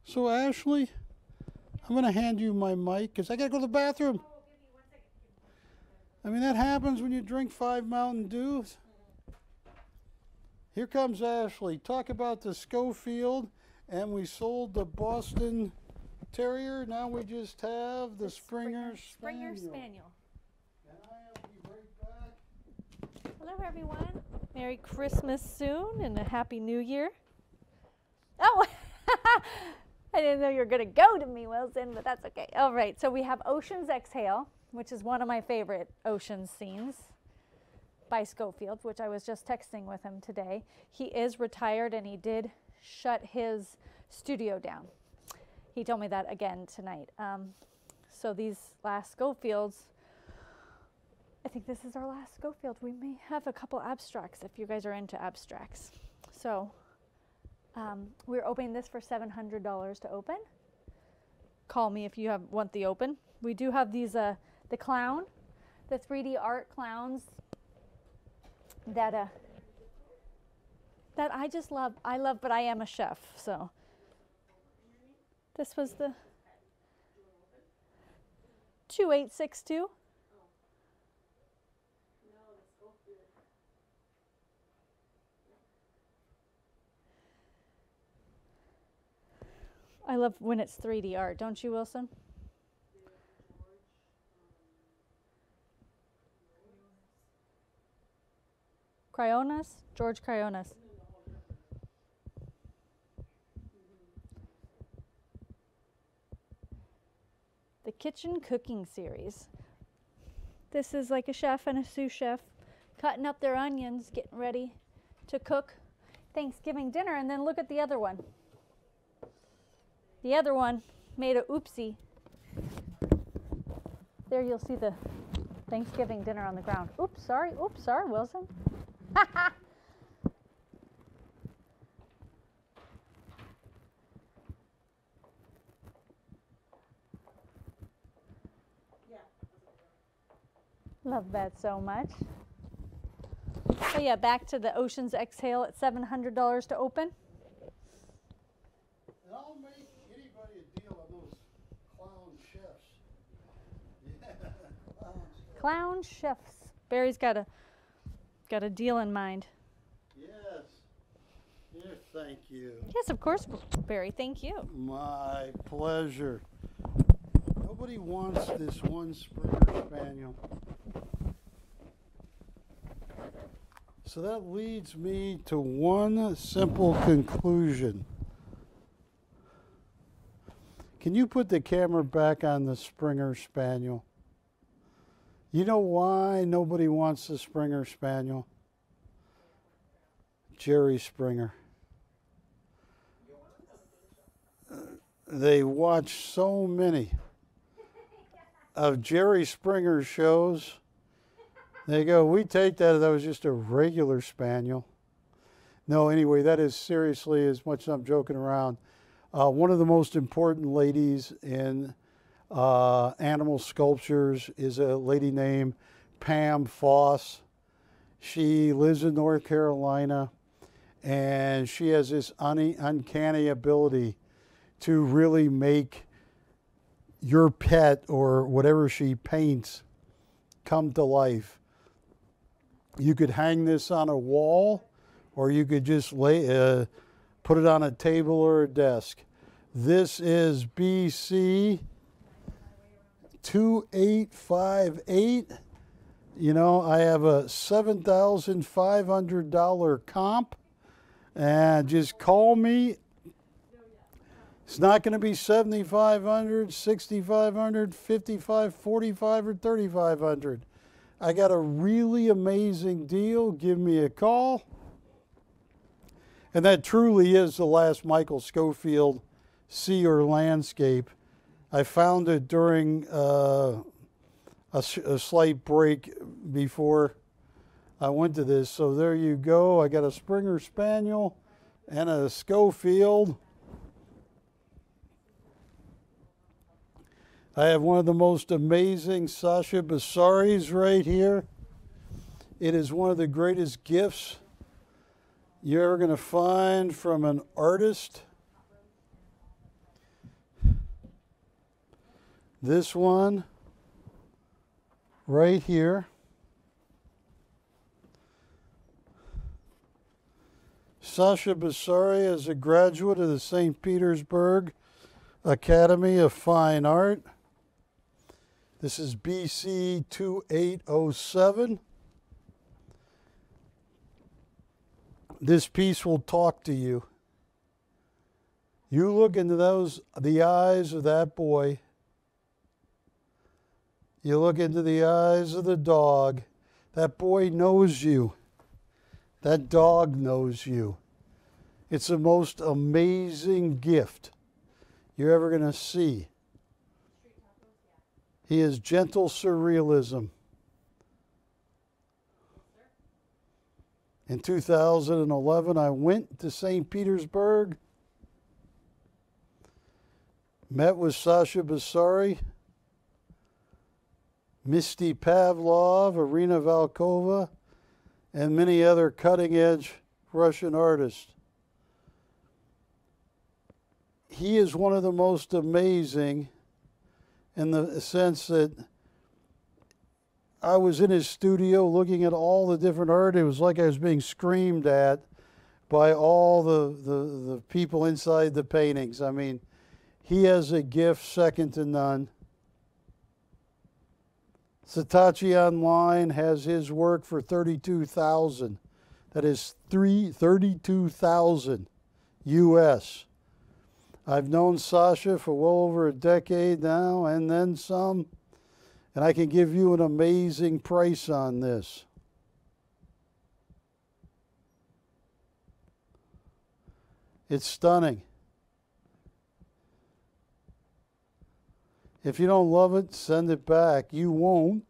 So Ashley, I'm going to hand you my mic because I got to go to the bathroom. I mean, that happens when you drink five Mountain Dews. Here comes Ashley. Talk about the Schofield, and we sold the Boston Terrier. Now we just have the, the Springer, Springer Spaniel. Springer Spaniel. Hello, everyone. Merry Christmas soon and a Happy New Year. Oh, I didn't know you were going to go to me, Wilson, but that's okay. All right, so we have Ocean's Exhale, which is one of my favorite ocean scenes by Schofield, which I was just texting with him today. He is retired, and he did shut his studio down. He told me that again tonight. Um, so these last Schofields, I think this is our last Schofield. We may have a couple abstracts if you guys are into abstracts. So um, we're opening this for seven hundred dollars to open. Call me if you have want the open. We do have these, uh, the clown, the three D art clowns that uh, that I just love. I love, but I am a chef, so. This was the two eight six two. I love when it's three D art, don't you, Wilson? Cryonas? George Cryonas. The Kitchen Cooking Series. This is like a chef and a sous chef cutting up their onions, getting ready to cook Thanksgiving dinner, and then look at the other one. The other one made a oopsie. There you'll see the Thanksgiving dinner on the ground. Oops, sorry. Oops, sorry, Wilson. Love that so much. So yeah, back to the Ocean's Exhale at seven hundred dollars to open. Clown chefs. Barry's got a got a deal in mind. Yes. Yes, thank you. Yes, of course, Barry. Thank you. My pleasure. Nobody wants this one Springer Spaniel. So that leads me to one simple conclusion. Can you put the camera back on the Springer Spaniel? You know why nobody wants the Springer Spaniel? Jerry Springer. They watch so many of Jerry Springer's shows, There you go. We take that as that was just a regular spaniel. No, anyway, that is seriously, as much as I'm joking around, uh, one of the most important ladies in uh, animal sculptures is a lady named Pam Foss. She lives in North Carolina, and she has this un uncanny ability to really make your pet or whatever she paints come to life. You could hang this on a wall, or you could just lay, uh, put it on a table or a desk. This is B C two eight five eight. You know, I have a seven thousand five hundred dollar comp, and just call me. It's not going to be seventy-five hundred dollars, sixty-five hundred dollars, fifty-five hundred dollars, forty-five hundred dollars, or thirty-five hundred dollars. I got a really amazing deal. Give me a call. And that truly is the last Michael Schofield sea or landscape. I found it during uh, a, a slight break before I went to this. So there you go. I got a Springer Spaniel and a Schofield. I have one of the most amazing Sasha Bassaris right here. It is one of the greatest gifts you're ever going to find from an artist. This one right here. Sasha Bassari is a graduate of the Saint Petersburg Academy of Fine Art. This is B C two eight oh seven. This piece will talk to you. You look into those, the eyes of that boy. You look into the eyes of the dog. That boy knows you. That dog knows you. It's the most amazing gift you're ever going to see. He is gentle surrealism. In two thousand eleven, I went to Saint Petersburg, met with Sasha Bassari, Misty Pavlov, Irina Valkova, and many other cutting-edge Russian artists. He is one of the most amazing in the sense that I was in his studio looking at all the different art. It was like I was being screamed at by all the, the, the people inside the paintings. I mean, he has a gift second to none. Satchi Online has his work for thirty-two thousand dollars. That is thirty-two thousand dollars U S. I've known Sasha for well over a decade now, and then some, and I can give you an amazing price on this. It's stunning. If you don't love it, send it back. You won't,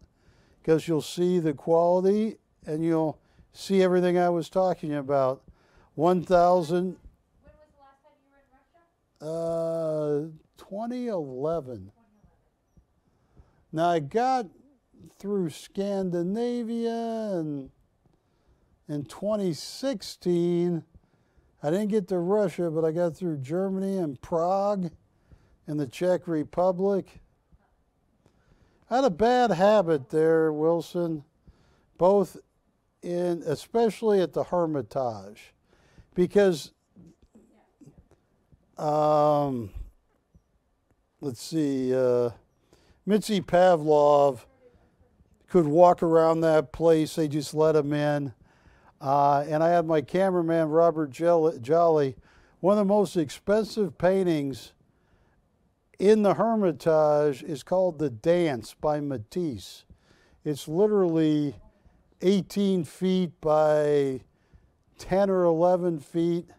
because you'll see the quality and you'll see everything I was talking about. one thousand. Uh, twenty eleven. Now I got through Scandinavia and in twenty sixteen. I didn't get to Russia, but I got through Germany and Prague and the Czech Republic. I had a bad habit there, Wilson, both in, especially at the Hermitage, because Um, let's see, uh, Mitzi Pavlov could walk around that place. They just let him in. Uh, and I had my cameraman, Robert Jolly. One of the most expensive paintings in the Hermitage is called The Dance by Matisse. It's literally eighteen feet by ten or eleven feet.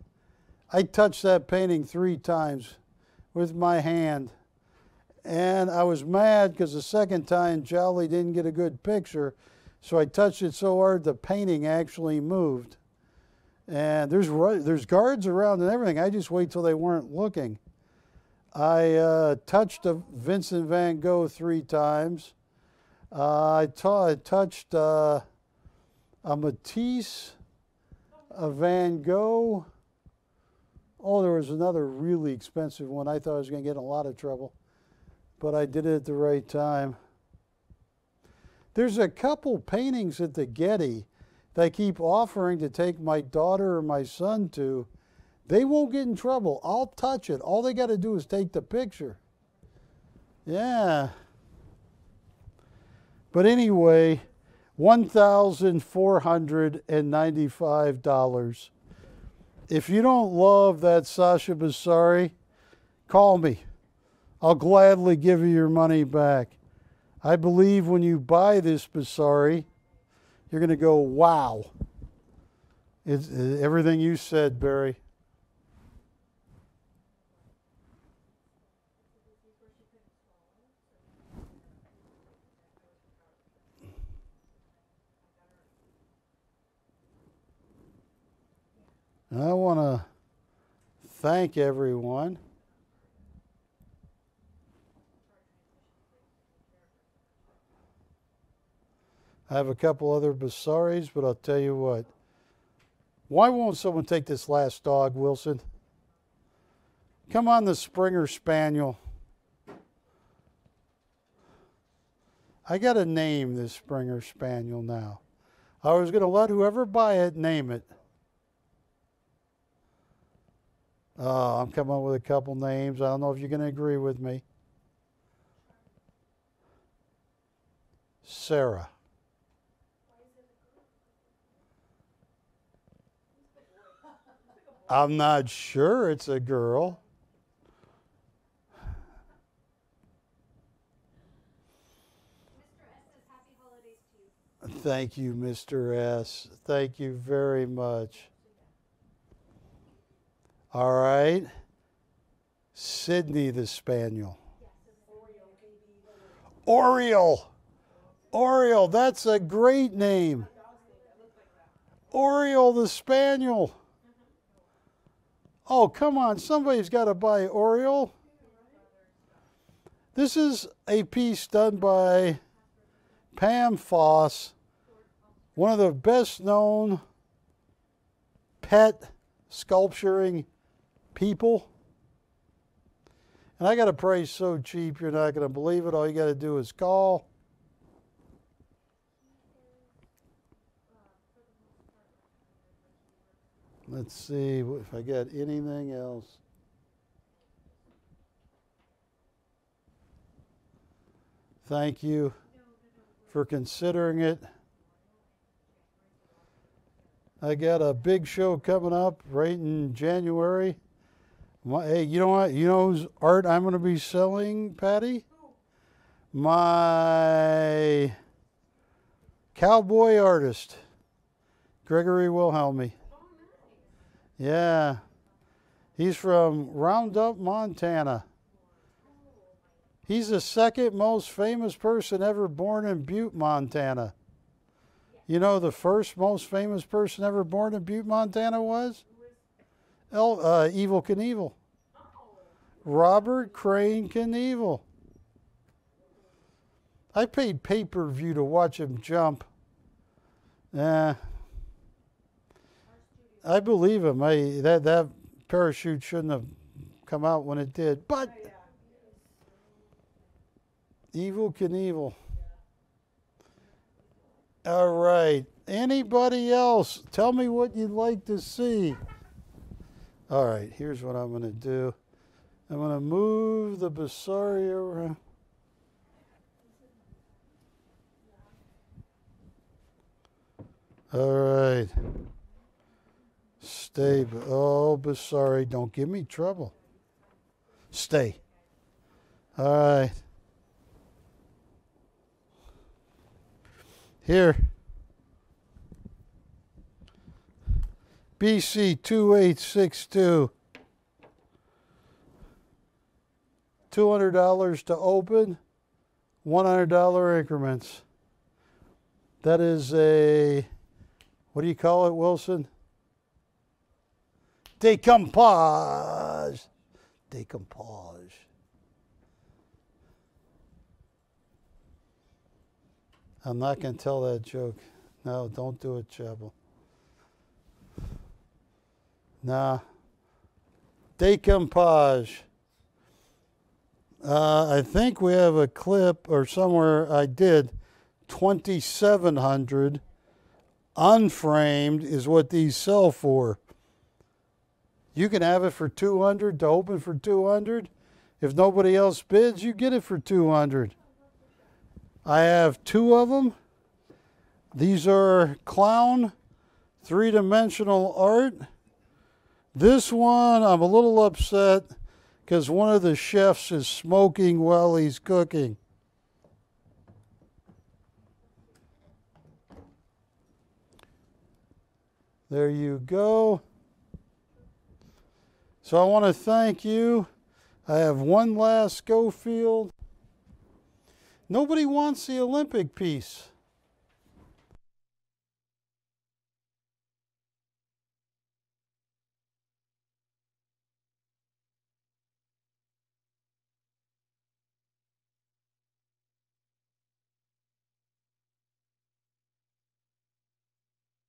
I touched that painting three times with my hand, and I was mad because the second time Jolly didn't get a good picture, So I touched it so hard the painting actually moved. And there's there's guards around and everything. I just wait till they weren't looking. I uh, touched a Vincent van Gogh three times. Uh, I, I touched uh, a Matisse, a Van Gogh. Oh, there was another really expensive one. I thought I was going to get in a lot of trouble, but I did it at the right time. There's a couple paintings at the Getty that I keep offering to take my daughter or my son to. They won't get in trouble. I'll touch it. All they got to do is take the picture. Yeah. But anyway, one thousand four hundred ninety-five dollars. If you don't love that Sasha Bassari, call me. I'll gladly give you your money back. I believe when you buy this Bassari, you're going to go, wow. It's, it's everything you said, Barry. I want to thank everyone. I have a couple other Bassaris, but I'll tell you what. Why won't someone take this last dog, Wilson? Come on, the Springer Spaniel. I got to name this Springer Spaniel now. I was going to let whoever buy it name it. Uh, I'm coming up with a couple names. I don't know if you're going to agree with me. Sarah. I'm not sure it's a girl. Thank you, Mister S. Thank you very much. All right, Sydney the Spaniel. Oriole, Oriole, that's a great name. Oriole the Spaniel. Oh, come on, somebody's got to buy Oriole. This is a piece done by Pam Foss, one of the best known pet sculpturing people. And I got a price so cheap you're not going to believe it. All you got to do is call. Let's see if I got anything else. Thank you for considering it. I got a big show coming up right in January. Hey, you know what? You know whose art I'm going to be selling, Patty? My cowboy artist, Gregory Wilhelmy. Yeah. He's from Roundup, Montana. He's the second most famous person ever born in Butte, Montana. You know the first most famous person ever born in Butte, Montana was? El, uh, Evel Knievel. Robert Crane Knievel. I paid pay-per-view to watch him jump. Eh, I believe him. I, that, that parachute shouldn't have come out when it did. But Evel Knievel. All right, anybody else? Tell me what you'd like to see. All right, here's what I'm gonna do. I'm gonna move the Bassari around. All right. Stay, oh, Bassari, don't give me trouble. Stay. All right. Here, B C two eight six two, two hundred dollars to open, one hundred dollar increments. That is a, what do you call it, Wilson? Decompage. Decompage. I'm not going to tell that joke. No, don't do it, Chappell. Nah. Decompage. Uh, I think we have a clip or somewhere I did. twenty-seven hundred unframed is what these sell for. You can have it for two hundred to open for two hundred. If nobody else bids, you get it for two hundred. I have two of them. These are clown, three-dimensional art. This one, I'm a little upset because one of the chefs is smoking while he's cooking. There you go. So I want to thank you. I have one last Schofield. Nobody wants the Olympic piece.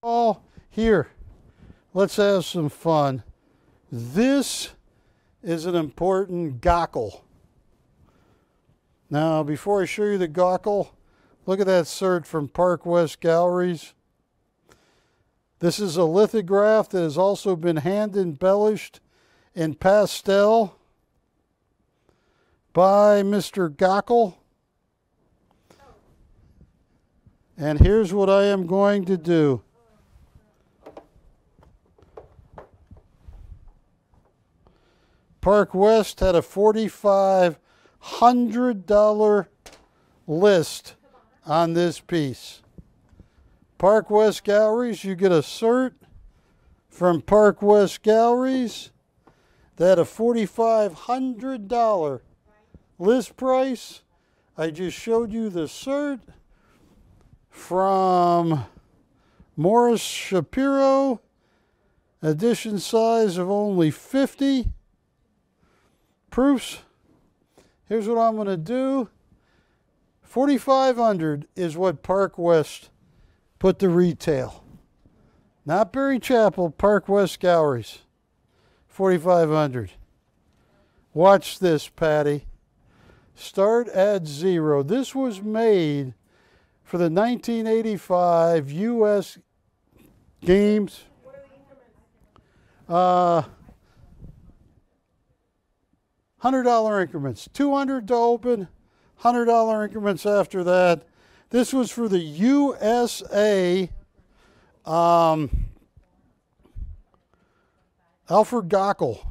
Oh, here. Let's have some fun. This is an important Gockel. Now, before I show you the Gockel, look at that cert from Park West Galleries. This is a lithograph that has also been hand embellished in pastel by Mister Gockel. And here's what I am going to do. Park West had a forty-five hundred dollar list on this piece. Park West Galleries, you get a cert from Park West Galleries. They had a forty-five hundred dollar list price. I just showed you the cert from Morris Shapiro, edition size of only fifty. Proofs. Here's what I'm going to do. forty-five hundred is what Park West put the retail. Not Barry Chappell, Park West Galleries. forty-five hundred. Watch this, Patty. Start at zero. This was made for the nineteen eighty-five U S Games. Uh... one hundred dollar increments, two hundred dollars to open, one hundred dollar increments after that. This was for the U S A. Um, Alfred Gockel,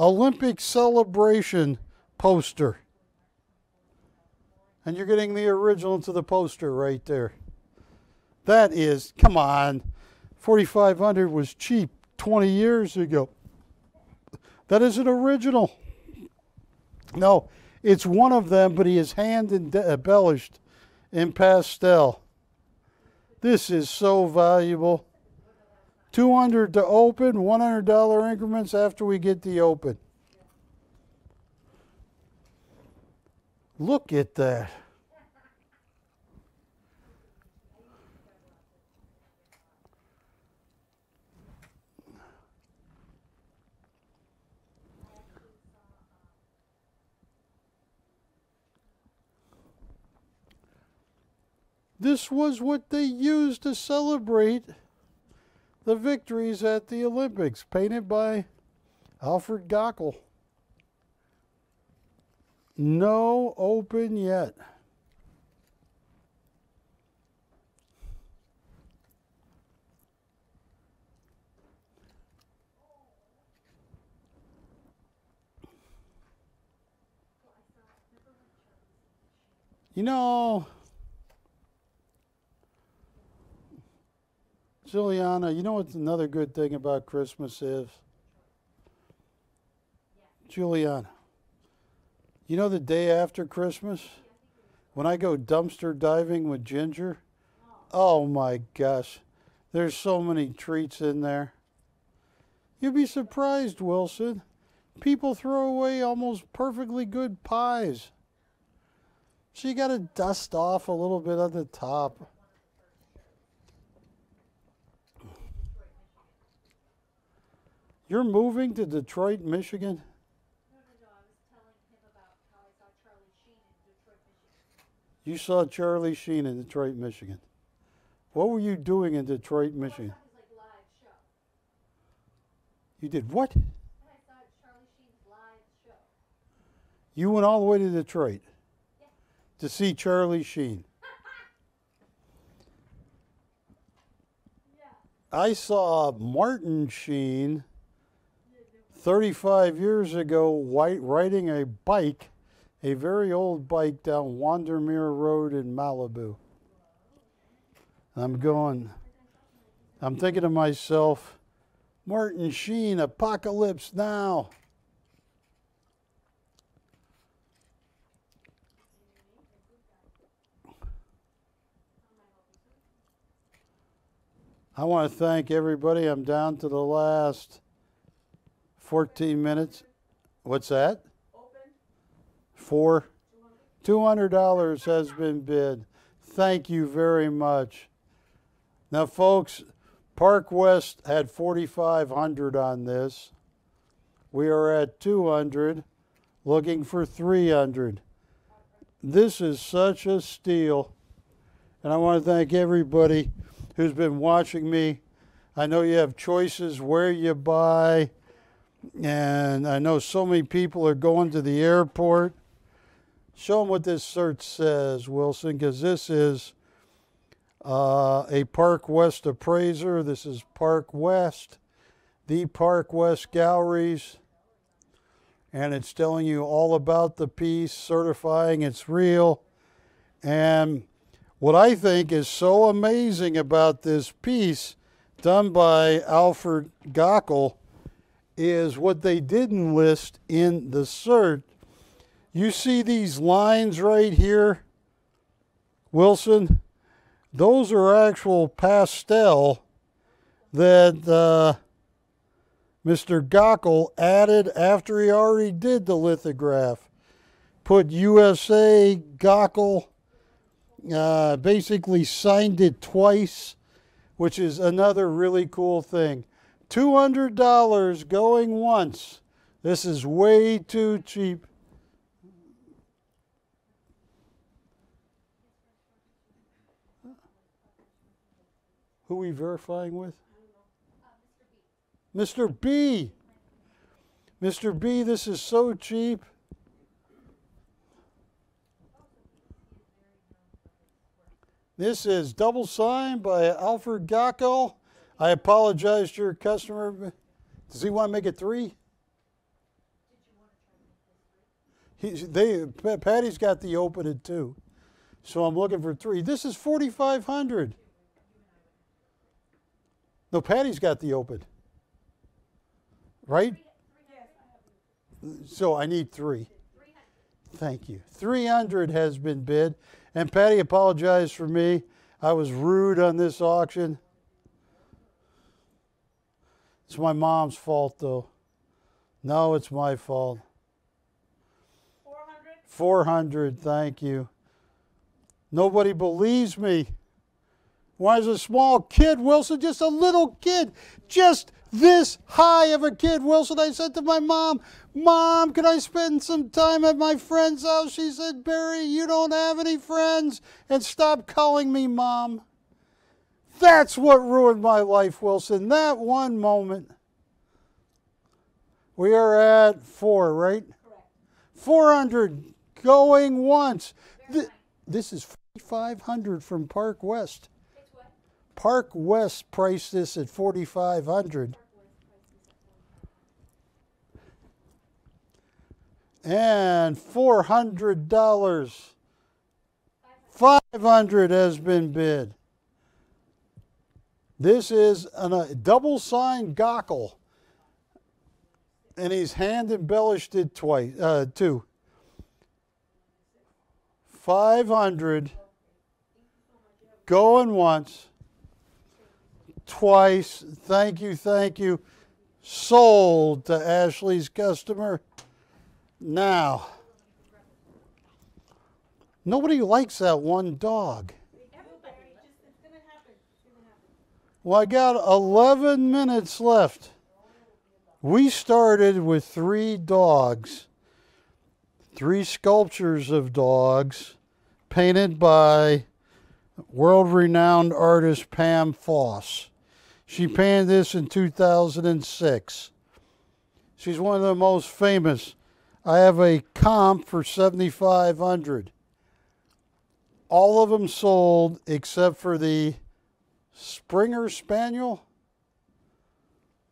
Olympic celebration poster. And you're getting the original to the poster right there. That is, come on, forty-five hundred dollars was cheap twenty years ago. That is an original. No, it's one of them, but he is hand embellished in pastel. This is so valuable. two hundred dollars to open, one hundred dollar increments after we get the open. Look at that. This was what they used to celebrate the victories at the Olympics, painted by Alfred Gockel. No open yet. You know, Juliana, you know what's another good thing about Christmas is? Yeah. Juliana, you know the day after Christmas? When I go dumpster diving with Ginger, Oh my gosh, there's so many treats in there. You'd be surprised, Wilson. People throw away almost perfectly good pies. So you got to dust off a little bit at the top. You're moving to Detroit, Michigan? No, no, no. I was telling him about how I saw Charlie Sheen in Detroit, Michigan. You saw Charlie Sheen in Detroit, Michigan. What were you doing in Detroit, Michigan? Well, I was like live show. You did what? I saw Charlie Sheen's live show. You went all the way to Detroit? Yeah. To see Charlie Sheen? Yeah. I saw Martin Sheen thirty-five years ago, white, riding a bike, a very old bike, down Wandermere Road in Malibu. And I'm going, I'm thinking to myself, Martin Sheen, apocalypse now. I want to thank everybody. I'm down to the last fourteen minutes. What's that? Open. For two hundred dollars has been bid. Thank you very much. Now, folks, Park West had forty-five hundred on this. We are at two hundred, looking for three hundred. This is such a steal. And I want to thank everybody who's been watching me. I know you have choices where you buy. And I know so many people are going to the airport. Show them what this search says, Wilson, because this is uh, a Park West appraiser. This is Park West, the Park West Galleries. And it's telling you all about the piece, certifying it's real. And what I think is so amazing about this piece done by Alfred Gockel is what they didn't list in the cert. You see these lines right here, Wilson? Those are actual pastel that uh, Mister Gockel added after he already did the lithograph. Put U S A Gockel, uh, basically signed it twice, which is another really cool thing. two hundred dollars going once. This is way too cheap. Who are we verifying with? Uh, Mister B. Mister B. Mister B, this is so cheap. This is double signed by Alfred Gockel. I apologize to your customer. Does he want to make it three? He, they, Patty's got the open at two, so I'm looking for three. This is forty-five hundred. No, Patty's got the open, right? So I need three. Thank you. three hundred has been bid, and Patty apologized for me. I was rude on this auction. It's my mom's fault, though. No, it's my fault. four hundred? four hundred, thank you. Nobody believes me. Why is a small kid, Wilson, just a little kid, just this high of a kid, Wilson? I said to my mom, Mom, can I spend some time at my friend's house? She said, Barry, you don't have any friends, and stop calling me Mom. That's what ruined my life, Wilson, that one moment. We are at four, right? Correct. four hundred going once. Th this is forty-five hundred from Park West. It's what? Park West priced this at forty-five hundred. And four hundred dollars. five hundred has been bid. This is an, a double-signed Gockel, and he's hand-embellished it twice, uh, two. five hundred Going once, twice, thank you, thank you. Sold to Ashley's customer. Now, nobody likes that one dog. Well, I got eleven minutes left. We started with three dogs, three sculptures of dogs painted by world-renowned artist Pam Foss. She painted this in two thousand six. She's one of the most famous. I have a comp for seventy-five hundred dollars. All of them sold except for the Springer Spaniel.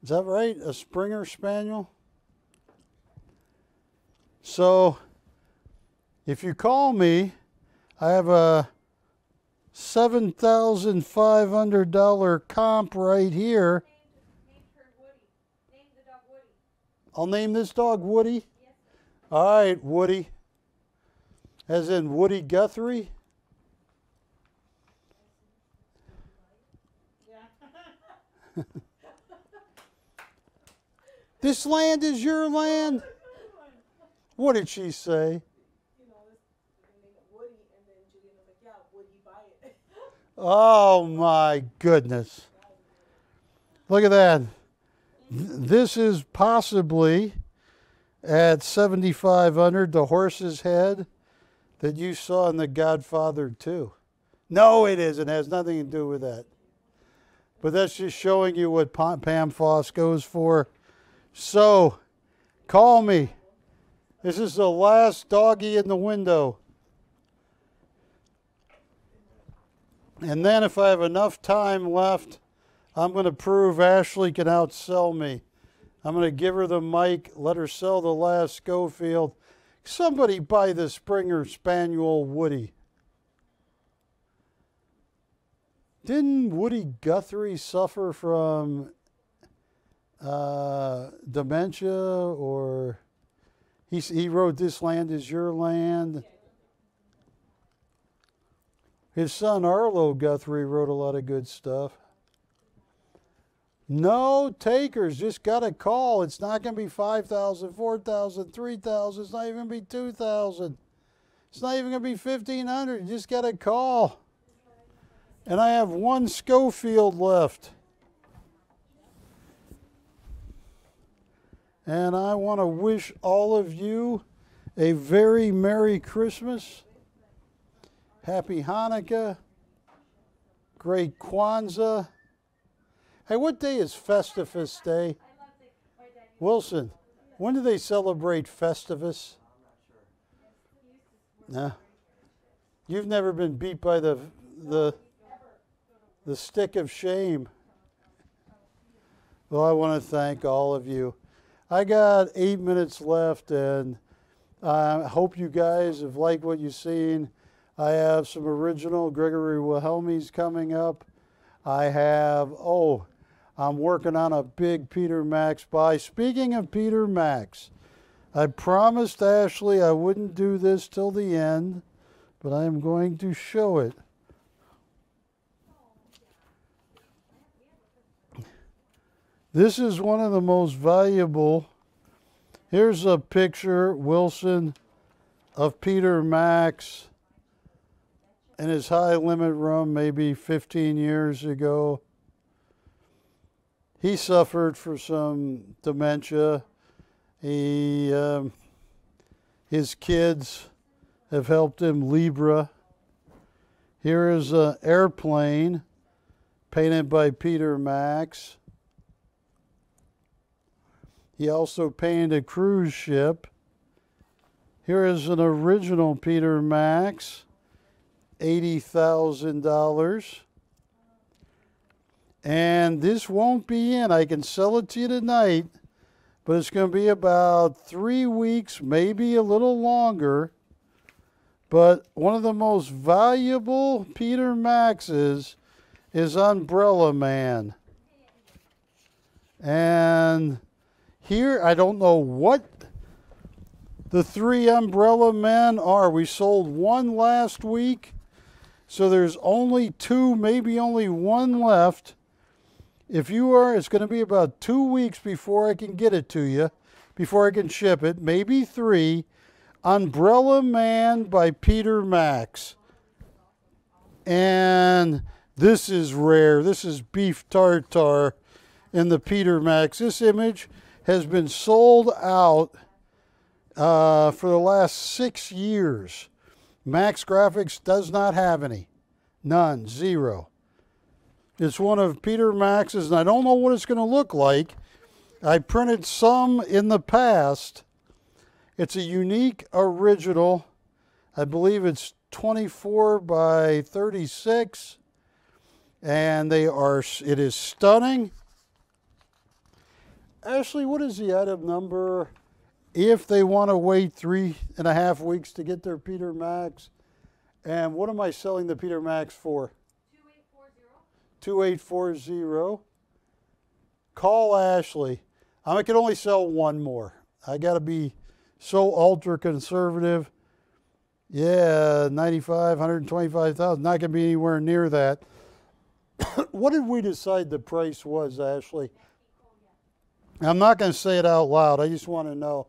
Is that right? A Springer Spaniel? So if you call me, I have a seven thousand five hundred dollar comp right here. Name, name her Woody. Name the dog Woody. I'll name this dog Woody? Yes. All right, Woody. As in Woody Guthrie? Yeah. This land is your land? What did she say? You know, Woody, and then Julian was like, yeah, Woody, buy it. Oh my goodness. Look at that. This is possibly at seventy-five hundred dollars, the horse's head that you saw in The Godfather two. No, it isn't. It has nothing to do with that. But that's just showing you what Pam Foss goes for. So, call me. This is the last doggy in the window. And then if I have enough time left, I'm going to prove Ashley can outsell me. I'm going to give her the mic, let her sell the last Schofield. Somebody buy the Springer Spaniel Woody. Didn't Woody Guthrie suffer from Uh, dementia, or he, he wrote This Land Is Your Land. His son Arlo Guthrie wrote a lot of good stuff. No takers, just got a call. It's not going to be five thousand, four thousand, three thousand. It's not even going to be two thousand. It's not even going to be fifteen hundred. You just got a call. And I have one Schofield left. And I want to wish all of you a very Merry Christmas, Happy Hanukkah, Great Kwanzaa. Hey, what day is Festivus Day? Wilson, when do they celebrate Festivus? Nah. You've never been beat by the, the, the stick of shame. Well, I want to thank all of you. I got eight minutes left, and I hope you guys have liked what you've seen. I have some original Gregory Wilhelmi's coming up. I have, oh, I'm working on a big Peter Max buy. Speaking of Peter Max, I promised Ashley I wouldn't do this till the end, but I am going to show it. This is one of the most valuable. Here's a picture, Wilson, of Peter Max in his high limit room maybe fifteen years ago. He suffered from some dementia. He, um, his kids have helped him Libra. Here is an airplane painted by Peter Max. He also painted a cruise ship. Here is an original Peter Max, eighty thousand dollars. And this won't be in. I can sell it to you tonight, but it's going to be about three weeks, maybe a little longer. But one of the most valuable Peter Maxes is Umbrella Man. And here, I don't know what the three Umbrella Men are. We sold one last week, So there's only two, maybe only one left. If you are, it's going to be about two weeks before I can get it to you, before I can ship it, maybe three. Umbrella Man by Peter Max. And this is rare. This is beef tartare in the Peter Max. This image has been sold out uh, for the last six years. Max Graphics does not have any. None. Zero. It's one of Peter Max's, and I don't know what it's going to look like. I printed some in the past. It's a unique original. I believe it's twenty-four by thirty-six, and they are, it is stunning. Ashley, what is the item number if they want to wait three and a half weeks to get their Peter Max? And what am I selling the Peter Max for? two eight four zero. Call Ashley. I can only sell one more. I got to be so ultra conservative. Yeah, ninety-five, one hundred twenty-five thousand. Not going to be anywhere near that. What did we decide the price was, Ashley? I'm not going to say it out loud. I just want to know.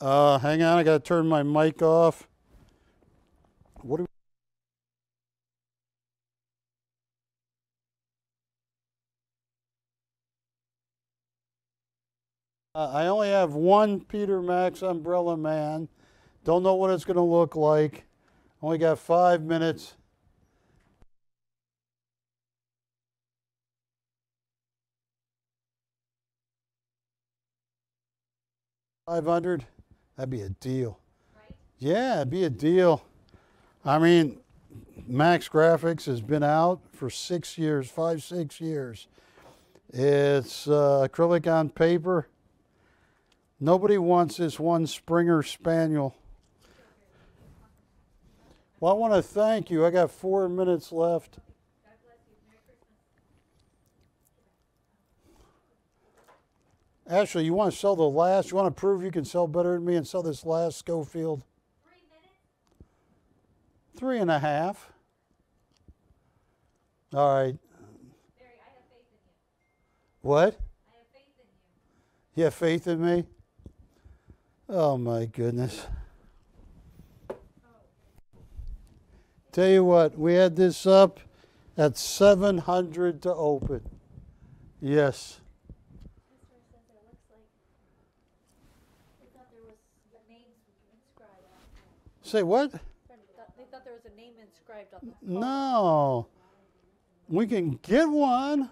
Uh, hang on. I got to turn my mic off. What do we I only have one Peter Max Umbrella Man. Don't know what it's going to look like. Only got five minutes. five hundred. That'd be a deal. Right? Yeah, it'd be a deal. I mean, Max Graphics has been out for six years, five, six years. It's uh, acrylic on paper. Nobody wants this one Springer Spaniel. Well, I want to thank you. I got four minutes left. Ashley, you want to sell the last? You want to prove you can sell better than me and sell this last Schofield? Three minutes? Three and a half. All right. Barry, I have faith in you. What? I have faith in you. You have faith in me? Oh, my goodness. Tell you what, we had this up at seven hundred to open. Yes. Say what? They thought there was a name inscribed on the phone. No. We can get one.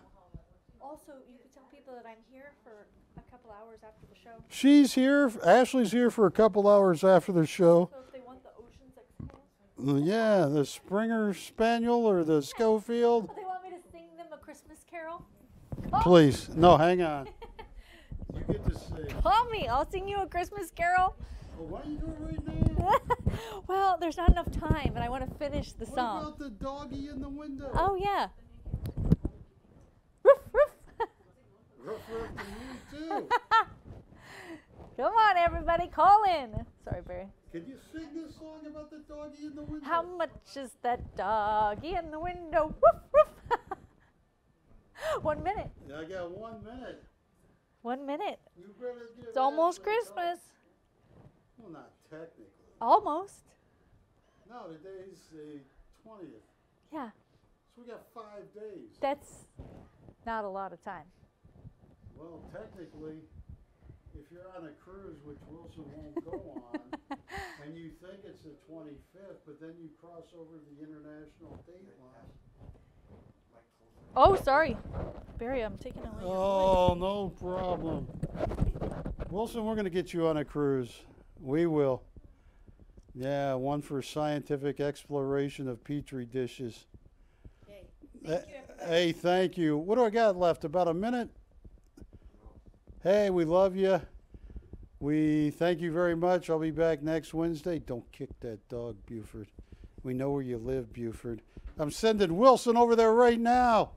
Also, you can tell people that I'm here for a couple hours after the show. She's here. Ashley's here for a couple hours after the show. So if they want the Ocean's Express. Yeah, the Springer Spaniel or the Schofield. Oh, they want me to sing them a Christmas carol? Oh. Please. No, hang on. You get to sing. Call me. I'll sing you a Christmas carol. Well, why are you doing it right now? Well, there's not enough time, but I want to finish the what song. What about the doggy in the window? Oh, yeah. Roof, roof. Roof, roof, and you too. Come on, everybody, call in. Sorry, Barry. Can you sing this song about the doggy in the window? How much is that doggy in the window? Roof, roof. One minute. Yeah, I got one minute. One minute. You better get it's almost Christmas. Dog. Well, not technically. Almost. No, today's the twentieth. Yeah. So we got five days. That's not a lot of time. Well, technically, if you're on a cruise, which Wilson won't go on, and you think it's the twenty-fifth, but then you cross over the international date line. Oh, sorry. Barry, I'm taking away. Oh, no problem. Wilson, we're going to get you on a cruise. We will. Yeah, one for scientific exploration of Petri dishes. Hey, thank you. Hey, thank you. What do I got left? About a minute? Hey, we love you. We thank you very much. I'll be back next Wednesday. Don't kick that dog, Buford. We know where you live, Buford. I'm sending Wilson over there right now.